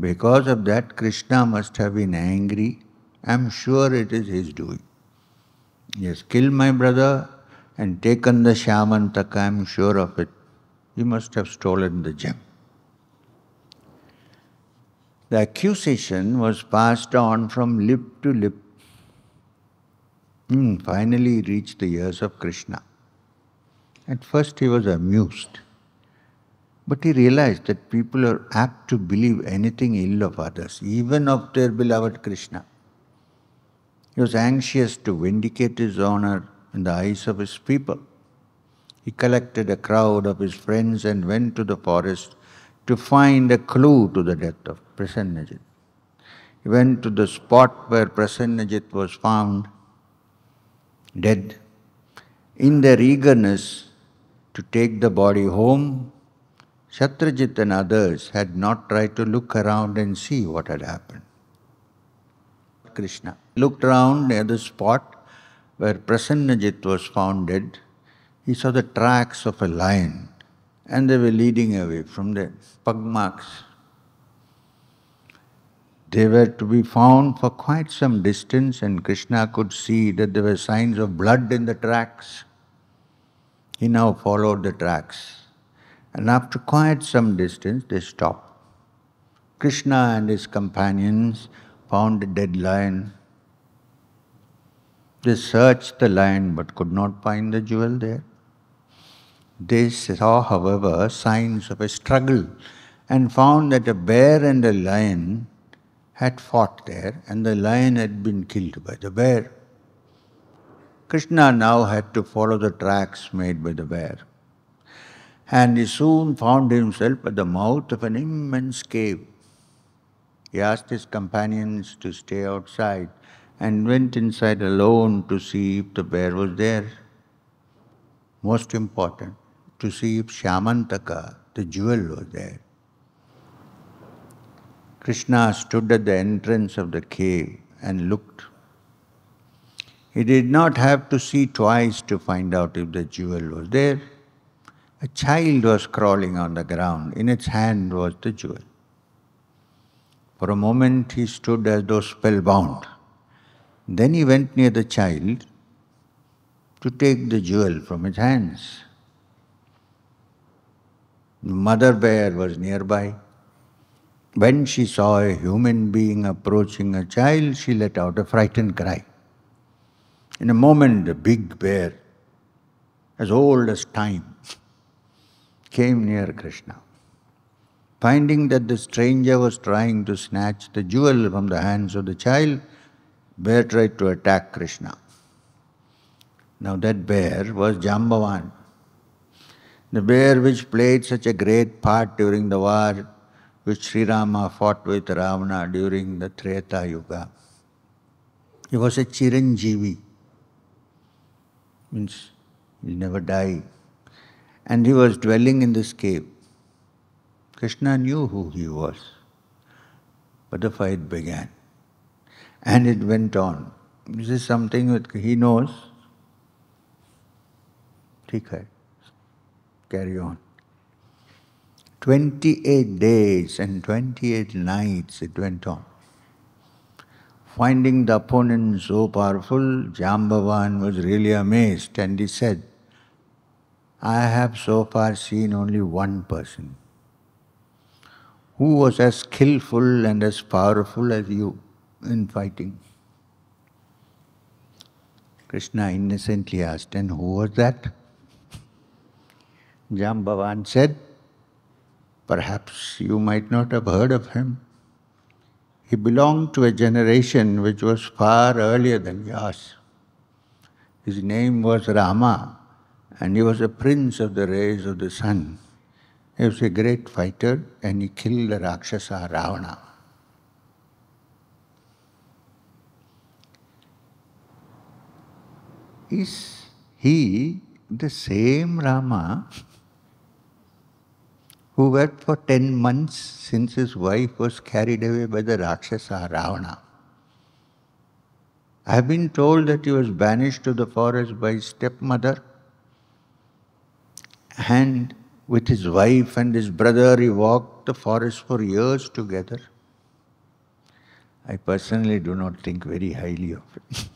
Because of that, Krishna must have been angry. I am sure it is his doing. He has killed my brother and taken the Shamantaka. I am sure of it. He must have stolen the gem." The accusation was passed on from lip to lip. Hmm, finally it reached the ears of Krishna. At first he was amused. But he realized that people are apt to believe anything ill of others, even of their beloved Krishna. He was anxious to vindicate his honor in the eyes of his people. He collected a crowd of his friends and went to the forest to find a clue to the death of Prasenajit. He went to the spot where Prasenajit was found, dead. In their eagerness to take the body home, Satrajit and others had not tried to look around and see what had happened. Krishna looked around near the spot where Prasenajit was found dead. He saw the tracks of a lion and they were leading away from the pug marks. They were to be found for quite some distance, and Krishna could see that there were signs of blood in the tracks. He now followed the tracks, and after quite some distance they stopped. Krishna and his companions found a dead lion. They searched the lion but could not find the jewel there. They saw, however, signs of a struggle and found that a bear and a lion had fought there, and the lion had been killed by the bear. Krishna now had to follow the tracks made by the bear, and he soon found himself at the mouth of an immense cave. He asked his companions to stay outside and went inside alone to see if the bear was there. Most important, to see if Shyamantaka, the jewel, was there. Krishna stood at the entrance of the cave and looked. He did not have to see twice to find out if the jewel was there. A child was crawling on the ground. In its hand was the jewel. For a moment he stood as though spellbound. Then he went near the child to take the jewel from its hands. The mother bear was nearby. When she saw a human being approaching a child, she let out a frightened cry. In a moment, the big bear, as old as time, came near Krishna. Finding that the stranger was trying to snatch the jewel from the hands of the child, bear tried to attack Krishna. Now that bear was Jambavan, the bear which played such a great part during the war which Sri Rama fought with Ravana during the Treta Yuga. He was a Chiranjeevi, means he never died, and he was dwelling in this cave. Krishna knew who he was, but the fight began, and it went on. This is something that he knows. Carry on. Twenty-eight days and twenty-eight nights it went on. Finding the opponent so powerful, Jambavan was really amazed, and he said, I have so far seen only one person who was as skillful and as powerful as you in fighting. Krishna innocently asked, and who was that? Jambavan said, perhaps you might not have heard of him. He belonged to a generation which was far earlier than yours. His name was Rama, and he was a prince of the rays of the sun. He was a great fighter, and he killed the Rakshasa Ravana. Is he the same Rama who wept for ten months since his wife was carried away by the Rakshasa Ravana? I have been told that he was banished to the forest by his stepmother, and with his wife and his brother he walked the forest for years together. I personally do not think very highly of it.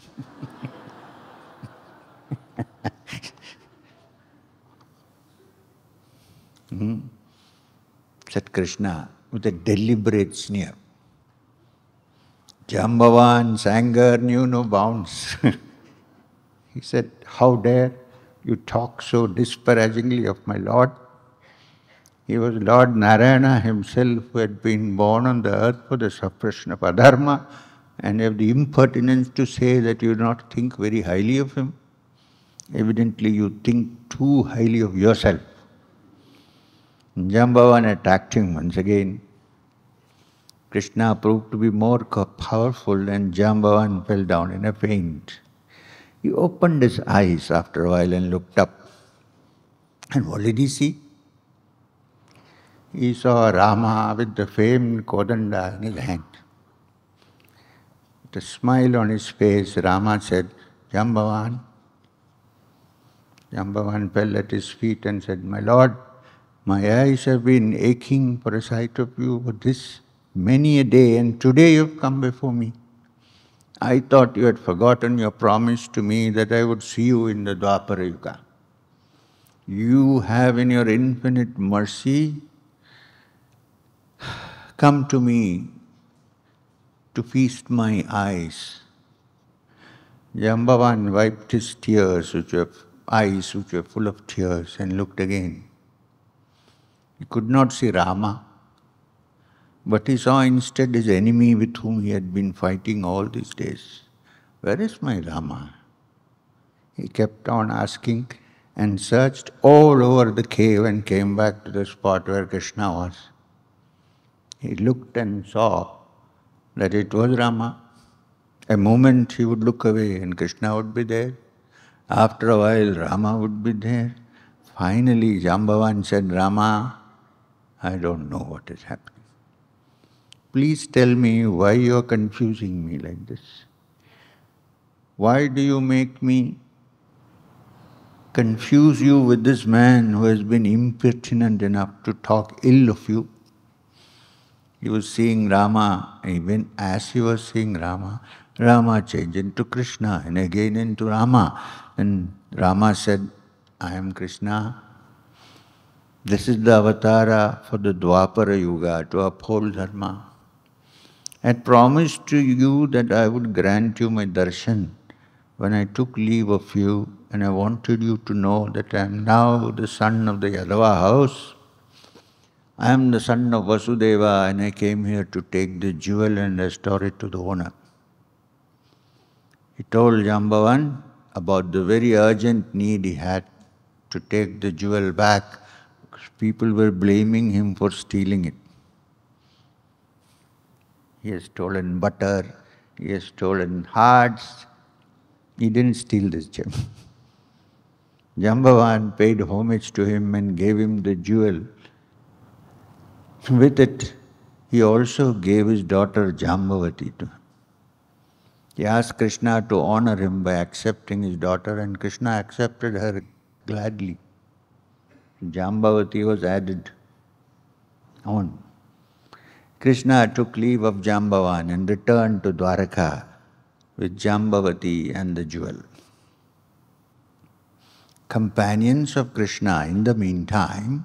hmm. Said Krishna with a deliberate sneer. Jambavan's anger knew no bounds. He said, how dare you talk so disparagingly of my Lord? He was Lord Narayana himself, who had been born on the earth for the suppression of adharma, and you have the impertinence to say that you do not think very highly of him. Evidently you think too highly of yourself. Jambavan attacked him once again. Krishna proved to be more powerful, and Jambavan fell down in a faint. He opened his eyes after a while and looked up. And what did he see? He saw Rama with the famed Kodanda in his hand. With a smile on his face, Rama said, Jambavan. Jambavan fell at his feet and said, my Lord, My eyes have been aching for a sight of you for this many a day, and today you've come before me. I thought you had forgotten your promise to me that I would see you in the Dwapara Yuga. You have in your infinite mercy come to me to feast my eyes. Jambavan wiped his tears, which were eyes which were full of tears, and looked again. He could not see Rama, but he saw instead his enemy with whom he had been fighting all these days. Where is my Rama? He kept on asking and searched all over the cave and came back to the spot where Krishna was. He looked and saw that it was Rama. A moment he would look away and Krishna would be there. After a while Rama would be there. Finally Jambavan said, Rama, I don't know what is happening. Please tell me why you are confusing me like this. Why do you make me confuse you with this man who has been impertinent enough to talk ill of you? He was seeing Rama, even as he was seeing Rama, Rama changed into Krishna and again into Rama. And Rama said, I am Krishna. This is the avatara for the Dwapara Yuga to uphold Dharma. I promised to you that I would grant you my darshan when I took leave of you, and I wanted you to know that I am now the son of the Yadava house. I am the son of Vasudeva, and I came here to take the jewel and restore it to the owner. He told Jambavan about the very urgent need he had to take the jewel back, because people were blaming him for stealing it. He has stolen butter, he has stolen hearts. He didn't steal this gem. Jambavan paid homage to him and gave him the jewel. With it, he also gave his daughter Jambavati to him. He asked Krishna to honor him by accepting his daughter, and Krishna accepted her gladly. Jambavati was added on. Krishna took leave of Jambavan and returned to Dwaraka with Jambavati and the jewel. Companions of Krishna, in the meantime,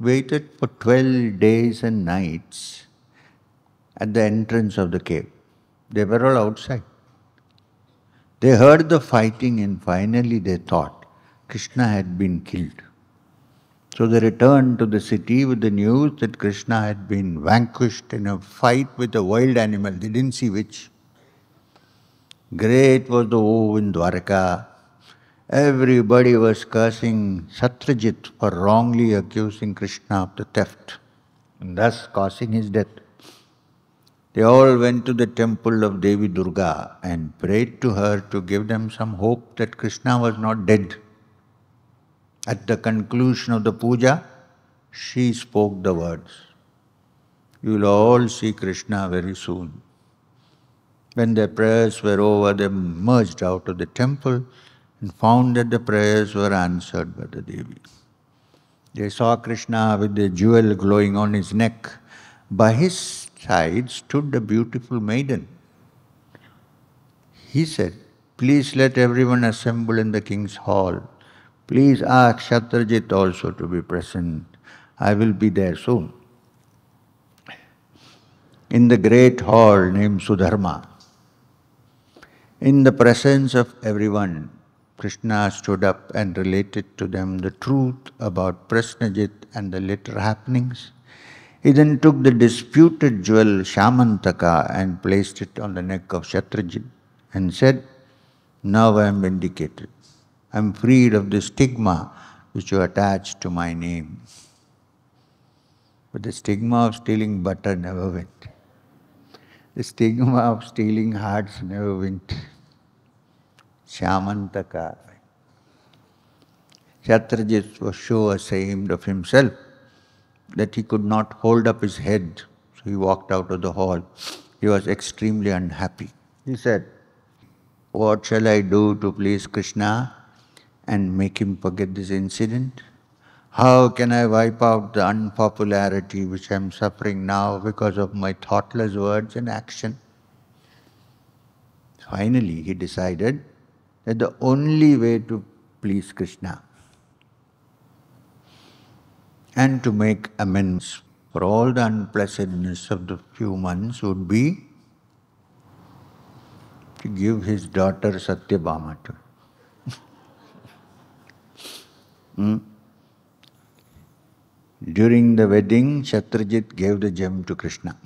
waited for twelve days and nights at the entrance of the cave. They were all outside. They heard the fighting and finally they thought Krishna had been killed. So they returned to the city with the news that Krishna had been vanquished in a fight with a wild animal. They didn't see which. Great was the woe in Dwaraka. Everybody was cursing Satrajit for wrongly accusing Krishna of the theft and thus causing his death. They all went to the temple of Devi Durga and prayed to her to give them some hope that Krishna was not dead. At the conclusion of the puja, she spoke the words, "You will all see Krishna very soon." When their prayers were over, they merged out of the temple and found that the prayers were answered by the Devi. They saw Krishna with the jewel glowing on his neck. By his side stood a beautiful maiden. He said, "Please let everyone assemble in the king's hall. Please ask Satrajit also to be present. I will be there soon." In the great hall named Sudharma, in the presence of everyone, Krishna stood up and related to them the truth about Prasnajit and the later happenings. He then took the disputed jewel Shamantaka and placed it on the neck of Satrajit and said, "Now I am vindicated. I am freed of the stigma which you attached to my name." But the stigma of stealing butter never went. The stigma of stealing hearts never went. Shamantaka. Satrajit was so ashamed of himself that he could not hold up his head, so he walked out of the hall. He was extremely unhappy. He said, "What shall I do to please Krishna and make him forget this incident? How can I wipe out the unpopularity which I am suffering now because of my thoughtless words and action? Finally, he decided that the only way to please Krishna and to make amends for all the unpleasantness of the few months would be to give his daughter Satyabhama to him. hmm? During the wedding, Shatrajit gave the gem to Krishna.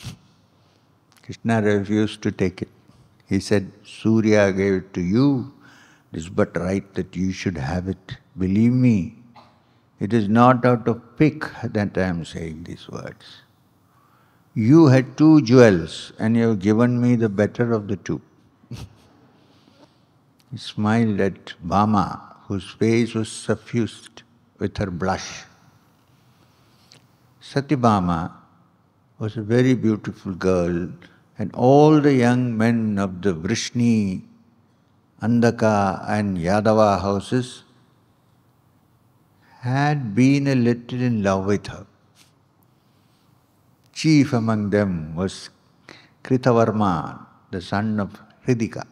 Krishna refused to take it. He said, Surya gave it to you. It is but right that you should have it. Believe me, it is not out of pique that I am saying these words. You had two jewels and you have given me the better of the two. He smiled at Bhama, whose face was suffused with her blush. Satyabhama was a very beautiful girl, and all the young men of the Vrishni, Andaka and Yadava houses had been a little in love with her. Chief among them was Kritavarma, the son of Hridika.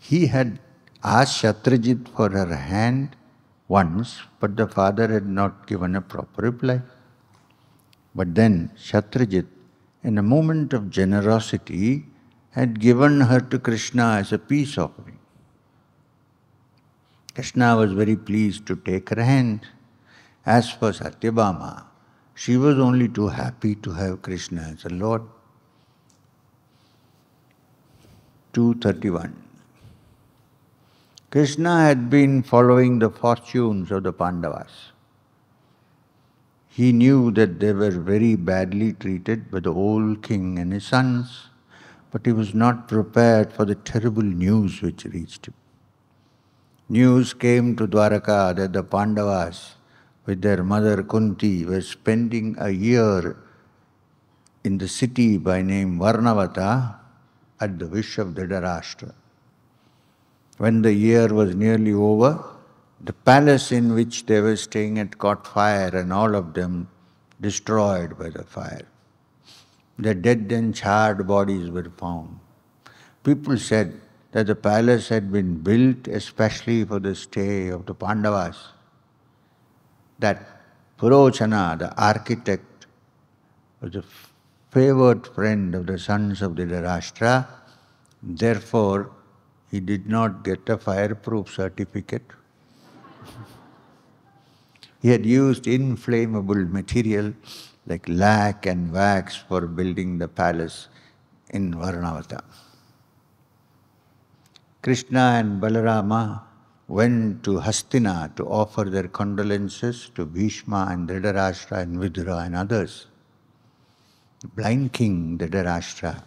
He had asked Shatrajit for her hand once, but the father had not given a proper reply. But then Shatrajit, in a moment of generosity, had given her to Krishna as a peace offering. Krishna was very pleased to take her hand. As for Satyabhama, she was only too happy to have Krishna as a Lord. two thirty-one. Krishna had been following the fortunes of the Pandavas. He knew that they were very badly treated by the old king and his sons, but he was not prepared for the terrible news which reached him. News came to Dwaraka that the Pandavas, with their mother Kunti, were spending a year in the city by name Varnavata at the wish of Dhritarashtra. When the year was nearly over, the palace in which they were staying had caught fire and all of them destroyed by the fire. Their dead and charred bodies were found. People said that the palace had been built especially for the stay of the Pandavas, that Purochana, the architect, was a favored friend of the sons of Dhritarashtra. Therefore, he did not get a fireproof certificate. He had used inflammable material like lac and wax for building the palace in Varnavata. Krishna and Balarama went to Hastina to offer their condolences to Bhishma and Dhritarashtra and Vidura and others. The blind king Dhritarashtra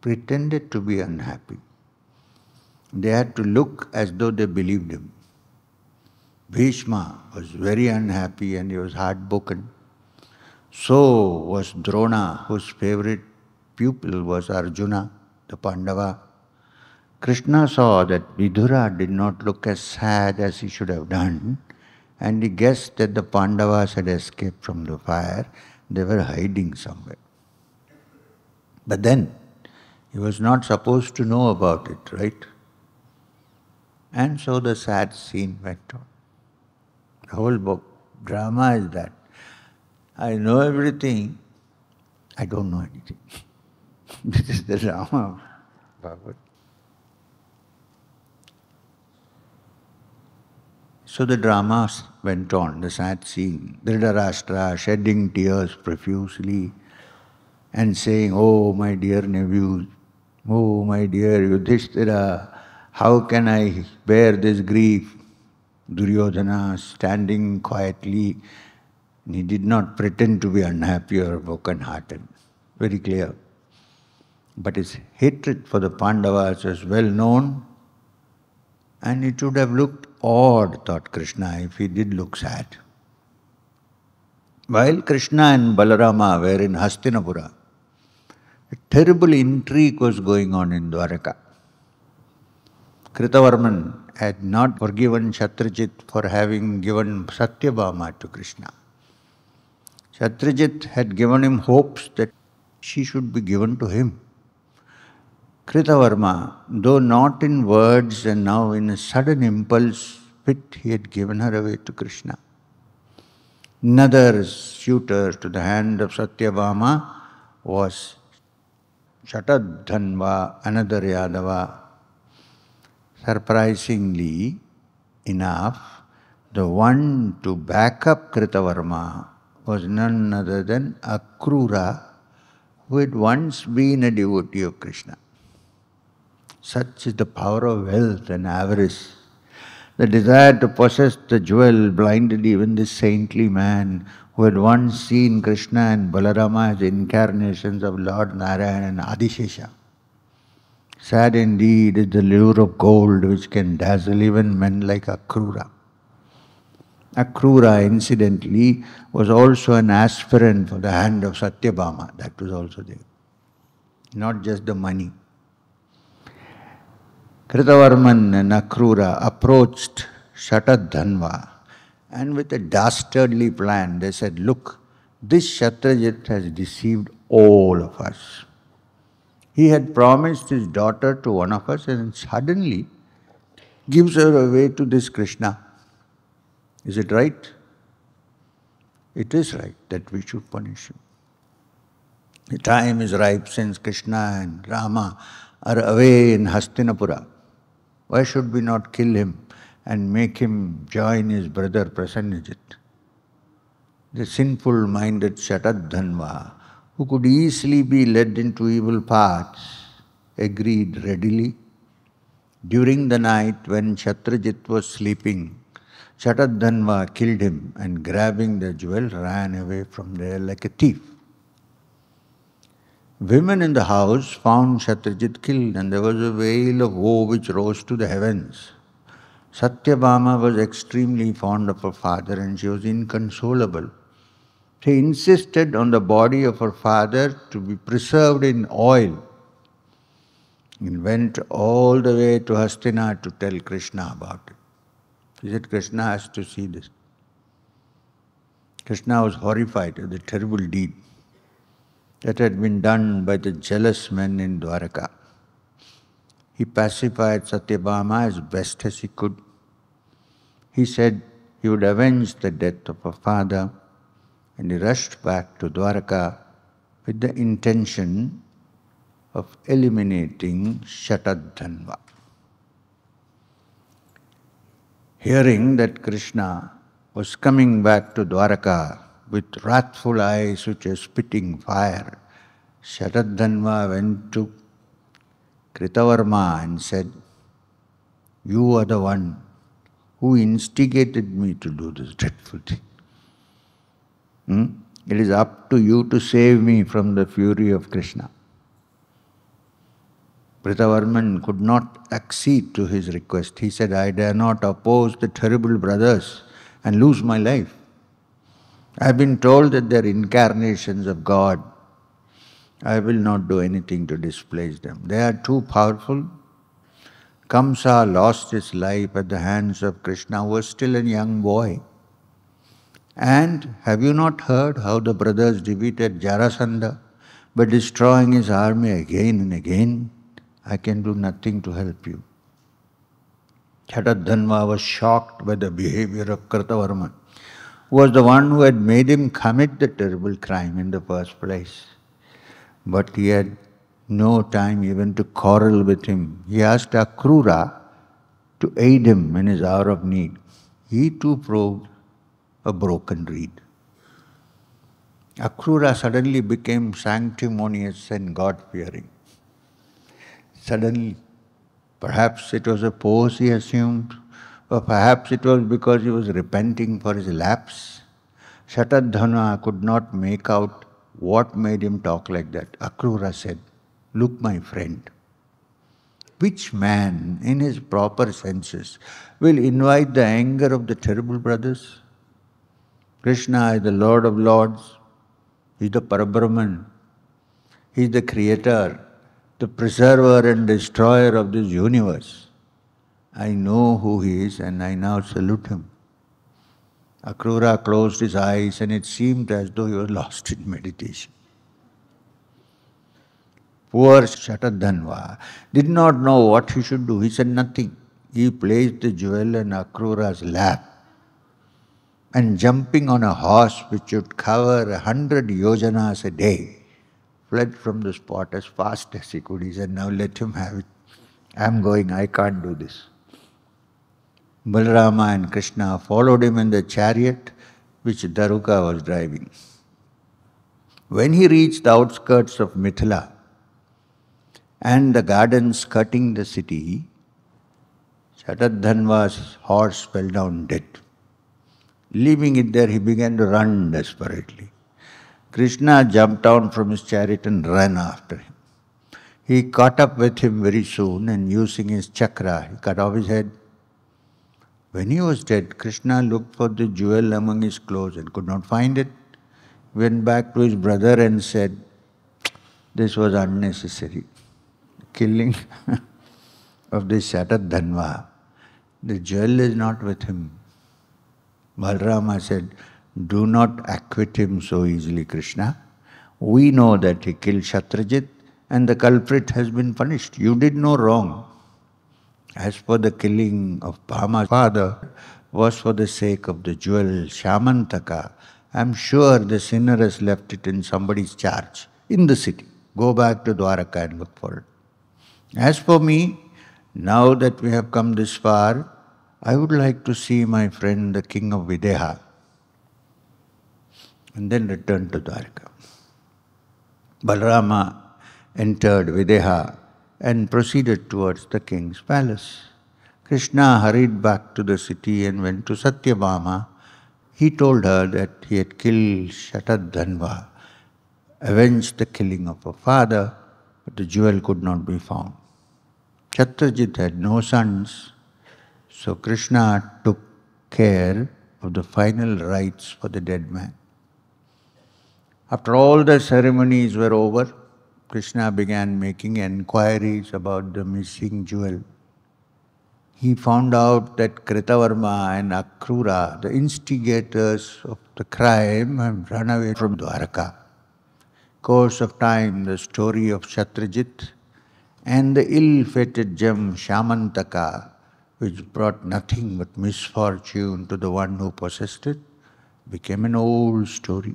pretended to be unhappy. They had to look as though they believed him. Bhishma was very unhappy and he was heartbroken. So was Drona, whose favorite pupil was Arjuna, the Pandava. Krishna saw that Vidura did not look as sad as he should have done, and he guessed that the Pandavas had escaped from the fire. They were hiding somewhere. But then, he was not supposed to know about it, right? And so the sad scene went on. The whole book, drama is that. I know everything, I don't know anything. This is the drama of Bhagavad. So the drama went on, the sad scene. Dhritarashtra shedding tears profusely and saying, "Oh, my dear nephews, oh, my dear Yudhishthira, how can I bear this grief?" Duryodhana standing quietly, and he did not pretend to be unhappy or broken-hearted, very clear. But his hatred for the Pandavas was well known, and it would have looked odd, thought Krishna, if he did look sad. While Krishna and Balarama were in Hastinapura, a terrible intrigue was going on in Dwaraka. Kritavarman had not forgiven Shatrajit for having given Satyabhama to Krishna. Satrajit had given him hopes that she should be given to him. Kritavarma, though not in words and now in a sudden impulse fit, he had given her away to Krishna. Another suitor to the hand of Satyabhama was Shatadhanva, another Yadava. Surprisingly enough, the one to back up Kritavarma was none other than Akrura, who had once been a devotee of Krishna. Such is the power of wealth and avarice. The desire to possess the jewel blinded even this saintly man who had once seen Krishna and Balarama as incarnations of Lord Narayana and Adishesha. Sad indeed is the lure of gold which can dazzle even men like Akrura. Akrura, incidentally, was also an aspirant for the hand of Satyabhama. That was also there. Not just the money. Kritavarman and Akrura approached Shatadhanva and with a dastardly plan they said, look, this Shatrajit has deceived all of us. He had promised his daughter to one of us and suddenly gives her away to this Krishna. Is it right? It is right that we should punish him. The time is ripe since Krishna and Rama are away in Hastinapura. Why should we not kill him and make him join his brother Prasannajit? The sinful-minded Shatadhanva, who could easily be led into evil paths, agreed readily. During the night when Shatrajit was sleeping, Shatadhanva killed him and grabbing the jewel ran away from there like a thief. Women in the house found Shatrajit killed and there was a wail of woe which rose to the heavens. Satyabhama was extremely fond of her father and she was inconsolable. She insisted on the body of her father to be preserved in oil and went all the way to Hastina to tell Krishna about it. He said, Krishna has to see this. Krishna was horrified at the terrible deed that had been done by the jealous men in Dwaraka. He pacified Satyabhama as best as he could. He said he would avenge the death of her father and he rushed back to Dwaraka with the intention of eliminating Shatadhanva. Hearing that Krishna was coming back to Dwaraka with wrathful eyes which were spitting fire, Shatadhanva went to Kritavarma and said, you are the one who instigated me to do this dreadful thing. Hmm? It is up to you to save me from the fury of Krishna. Kritavarman could not accede to his request. He said, I dare not oppose the terrible brothers and lose my life. I have been told that they are incarnations of God. I will not do anything to displace them. They are too powerful. Kamsa lost his life at the hands of Krishna, who was still a young boy. And have you not heard how the brothers defeated Jarasandha by destroying his army again and again? I can do nothing to help you. Shatadhanva was shocked by the behavior of Kritavarman, who was the one who had made him commit the terrible crime in the first place. But he had no time even to quarrel with him. He asked Akrura to aid him in his hour of need. He too proved a broken reed. Akrura suddenly became sanctimonious and God-fearing. Suddenly, perhaps it was a pose he assumed, or perhaps it was because he was repenting for his lapse. Shatadhanva could not make out what made him talk like that. Akrura said, look, my friend, which man in his proper senses will invite the anger of the terrible brothers? Krishna is the Lord of Lords. He is the Parabrahman. He is the Creator, the preserver and destroyer of this universe. I know who he is and I now salute him. Akrura closed his eyes and it seemed as though he was lost in meditation. Poor Shatadhanva did not know what he should do. He said nothing. He placed the jewel in Akrura's lap and jumping on a horse which would cover a hundred yojanas a day, fled from the spot as fast as he could. He said, now let him have it. I am going, I can't do this. Balarama and Krishna followed him in the chariot which Daruka was driving. When he reached the outskirts of Mithila and the gardens skirting the city, Shatadhanva's horse fell down dead. Leaving it there, he began to run desperately. Krishna jumped down from his chariot and ran after him. He caught up with him very soon and using his chakra, he cut off his head. When he was dead, Krishna looked for the jewel among his clothes and could not find it. He went back to his brother and said, this was unnecessary. Killing of this Shatadhanva. The jewel is not with him. Balarama said, do not acquit him so easily, Krishna. We know that he killed Shatrajit and the culprit has been punished. You did no wrong. As for the killing of Bhama's father, was for the sake of the jewel Shamantaka. I am sure the sinner has left it in somebody's charge in the city. Go back to Dwaraka and look for it. As for me, now that we have come this far, I would like to see my friend the king of Videha and then return to Dwaraka. Balarama entered Videha and proceeded towards the king's palace. Krishna hurried back to the city and went to Satyabhama. He told her that he had killed Shatadhanva, avenged the killing of her father, but the jewel could not be found. Shatrajit had no sons, so Krishna took care of the final rites for the dead man. After all the ceremonies were over, Krishna began making enquiries about the missing jewel. He found out that Kritavarma and Akrura, the instigators of the crime, have run away from Dwaraka. Course of time, the story of Shatrajit and the ill-fated gem Shamantaka, which brought nothing but misfortune to the one who possessed it, became an old story.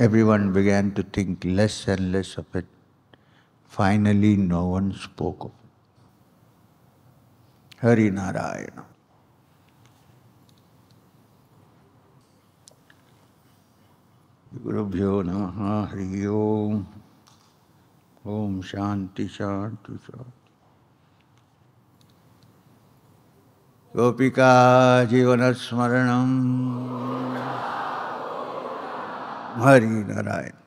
Everyone began to think less and less of it. Finally, no one spoke of it. Hari Narayana. Gurubhyo Namaha Hari Om. Om Shanti Shanti Shanti. Gopika Jivanasmaranam. Hari Narayana.